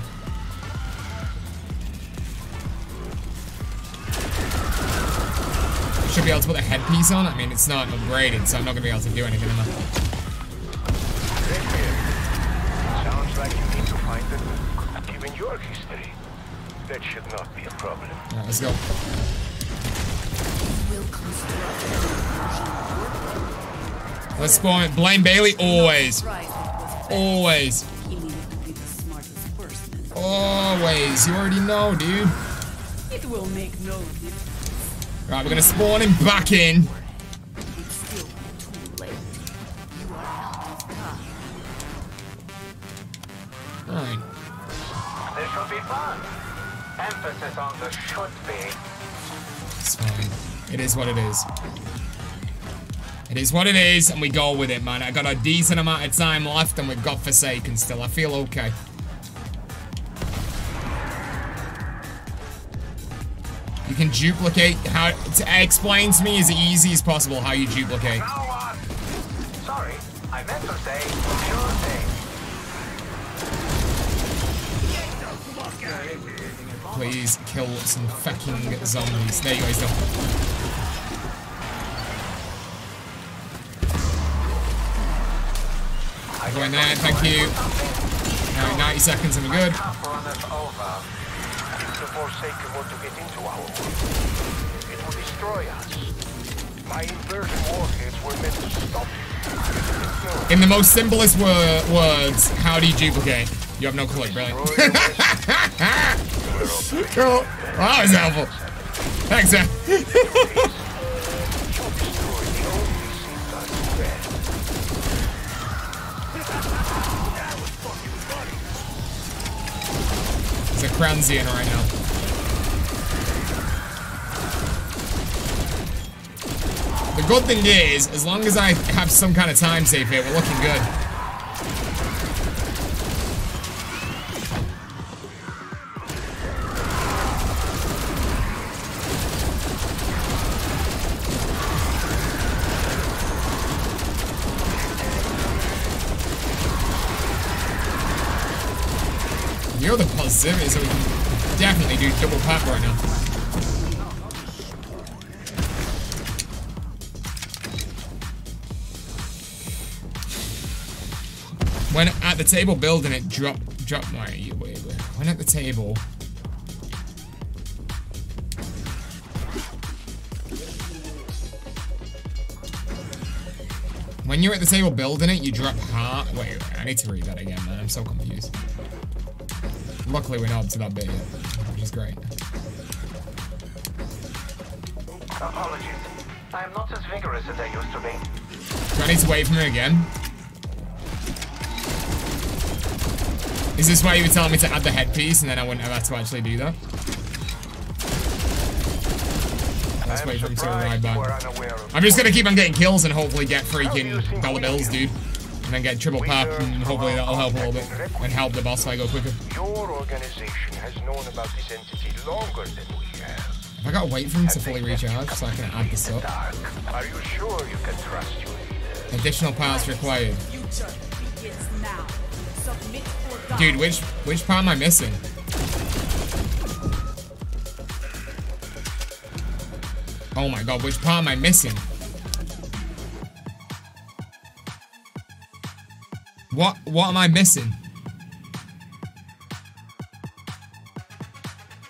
Should be able to put the headpiece on. I mean, it's not upgraded, so I'm not going to be able to do anything. Am I? Sounds like you need to find it. Given your history, that should not be a problem. All right, let's go. Let's blame, blame Bailey always. Always. Always, you already know, dude. It will make no difference. Right, we're gonna spawn him back in. It's still too late. You are Alright. This should be fun. Emphasis on the should be. It's fine. It is what it is. It is what it is, and we go with it, man. I got a decent amount of time left, and we've got Forsaken still. I feel okay. You can duplicate how it explains to me as easy as possible how you duplicate. Sorry, I meant to say sure thing. Please kill some fucking zombies. There you go, he's done. Go in there, thank you. Now ninety seconds and we're good. The Forsaken were to get into our world, it will destroy us. My inverted warheads were meant to stop you. In the most simplest wor words, how do you duplicate? You have no clue, really. Cool. Well, that was helpful. Thanks, sir. There's a Kranzi in right now. The good thing is, as long as I have some kind of time save here, we're looking good. You're the positive, so we can definitely do double pop right now. When at the table building it, drop, drop, no, wait, wait, wait. When at the table. When you're at the table building it, you drop heart. Wait, wait, I need to read that again, man. I'm so confused. Luckily, we're not up to that bit yet, which is great. Apologies. I am not as vigorous as I used to be. Do I need to wait for me again? Is this why you were telling me to add the headpiece and then I wouldn't have had to actually do that? Let's wait for him to arrive back. I'm just gonna keep on getting kills and hopefully get freaking dollar bills, dude. And then get triple pop and hopefully that'll help a little bit. And help the boss fight go quicker. Your organization has known about this entity longer than we have. Have I gotta wait for him to fully recharge so I can add this up? Are you sure you can trust you? Additional parts required. Dude, which which part am I missing? Oh my god, which part am I missing? What what am I missing?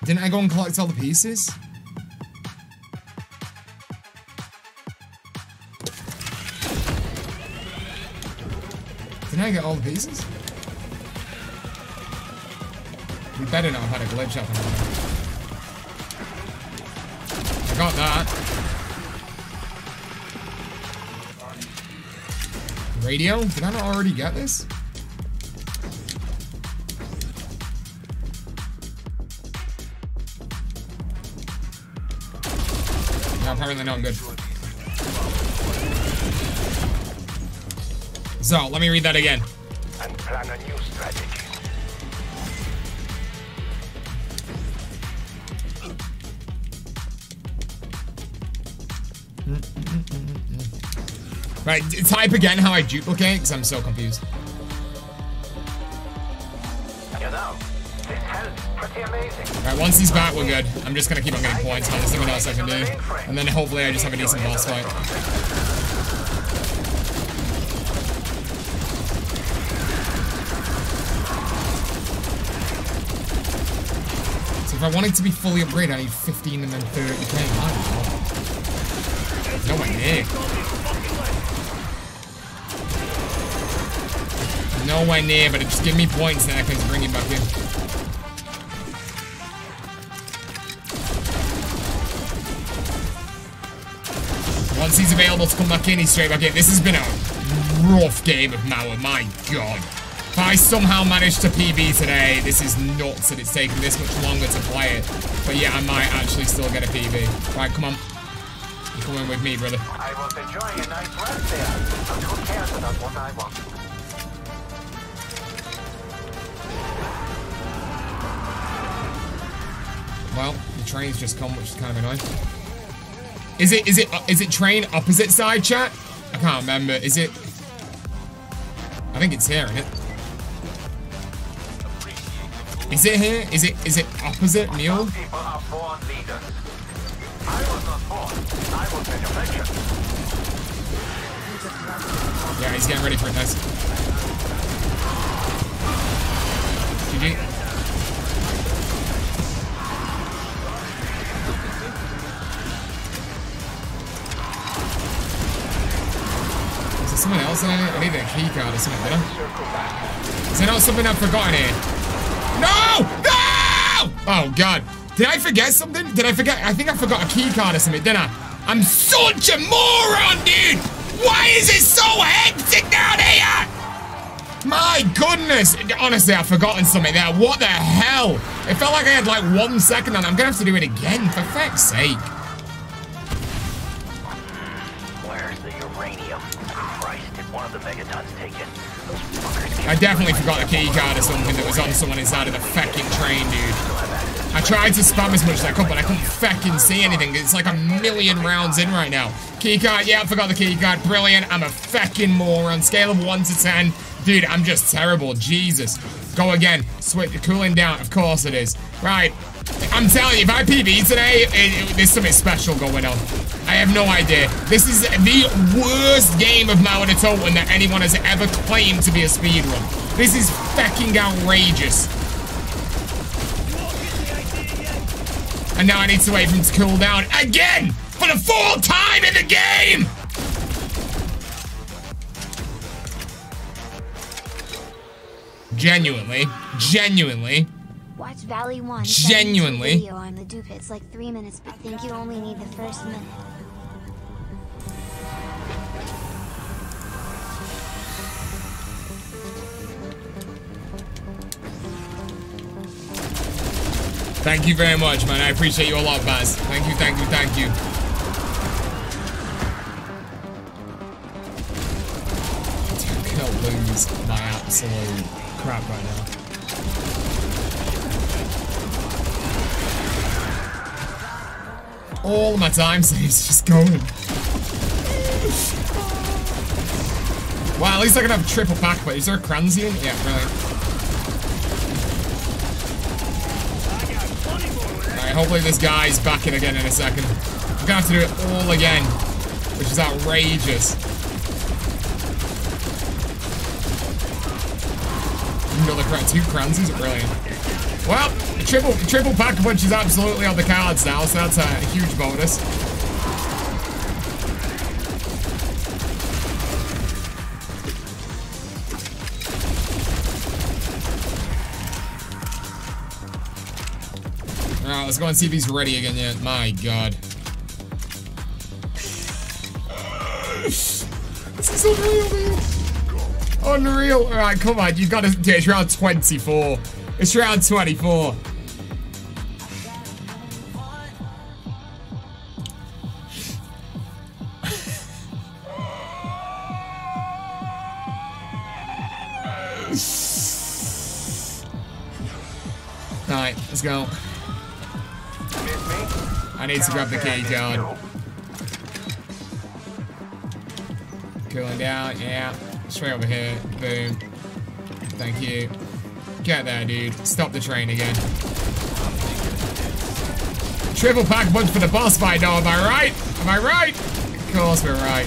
Didn't I go and collect all the pieces? Didn't I get all the pieces? We better not have had a glitch up. I got that. Radio? Did I not already get this? No, apparently not good. So, let me read that again. And plan a new strategy. Right, type again how I duplicate, because I'm so confused. You know, this help's pretty amazing. Right, once he's back, we're good. I'm just going to keep on getting points, man. There's nothing else I can do. And then hopefully I just have a decent boss fight. So if I wanted to be fully upgraded, I need fifteen and then thirty K. No way near. Nowhere near, but it just give me points and I can bring it back in. Once he's available to come back in, he's straight back in. This has been a rough game of Mauer, my god. If I somehow managed to P B today, this is nuts that it's taken this much longer to play it. But yeah, I might actually still get a P B. Right, come on. You're coming with me, brother. I was enjoying a nice rest there, and who cares about what I want? Well, the trains just come, which is kind of annoying. Is it, is it, is it train opposite side, chat? I can't remember. Is it? I think it's here, isn't it? Is it here? Is it, is it opposite mule? People are born leaders. I was not born. I was manufactured. Yeah, he's getting ready for it, guys. G G. Something else in it? I need a key card or something, did I? Is there not something I've forgotten here? No! No! Oh, God. Did I forget something? Did I forget? I think I forgot a key card or something, didn't I? I'm such a moron, dude! Why is it so hectic down here? My goodness. Honestly, I've forgotten something there. What the hell? It felt like I had like one second and I'm going to have to do it again, for feck's sake. I definitely forgot a key card or something that was on someone inside of the feckin' train, dude. I tried to spam as much as I could, but I couldn't feckin' see anything. It's like a million rounds in right now. Key card, yeah, I forgot the key card. Brilliant. I'm a feckin' moron. Scale of one to ten. Dude, I'm just terrible. Jesus. Go again. Switch. Cooling down. Of course it is. Right. I'm telling you, if I P B today, it, it, there's something special going on. I have no idea. This is the worst game of Mauer der Toten that anyone has ever claimed to be a speedrun. This is fucking outrageous. And now I need to wait for him to cool down again for the fourth time in the game! Genuinely, genuinely. Watch Valley One. Genuinely. Video on the dupe. It's like three minutes, but I think you only need the first minute. Thank you very much, man. I appreciate you a lot, Baz. Thank you, thank you, thank you. I cannot lose my absolute crap right now. All my time saves just going. Wow, at least I can have a triple pack, but is there a Kranzi in? Yeah, brilliant. Alright, hopefully this guy's back in again in a second. I'm gonna have to do it all again, which is outrageous. Another Kranzi, two Kranzis are brilliant. Well, the triple, the triple pack punch is absolutely on the cards now, so that's a, a huge bonus. Alright, let's go and see if he's ready again yet. My God. This is unreal, man. Unreal. Alright, come on. You've got to get round twenty-four. It's round twenty-four. All right, let's go. I need to grab the key card. Cooling down, yeah. Straight over here, boom. Thank you. Get there, dude. Stop the train again. Triple pack bunch for the boss fight, though. Am I right? Am I right? Of course we're right.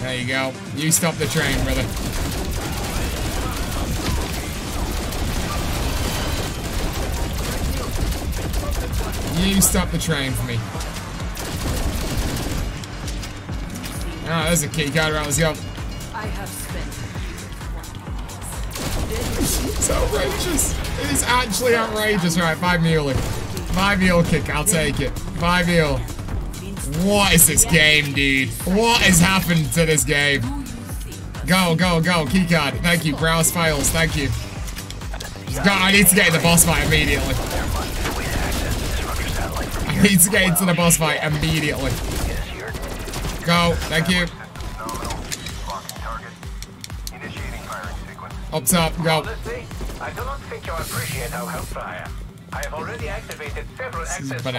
There you go. You stop the train, brother. You stop the train for me. Ah, oh, there's a key card. Right, let's go. I have spent. It's outrageous. It is actually outrageous. Right, five mule. Five mule kick. I'll take it. Five mule. What is this game, dude? What has happened to this game? Go, go, go. Keycard. Thank you. Browse files. Thank you. God, I need to get in the boss fight immediately. I need to get into the boss fight immediately. Go. Thank you. Up top, go. Honestly, I do not think you appreciate how helpful I am. I have already activated several access points. Go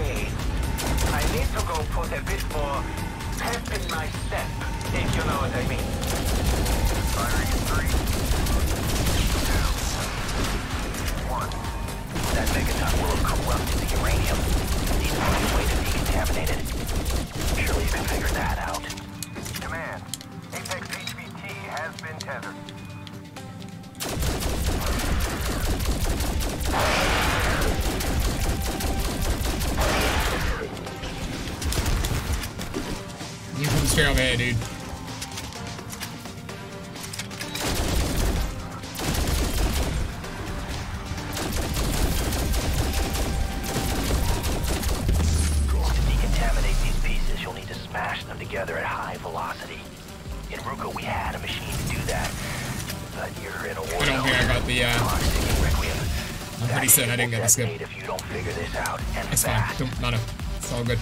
me. I need to go put a bit more pep in my step, if you know what I mean. Firing in three, two, one. That megaton will have corrupted the uranium. Needs to find a way to decontaminate it. Surely you can figure that out. Command, Apex H V T has been tethered. You can scare me, here, dude. Said I didn't get this good. If you don't figure this out, and it's fine. Don't matter. It's all good.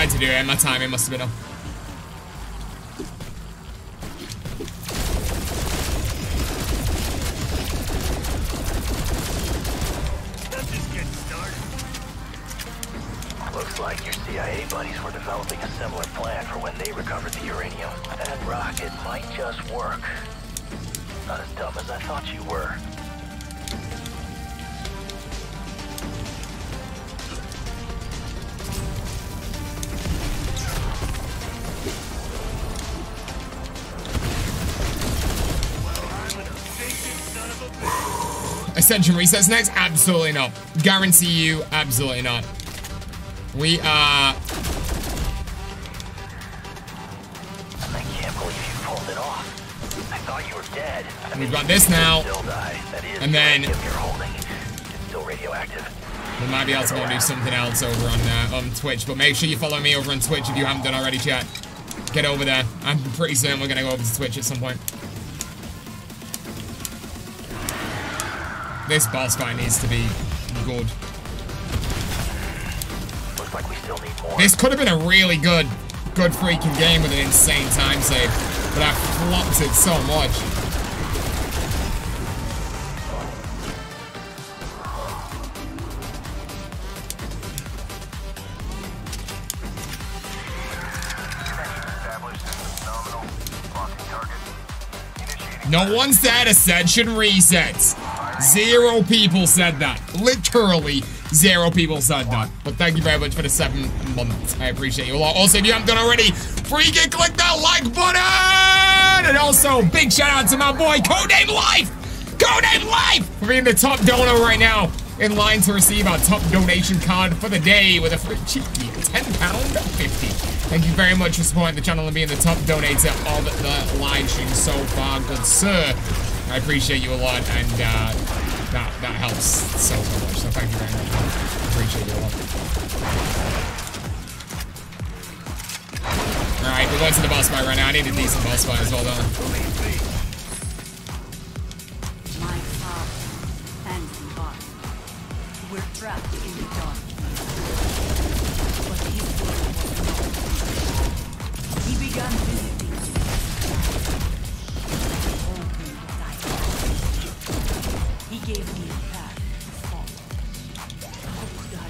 To do it and my timing must have been off. Ascension resets next? Absolutely not. Guarantee you, absolutely not. We are. I can't believe you pulled it off. I thought you were dead. I mean, we've got this now. And then we might be able to go do something else over on uh, on Twitch. But make sure you follow me over on Twitch if you haven't done already, chat. Get over there. I'm pretty certain we're gonna go over to Twitch at some point. This boss fight needs to be good. Looks like we still need more. This could have been a really good, good freaking game with an insane time save, but I flopped it so much. No one said Ascension resets. Zero people said that. Literally zero people said that. But thank you very much for the seven months. I appreciate you a lot. Also, if you haven't done already, freaking click that like button! And also, big shout out to my boy, CodeName Life! CodeName Life! For being the top donor right now, in line to receive our top donation card for the day with a free cheeky ten pound fifty. Thank you very much for supporting the channel and being the top donator of the live stream so far, good sir. I appreciate you a lot, and uh, that, that helps so, so much, so thank you very much. I appreciate you a lot. Alright, we're going to the boss fight right now. I need a decent boss fight as well, don't I? My father and the boss. We're trapped in the dark. But his world was not. He began visiting. He gave me a path to follow. I hope I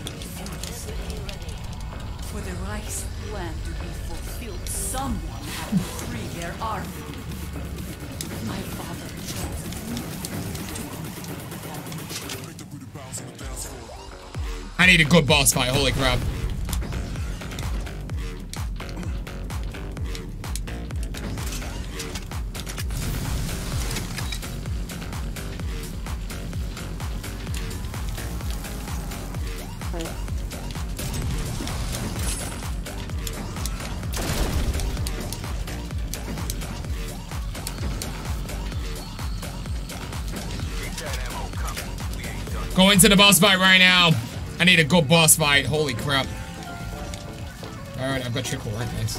am for the Reich's plan to be fulfilled. Someone had to free their army. My father chose me to complete the I need a good boss fight. Holy crap! Going to the boss fight right now. I need a good boss fight. Holy crap. Alright, I've got triple right, thanks.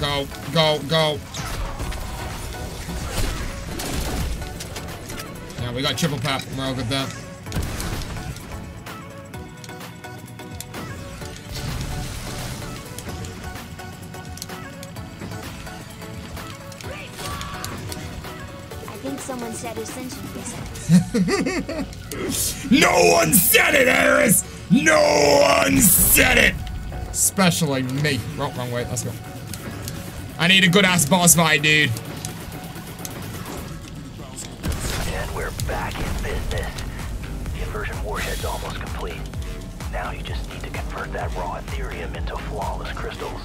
Go, go, go. Yeah, we got triple pop. We're all good there. Someone said essential presents. No one said it, Eris! No one said it! Especially me. Wrong, wrong way. Let's go. I need a good-ass boss fight, dude. And we're back in business. Conversion warhead's almost complete. Now you just need to convert that raw Ethereum into flawless crystals.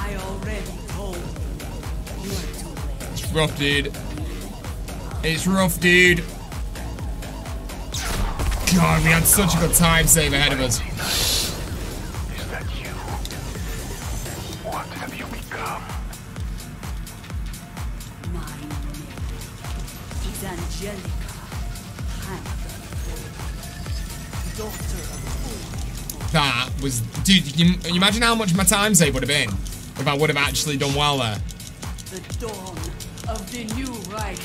I already told you are too late. It's rough, dude. It's rough, dude. God, we had such a good time save ahead of us. Is that you? What have you become? My name is Angelica Hunter, daughter of... That was... Dude, you, you imagine how much my time save would have been? If I would have actually done well there. The dawn of the new Reich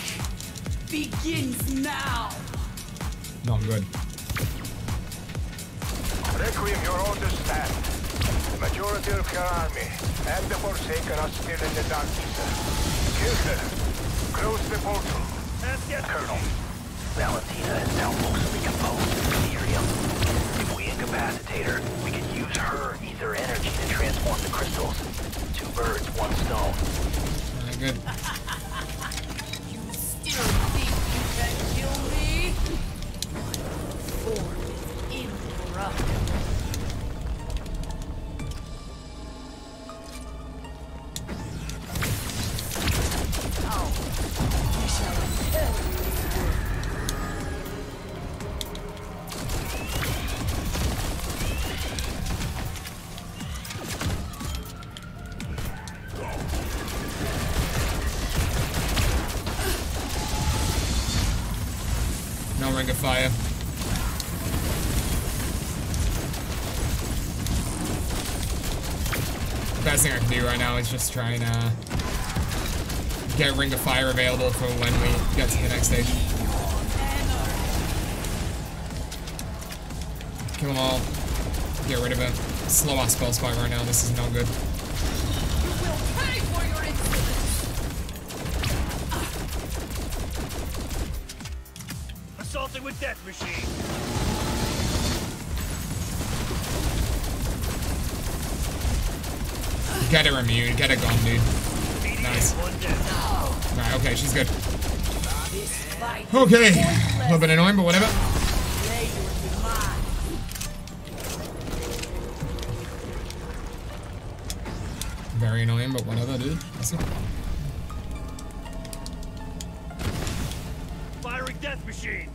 begins now. Not good. Requiem, your orders stand. The majority of your army and the Forsaken are still in the darkness. Kill them. Close the portal. That's yes, Colonel. Valentina is now mostly composed of Ethereum. If we incapacitate her, we can use her ether energy to transform the crystals. Two birds, one stone. Alright, good. You still think you can kill me? My form is incorruptible. Now, we shall kill Ring of Fire. Best thing I can do right now is just try and uh, get Ring of Fire available for when we get to the next stage. Kill them all. Get rid of it. Slow ass spell spot right now. This is no good. Assaulted with death machine. Get her immune, get her gone, dude. Nice. Alright, okay, she's good. Okay, a little bit annoying, but whatever. Very annoying, but whatever, dude. That's it. Firing death machine.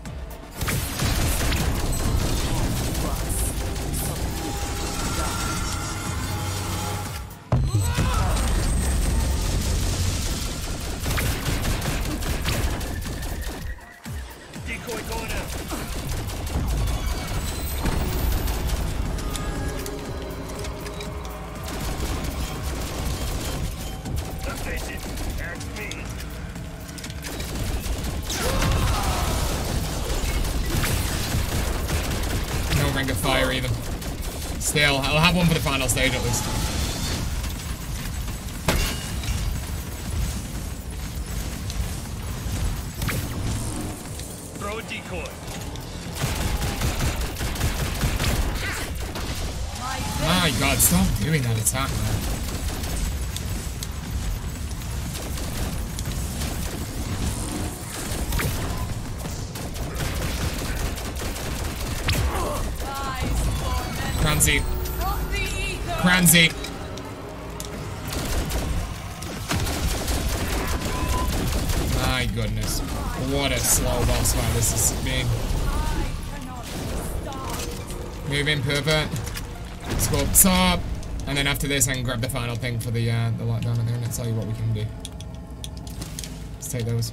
Still, I'll have one for the final stage at least. Throw a decoy. My God, stop doing that attack, man. Kranzi. Kranzi. My goodness. What a slow boss fight this is being. Move in, pervert. Let's go up top. And then after this, I can grab the final thing for the, uh, the lockdown, and then I'll tell you what we can do. let's take those.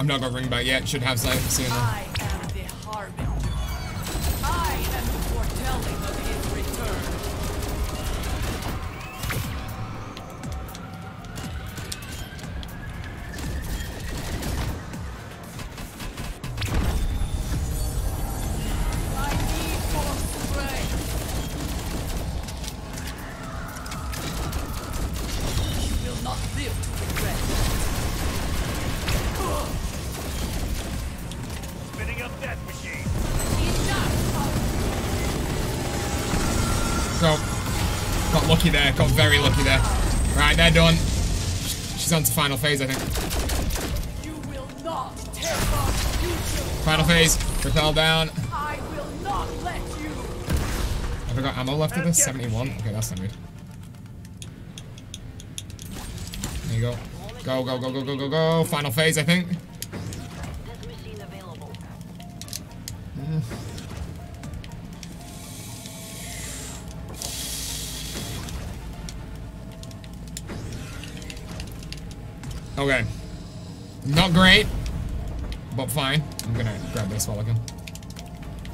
I'm not gonna ring back yet, should have something soon. I am the harbinger. I am the foretelling of his return. I need force to break. You will not live to regret. Lucky there, got very lucky there. Right, they're done. She's on to final phase, I think. You will not tear up final phase, repel down. I will not let you. Have I got ammo left of this? seventy-one? Okay, that's not good. There you go. Go, go, go, go, go, go, go. Final phase, I think. Okay, not great, but fine. I'm gonna grab this while I can.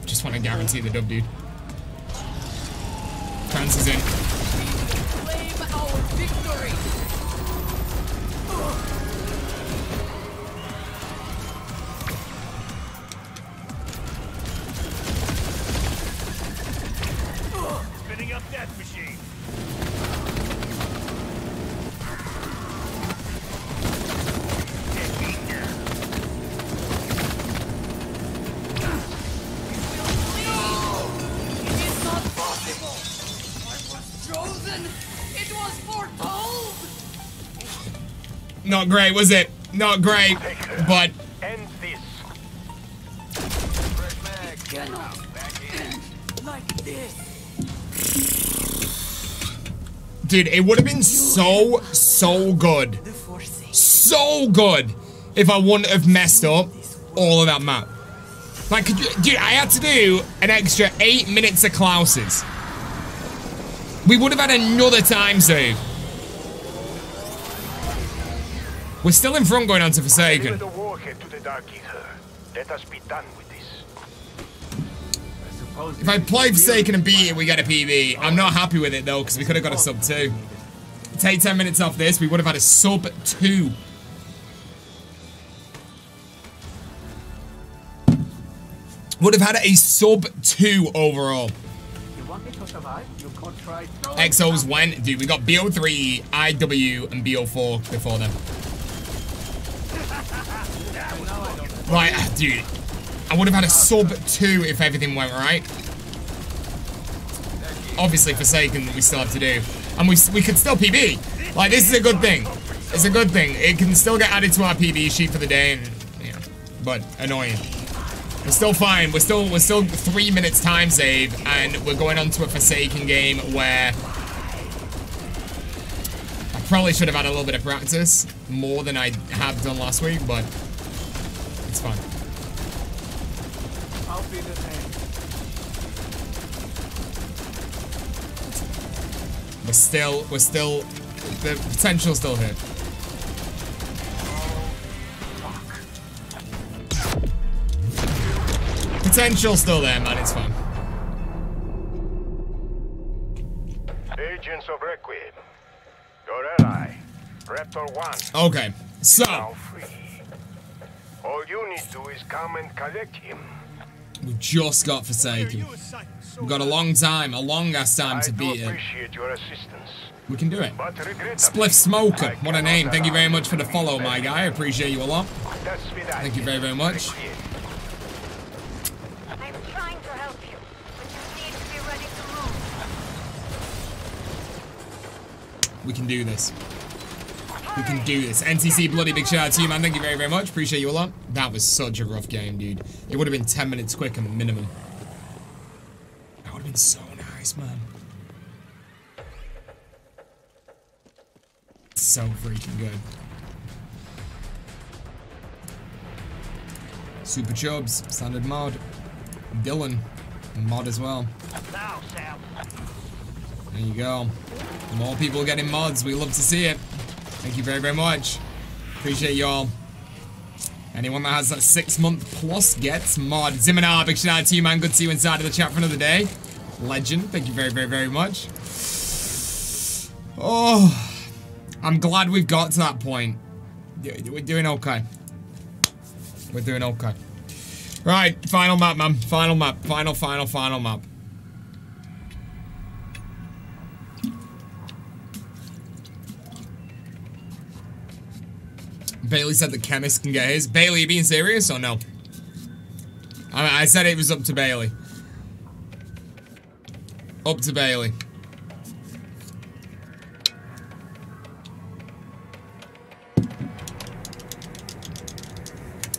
Just want to guarantee the dub, dude. Kranz is in. Claim our victory. Spinning up that machine. Not great, was it? Not great, but end this. Dude, it would have been so, so good. So good if I wouldn't have messed up all of that map. Like, could you, dude, I had to do an extra eight minutes of Klaus's. We would have had another time save. We're still in front going on to Forsaken. The warhead to the Dark Ether. Let us be done with this. If I play Forsaken and beat it, we get a P V. I'm not happy with it though, because we could have got a sub two. Take ten minutes off this, we would have had a sub two. Would have had a sub two overall. X Os went, dude. We got B O three, I W, and B O four before them. Right, dude, I would have had a sub two if everything went right. Obviously Forsaken we still have to do. And we, we could still P B. Like, this is a good thing. It's a good thing. It can still get added to our P B sheet for the day, and, you know, but annoying. We're still fine. We're still, we're still three minutes time save, and we're going on to a Forsaken game where I probably should have had a little bit of practice, more than I have done last week, but it's fine. I'll be the same. We're still, we're still, the potential's still here. Potential still there, man. It's fun. Agents of Requiem, your ally, Raptor One. Okay, so now free. All you need to is come and collect him. We just got Forsaken. We've got a long time, a long ass time I to beat him. We can do it. Spliff Smoker, I what a name! Thank you very much for the follow, my guy. I appreciate you a lot. Thank you very, very much. We can do this. We can do this. N T C, bloody big shout out to you, man. Thank you very, very much. Appreciate you a lot. That was such a rough game, dude. It would have been ten minutes quicker, minimum. That would have been so nice, man. So freaking good. Super Chubs, standard mod. Dylan, mod as well. There you go. The more people getting mods, we love to see it. Thank you very, very much. Appreciate y'all. Anyone that has that six month plus gets mod. Ziminar, big shout out to you, man. Good to see you inside of the chat for another day. Legend, thank you very, very, very much. Oh, I'm glad we've got to that point. We're doing okay. We're doing okay. Right, final map, man. Final map. Final, final, final map. Bailey said the chemist can get his. Bailey, are you being serious or no? I, mean, I said it was up to Bailey. Up to Bailey.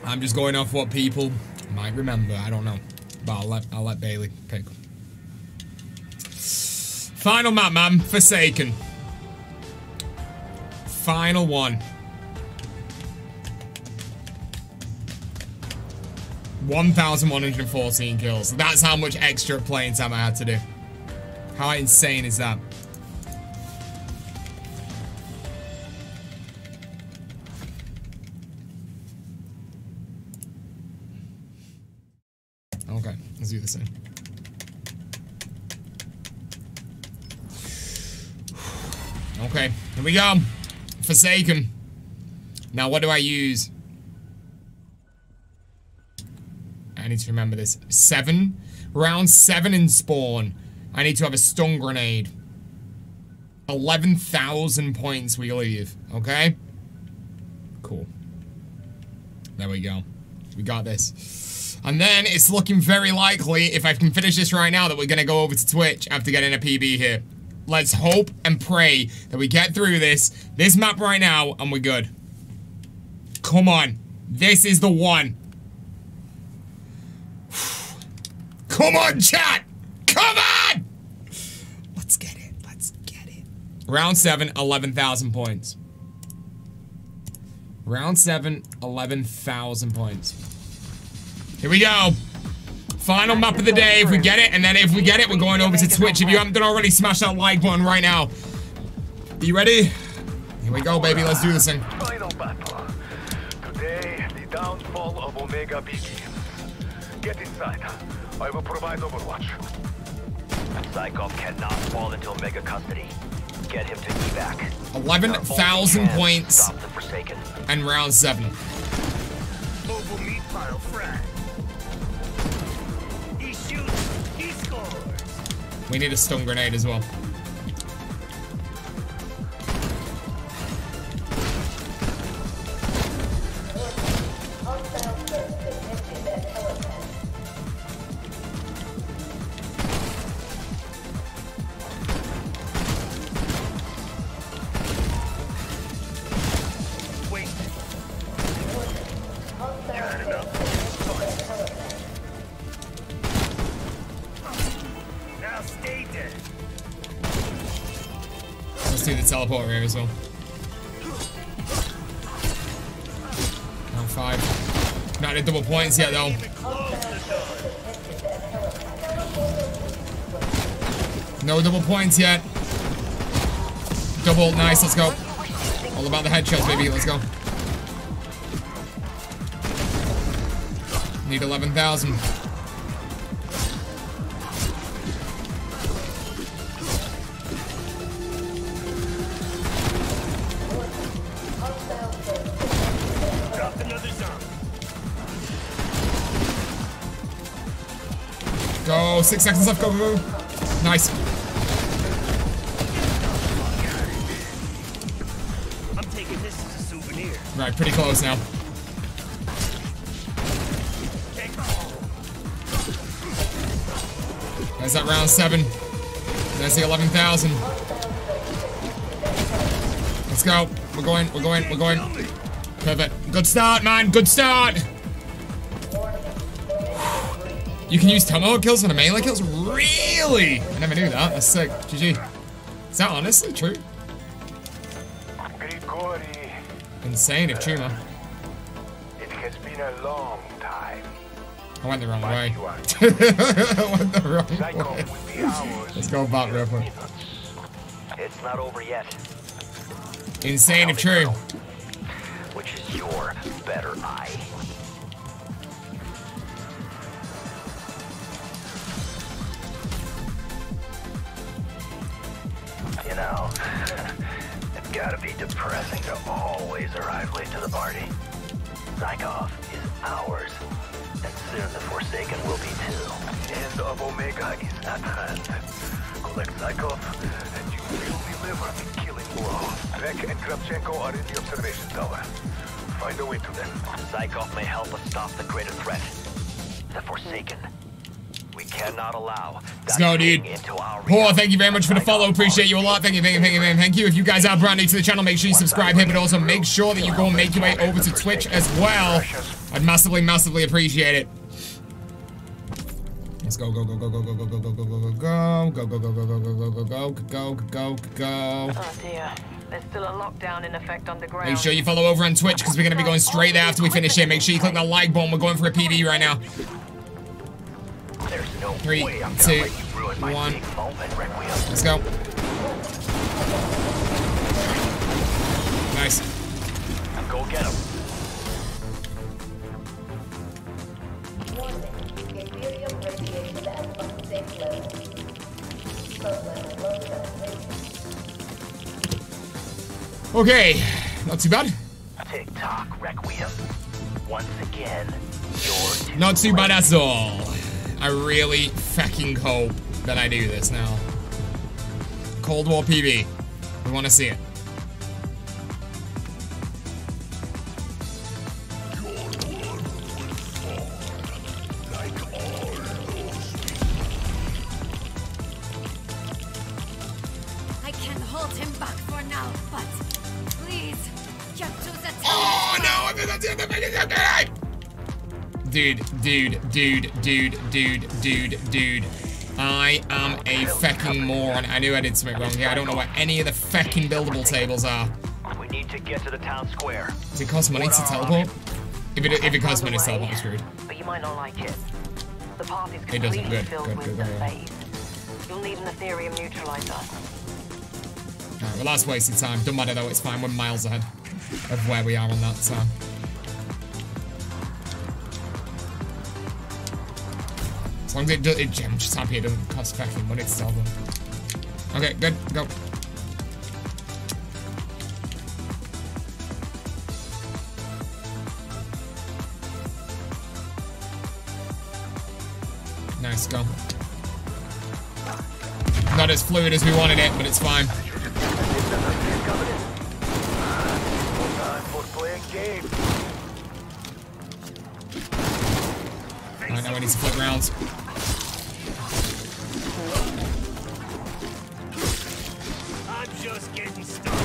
I'm just going off what people might remember. I don't know. But I'll let, I'll let Bailey pick. Final map, man. Forsaken. Final one. one thousand one hundred fourteen kills. That's how much extra playing time I had to do. How insane is that? Okay, let's do the same. Okay, here we go. Forsaken. Now, what do I use? I need to remember this. Seven. Round seven in spawn. I need to have a stun grenade. eleven thousand points we leave. Okay? Cool. There we go. We got this. And then it's looking very likely, if I can finish this right now, that we're going to go over to Twitch after getting a P B here. Let's hope and pray that we get through this. This map right now, and we're good. Come on. This is the one. Come on, chat! Come on! Let's get it. Let's get it. Round seven, eleven thousand points. Round seven, eleven thousand points. Here we go. Final map of the day if we get it. And then if we get it, we're going over to Twitch. If you haven't done already, smash that like button right now. Are you ready? Here we go, baby. Let's do this thing. Final battle. Today, the downfall of Omega begins. Get inside. I will provide overwatch. Psychop cannot fall into Omega custody. Get him to evac. eleven thousand points. And round seven. Mobile meat pile frag. He shoots, he scores. We need a stun grenade as well. Teleport here as well. Round five. Not at double points yet though. No double points yet. Double, nice, let's go. All about the headshots, baby, let's go. Need eleven thousand. Six seconds left, go, go, go. Nice. I'm taking this as a souvenir. Right, pretty close now. There's that round seven. There's the eleven thousand. Let's go. We're going, we're going, we're going. Perfect. Good start, man. Good start. You can use tomahawk kills on a melee kills? Really? I never knew that. That's sick. G G. Is that honestly true? Grigori. Insane if true, man. It has been a long time. I went the wrong way. I went the wrong way. Let's go back real quick. It's not over yet. Insane if true. Which is your better eye. You know, it's gotta be depressing to always arrive late to the party. Zykov is ours, and soon the Forsaken will be too. And of Omega is at hand. Collect Zykov, and you will deliver the killing blow. Peck and Kravchenko are in the observation tower. Find a way to them. Zykov may help us stop the greater threat. The Forsaken. We cannot allow. Let's go, dude. Paul, thank you very much for the follow. Appreciate you a lot. Thank you, thank you, thank you, man. Thank you. If you guys are brand new to the channel, make sure you subscribe here, but also make sure that you go and make your way over to Twitch as well. I'd massively, massively appreciate it. Let's go, go, go, go, go, go, go, go, go, go, go, go, go, go, go, go, go, go, go, go, go, go, go. Oh dear. There's still a lockdown in effect on the ground. Make sure you follow over on Twitch because we're gonna be going straight there after we finish here. Make sure you click that like button. We're going for a P B right now. There's no Three, way I'm two, one. Let's go. Nice. Go get him. Okay, not too bad. TikTok Requiem. Once again, you're not too bad at all. I really fucking hope that I do this now. Cold War P B. We want to see it. I can hold him back for now, but please, just do the time. Oh no! I'm gonna do the biggest thing. Dude, dude, dude, dude, dude, dude, dude. I am a fucking moron. I knew I did something wrong here. I don't know where any of the fucking buildable tables are. We need to get to the town square. Does it cost money to teleport? If it, if it costs money to teleport, I'm screwed. But you might not like it. The path is completely filled with the phase. You'll need an Ethereum neutralizer. Alright, well that's wasted time. Don't matter though, it's fine. We're miles ahead of where we are on that, so. As long as it does, it, I'm just happy it doesn't cost fucking money to sell them. Okay, good, go. Nice, go. Not as fluid as we wanted it, but it's fine. Alright, now we need to flip rounds. Just getting started. Well,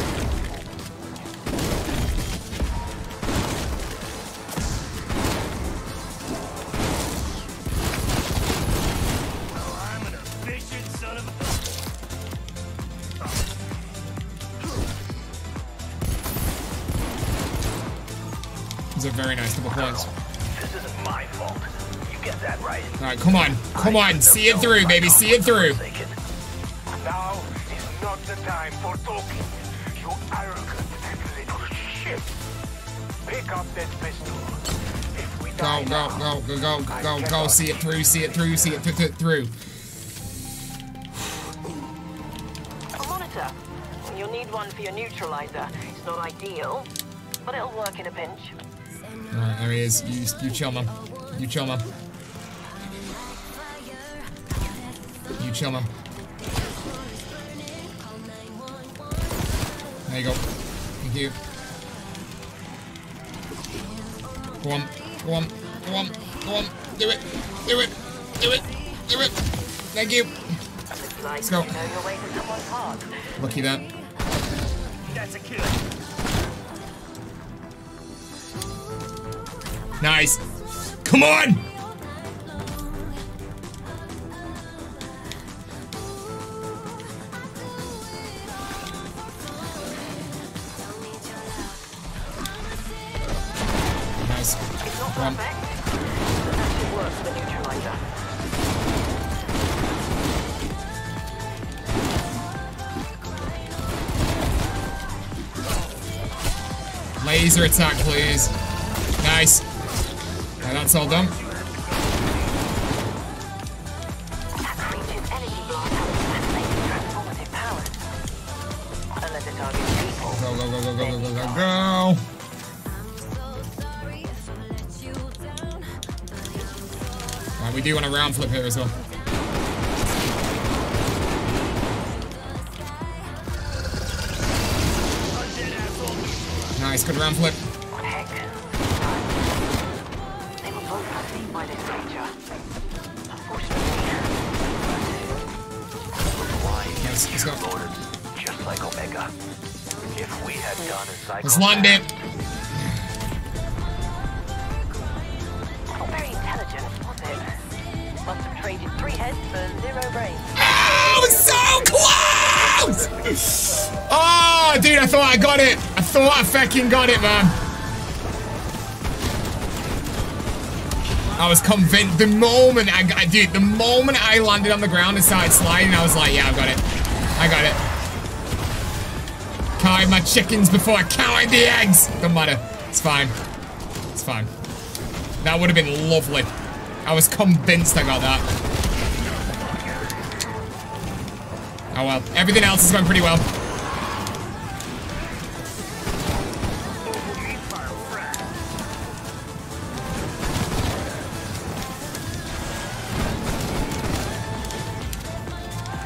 I'm an efficient son of a. These are very nice double points. This isn't my fault. You get that right. All right, come on, come on, see it through, baby, see it through. Not the time for talking, you arrogant little shit. Pick up that pistol. If we die go, now, go, go, go, go, go, go, go, see it through, see it through, see it th th through. A monitor. You'll need one for your neutralizer. It's not ideal, but it'll work in a pinch. Alright, there he is. You, you chill, mum. You chill, mum. You chill, mum. There you go. Thank you. Go on. Go on. Go on. Go on. Do it. Do it. Do it. Do it. Thank you. Let's go. Lucky that. Nice. Come on! Laser attack, please. Nice. Yeah, that's all done. Go, go, go, go, go, go, go, go. Right, we do want a round flip here as well. Nice, good round flip. Yes, let's go. Just like Omega. If we had done a cycle, let's land it. Very intelligent, was it? Must have traded three heads for zero brains. Oh, so close! Oh, dude, I thought I got it. I thought I fucking got it, man. I was convinced the moment I, dude, the moment I landed on the ground and started sliding, I was like, yeah, I got it. I got it. Counted my chickens before I counted the eggs. Don't matter. It's fine. It's fine. That would have been lovely. I was convinced I got that. Oh well. Everything else is going pretty well.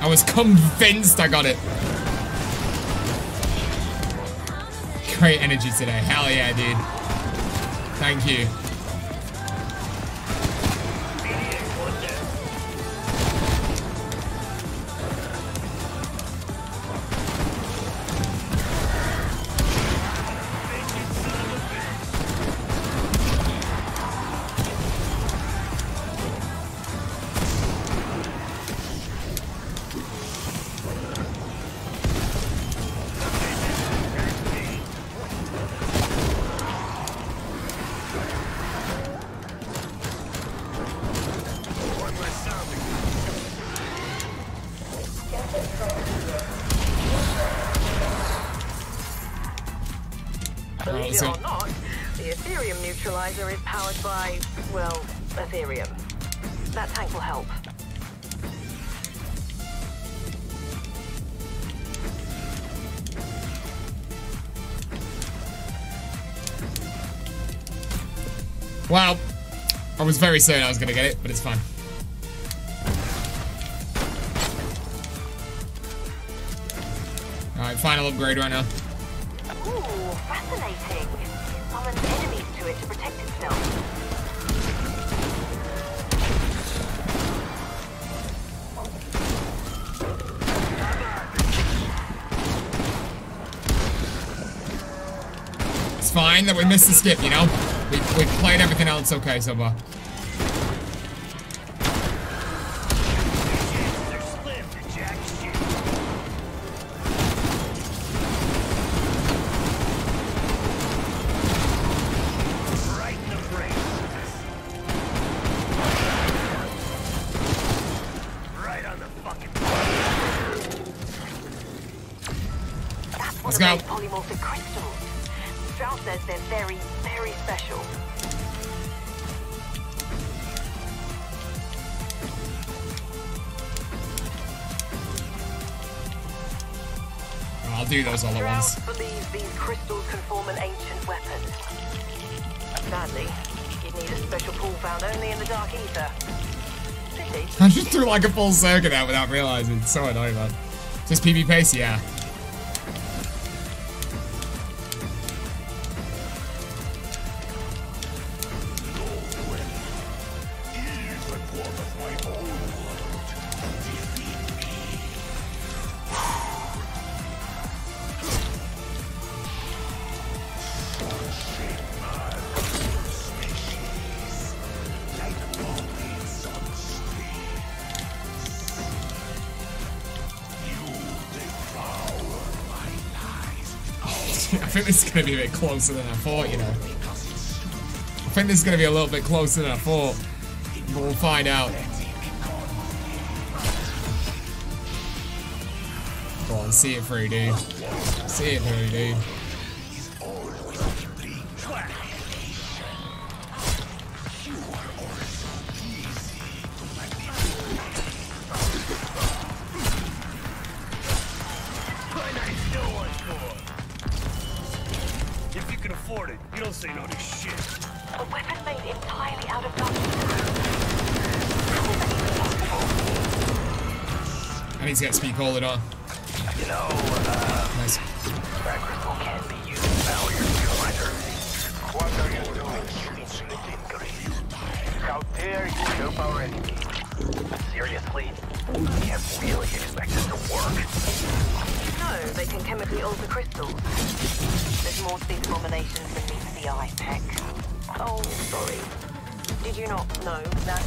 I was convinced I got it. Great energy today. Hell yeah, dude. Thank you. Is powered by, well, Ethereum. That tank will help. Well, I was very certain I was going to get it, but it's fine. Alright, final upgrade right now. Ooh, fascinating. Summon enemies to it to protect itself. It's fine that we missed the skip, you know? We, we've played everything else okay so far. Those other ones. Believes these crystals can form an ancient weapon. Sadly, you'd need a special pool found only in the dark ether. Really? I just threw like a full circuit out without realizing. It's so annoying, man. Just P B pace, yeah. This is going to be a bit closer than I thought, you know. I think this is going to be a little bit closer than I thought. But we'll find out. Go on, see it through, dude. See it through, dude. afford it. You don't say no to shit. A weapon made entirely out of nothing. I need to get speed cold at all. You know, uh... nice. Crack crystal can be used to power your computer. What are you doing shooting sneaking grief? How dare you help our enemy? Seriously? You can't really expect it to work. No, they can chemically alter crystals. There's more to these abominations than meets the eye, Peck. Oh, sorry. Did you not know that?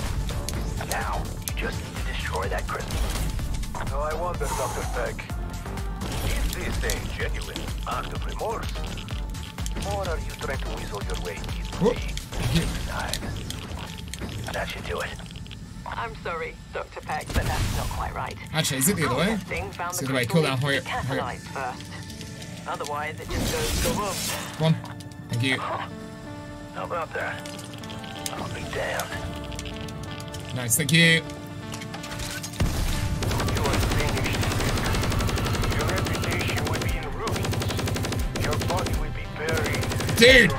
Now, you just need to destroy that crystal. No, I wonder, Doctor Peck. Is this thing genuine out of remorse? Or are you trying to weasel your way into the knives? That should do it. I'm sorry, Doctor Peck, but that's not quite right. Actually, is it the other way? It's the other way. Cool down, hurry up. Hurry up. Otherwise, it just goes to wrong. Come on. Thank you. How about that? I'll be damned. Nice, thank you. You are finished. Your reputation would be in ruins. Your body would be buried. Dude!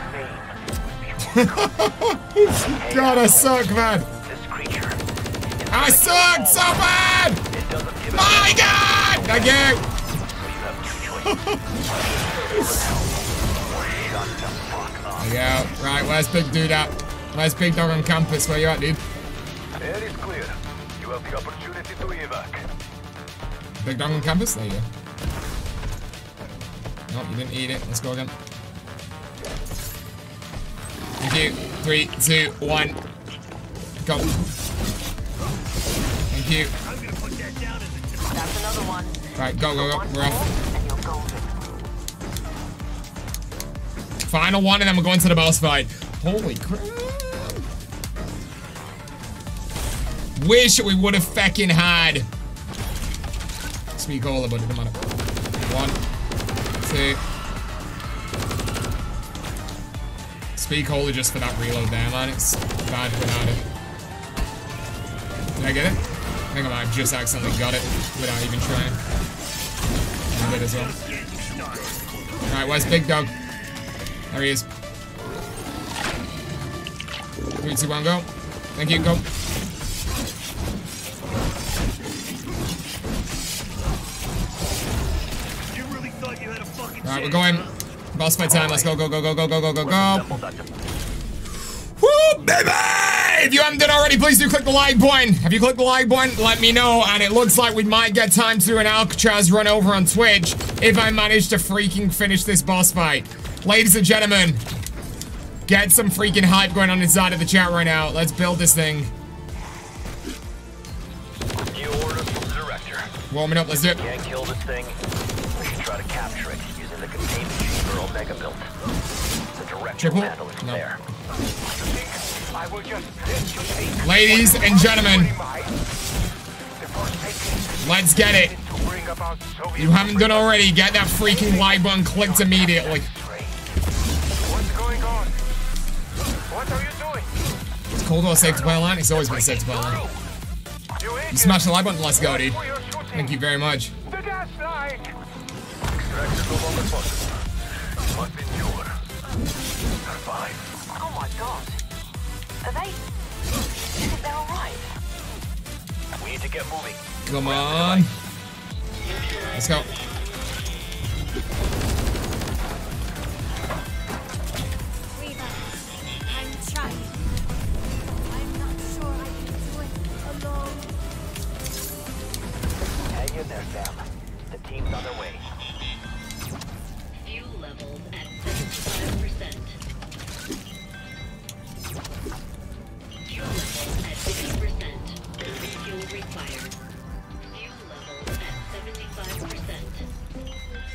God, I suck, man. I suck so bad! My God! Thank you! There you go. Right, where's Big Dude at? Where's Big Dog on campus? Where you at, dude? Air is clear. You have the opportunity to evac. Big Dog on campus? There you go. Nope, you didn't eat it. Let's go again. Thank you. Three, two, one. Go. Thank you. I'm gonna put that down as a job. That's another one. Right, go, go, go. We're off. Final one, and then we're going to the boss fight. Holy crap. Wish we would have feckin' had. Speak all but it doesn't matter. One. Two. Speak holy just for that reload there, man. It's bad without it. Did I get it? I think I might have just accidentally got it without even trying. I did as well. Alright, where's Big Dog? There he is. Three, two, one, go. Thank you, go. Alright, we're going. Boss fight time. Let's go, go, go, go, go, go, go, go, go. Woo, baby! If you haven't done already, please do click the like button. Have you clicked the like button? Let me know. And it looks like we might get time to do an Alcatraz run over on Twitch if I manage to freaking finish this boss fight. Ladies and gentlemen, get some freaking hype going on inside of the chat right now. Let's build this thing. New orders from the director. Warming up, let's do it. Can't kill this thing. We should try to capture it using the containment chamber Omega built. The director battle is there. I will just ladies and gentlemen, let's get it. If you haven't done already, get that freaking like button clicked immediately. What's going on? What are you doing? It's Cold War safe to play online. It's always been safe to play online. You smash the like button, let's go, dude. Thank you very much. The gas line. Must endure. Survive. Oh my God. Are they? Is that all right? We need to get moving. Come on. Let's go. Weaver, I'm trying. I'm not sure I can do it alone. Hang in there, Sam. The team's on their way. Fuel levels at seventy-five percent. Fuel level at fifty percent. Fuel required. Fuel level at seventy-five percent.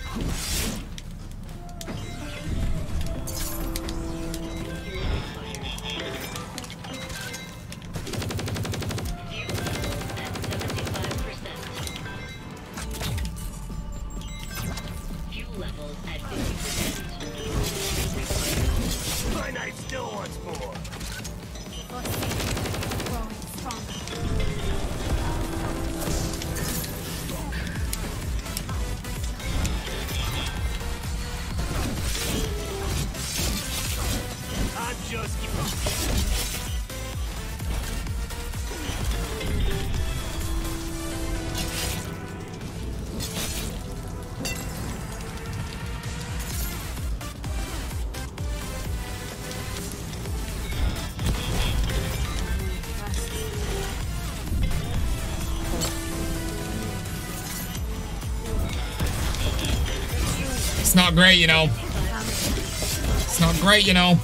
Fuel level at seventy-five percent. Fuel level at fifty percent. It's not great, you know. It's not great, you know.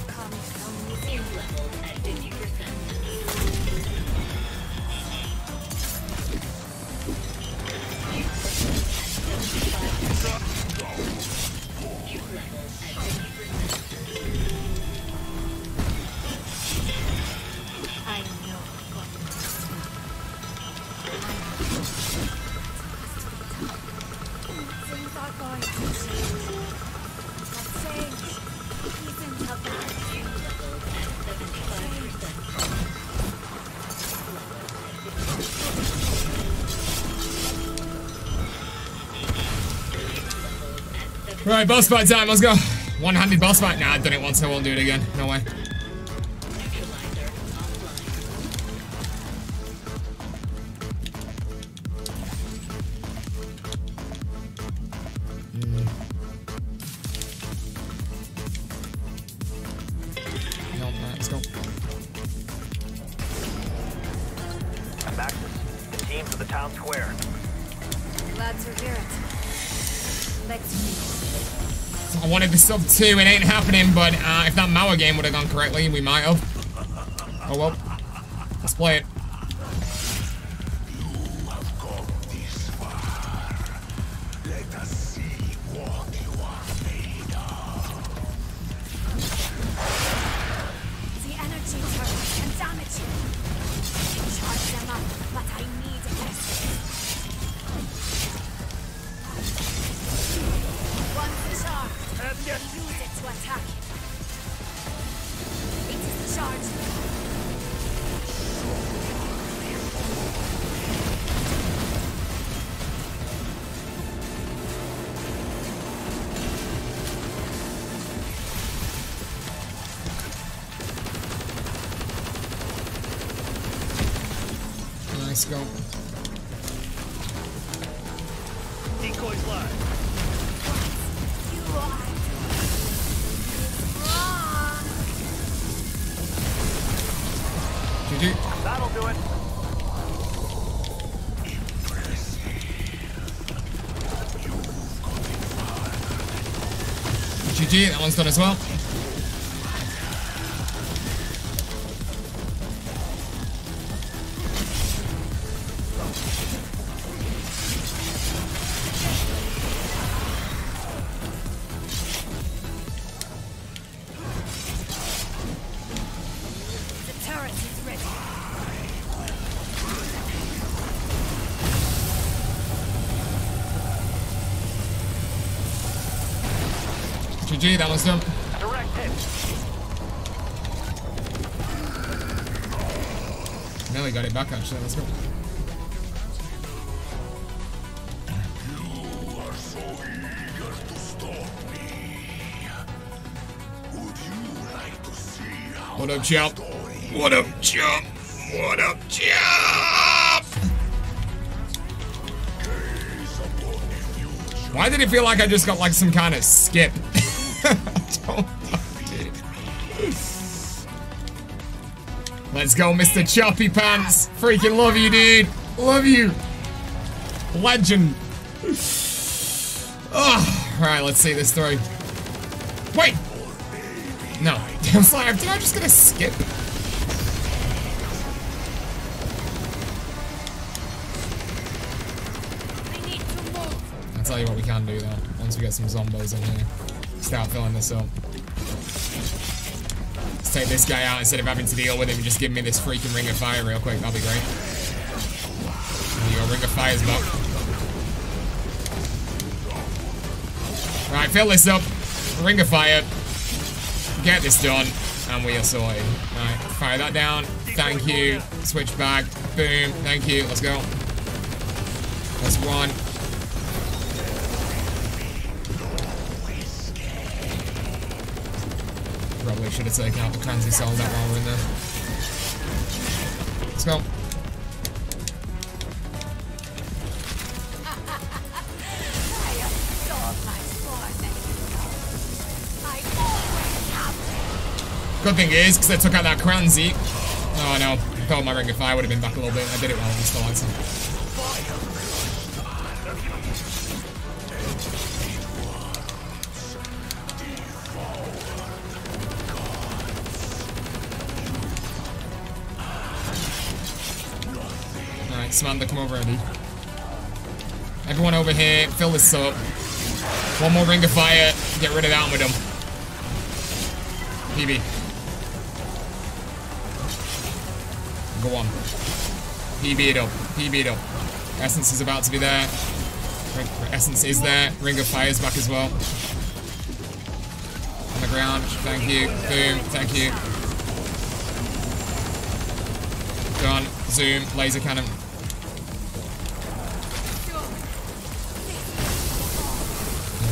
Alright, boss fight time, let's go. One-handed boss fight. Nah, I've done it once, I won't do it again. No way. Sub two, it ain't happening, but uh, if that Mauer game would have gone correctly, we might have. Oh well. Let's play it. That one's done as well. G G, that one's done. Direct hit. Nearly got it back actually, let's go. What up, chump? What up, chump? What up, chump? Why did it feel like I just got like some kind of skip? Let's go, Mister Choppy Pants. Freaking love you, dude. Love you. Legend. Oh, alright, let's see this through. Wait. No. I was like, am I just gonna skip? I'll tell you what, we can do that once we get some zombos in here. Start filling this up. Let's take this guy out instead of having to deal with him. Just give me this freaking Ring of Fire real quick. That'll be great. There you go, Ring of Fire's back. Right, fill this up. Ring of Fire. Get this done. And we are sorted. Alright, fire that down. Thank you. Switch back. Boom. Thank you. Let's go. That's one. probably should have taken out the Kranzi cell that while we're in there. Let's go. Good thing is, because I took out that Kranzi. Oh no, I thought my Ring of Fire would have been back a little bit. I did it while we still had some. Samantha, come over, Eddie. Everyone over here, fill this up. One more Ring of Fire, get rid of that and we're done. P B. Go on. P B it up. P B it up. Essence is about to be there. Essence is there. Ring of Fire's back as well. On the ground. Thank you. Boom. Thank you. Done. Zoom. Laser cannon.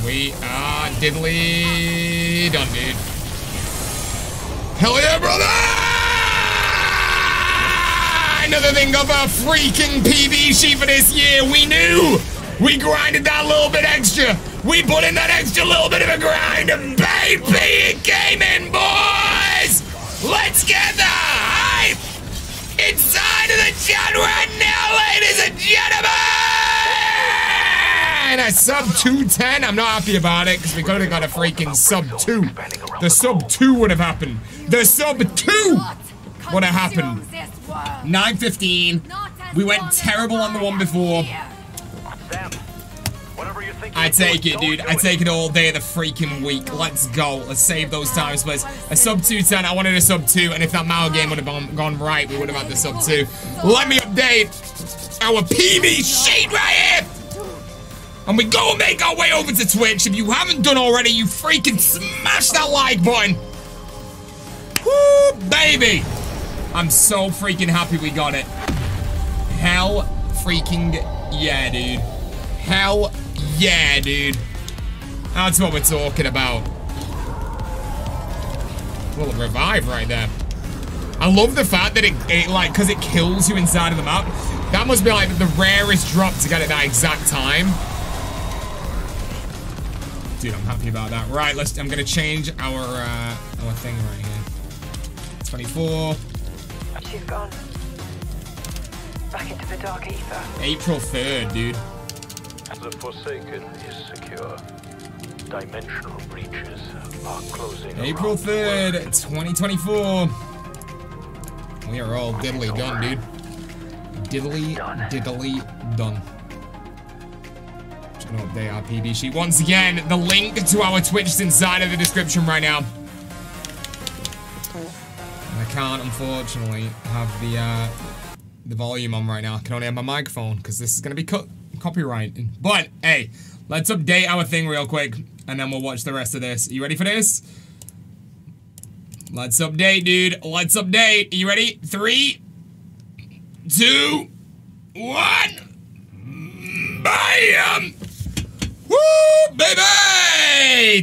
We are diddly done, dude. Hell yeah, brother! Another thing of a freaking P B C for this year. We knew! We grinded that little bit extra. We put in that extra little bit of a grind, and baby, it came in, boys! Let's get the hype inside of the chat right now, ladies and gentlemen! And a sub two ten, I'm not happy about it because we could have got a freaking sub two. The sub two would have happened. The sub two would have happened. nine fifteen. We went terrible on the one before. I take it, dude. I take it all day of the freaking week. Let's go. Let's save those times, please. A sub two ten. I wanted a sub two, and if that Mauer game would have gone right, we would have had the sub two. Let me update our P B sheet right here. And we go and make our way over to Twitch. If you haven't done already, you freaking smash that like button. Woo, baby. I'm so freaking happy we got it. Hell freaking yeah, dude. Hell yeah, dude. That's what we're talking about. Well, revive right there. I love the fact that it, it like, because it kills you inside of the map. That must be like the rarest drop to get at that exact time. Dude, I'm happy about that. Right, let's. I'm gonna change our uh, our thing right here. twenty-four. She's gone. Back into the dark ether. April third, dude. The Forsaken is secure. Dimensional breaches are closing. April third, twenty twenty-four. We are all diddly done, dude. Diddly, diddly done. No, they are P B sheet. Once again, the link to our Twitch is inside of the description right now. And I can't, unfortunately, have the uh, the volume on right now. I can only have my microphone because this is going to be co copyrighted. But, hey, let's update our thing real quick and then we'll watch the rest of this. Are you ready for this? Let's update, dude. Let's update. Are you ready? Three, two, one. Bam! Woo, baby!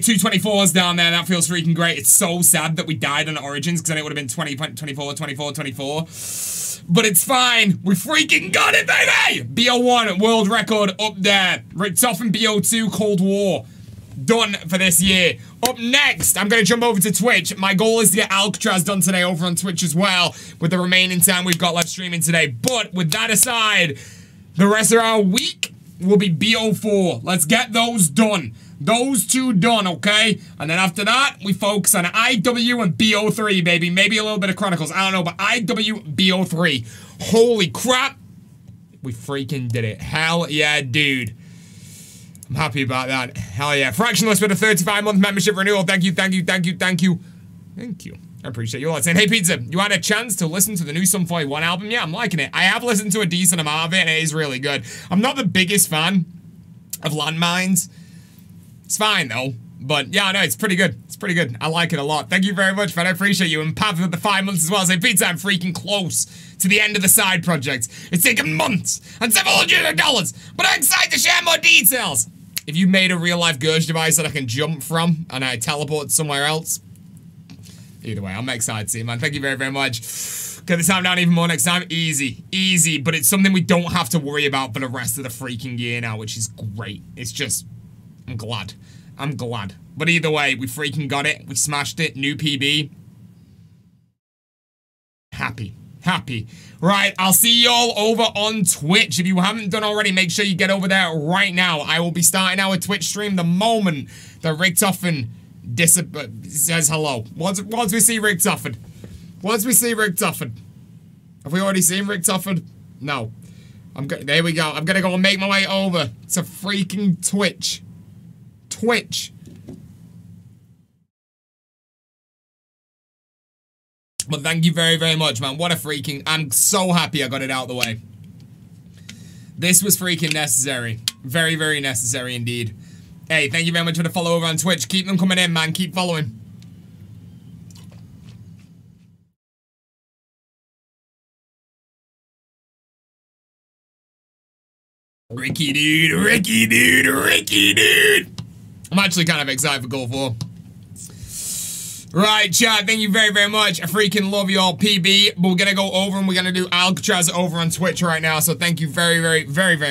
two twenty-fours down there. That feels freaking great. It's so sad that we died on Origins because then it would have been twenty, twenty-four, twenty-four, twenty-four. But it's fine. We freaking got it, baby! B O one, world record up there. Ripped off in B O two, Cold War. Done for this year. Up next, I'm going to jump over to Twitch. My goal is to get Alcatraz done today over on Twitch as well with the remaining time we've got live streaming today. But with that aside, the rest of our week will be B O four. Let's get those done. Those two done, okay? And then after that, we focus on I W and B O three, baby. Maybe a little bit of Chronicles. I don't know, but I W, B O three. Holy crap. We freaking did it. Hell yeah, dude. I'm happy about that. Hell yeah. Fractionless with a thirty-five month membership renewal. Thank you, thank you, thank you, thank you. Thank you. I appreciate you all saying, hey, Pizza, you had a chance to listen to the new Sum forty-one album? Yeah, I'm liking it. I have listened to a decent amount of it, and it is really good. I'm not the biggest fan of Landmines. It's fine, though. But, yeah, no, it's pretty good. It's pretty good. I like it a lot. Thank you very much, man. I appreciate you. And Pav with the five months as well. Say, Pizza, I'm freaking close to the end of the side project. It's taken months and several hundred dollars, but I'm excited to share more details. If you made a real-life Gersh device that I can jump from and I teleport somewhere else, either way, I'm excited to see it, man. Thank you very, very much. Get this time down even more next time. Easy, easy, but it's something we don't have to worry about for the rest of the freaking year now, which is great. It's just, I'm glad. I'm glad. But either way, we freaking got it. We smashed it. New P B. Happy. Happy. Right, I'll see y'all over on Twitch. If you haven't done already, make sure you get over there right now. I will be starting our Twitch stream the moment that Richtofen says hello. Once, once we see Richtofen. Once we see Richtofen. Have we already seen Richtofen? No. I'm go there we go. I'm going to go and make my way over to freaking Twitch. Twitch. But thank you very, very much, man. What a freaking... I'm so happy I got it out of the way. This was freaking necessary. Very, very necessary indeed. Hey, thank you very much for the follow over on Twitch. Keep them coming in, man. Keep following. Ricky, dude. Ricky, dude. Ricky, dude. I'm actually kind of excited for Cold War. Right, chat, thank you very, very much. I freaking love you all, P B. But we're going to go over and we're going to do Alcatraz over on Twitch right now. So thank you very, very, very, very much.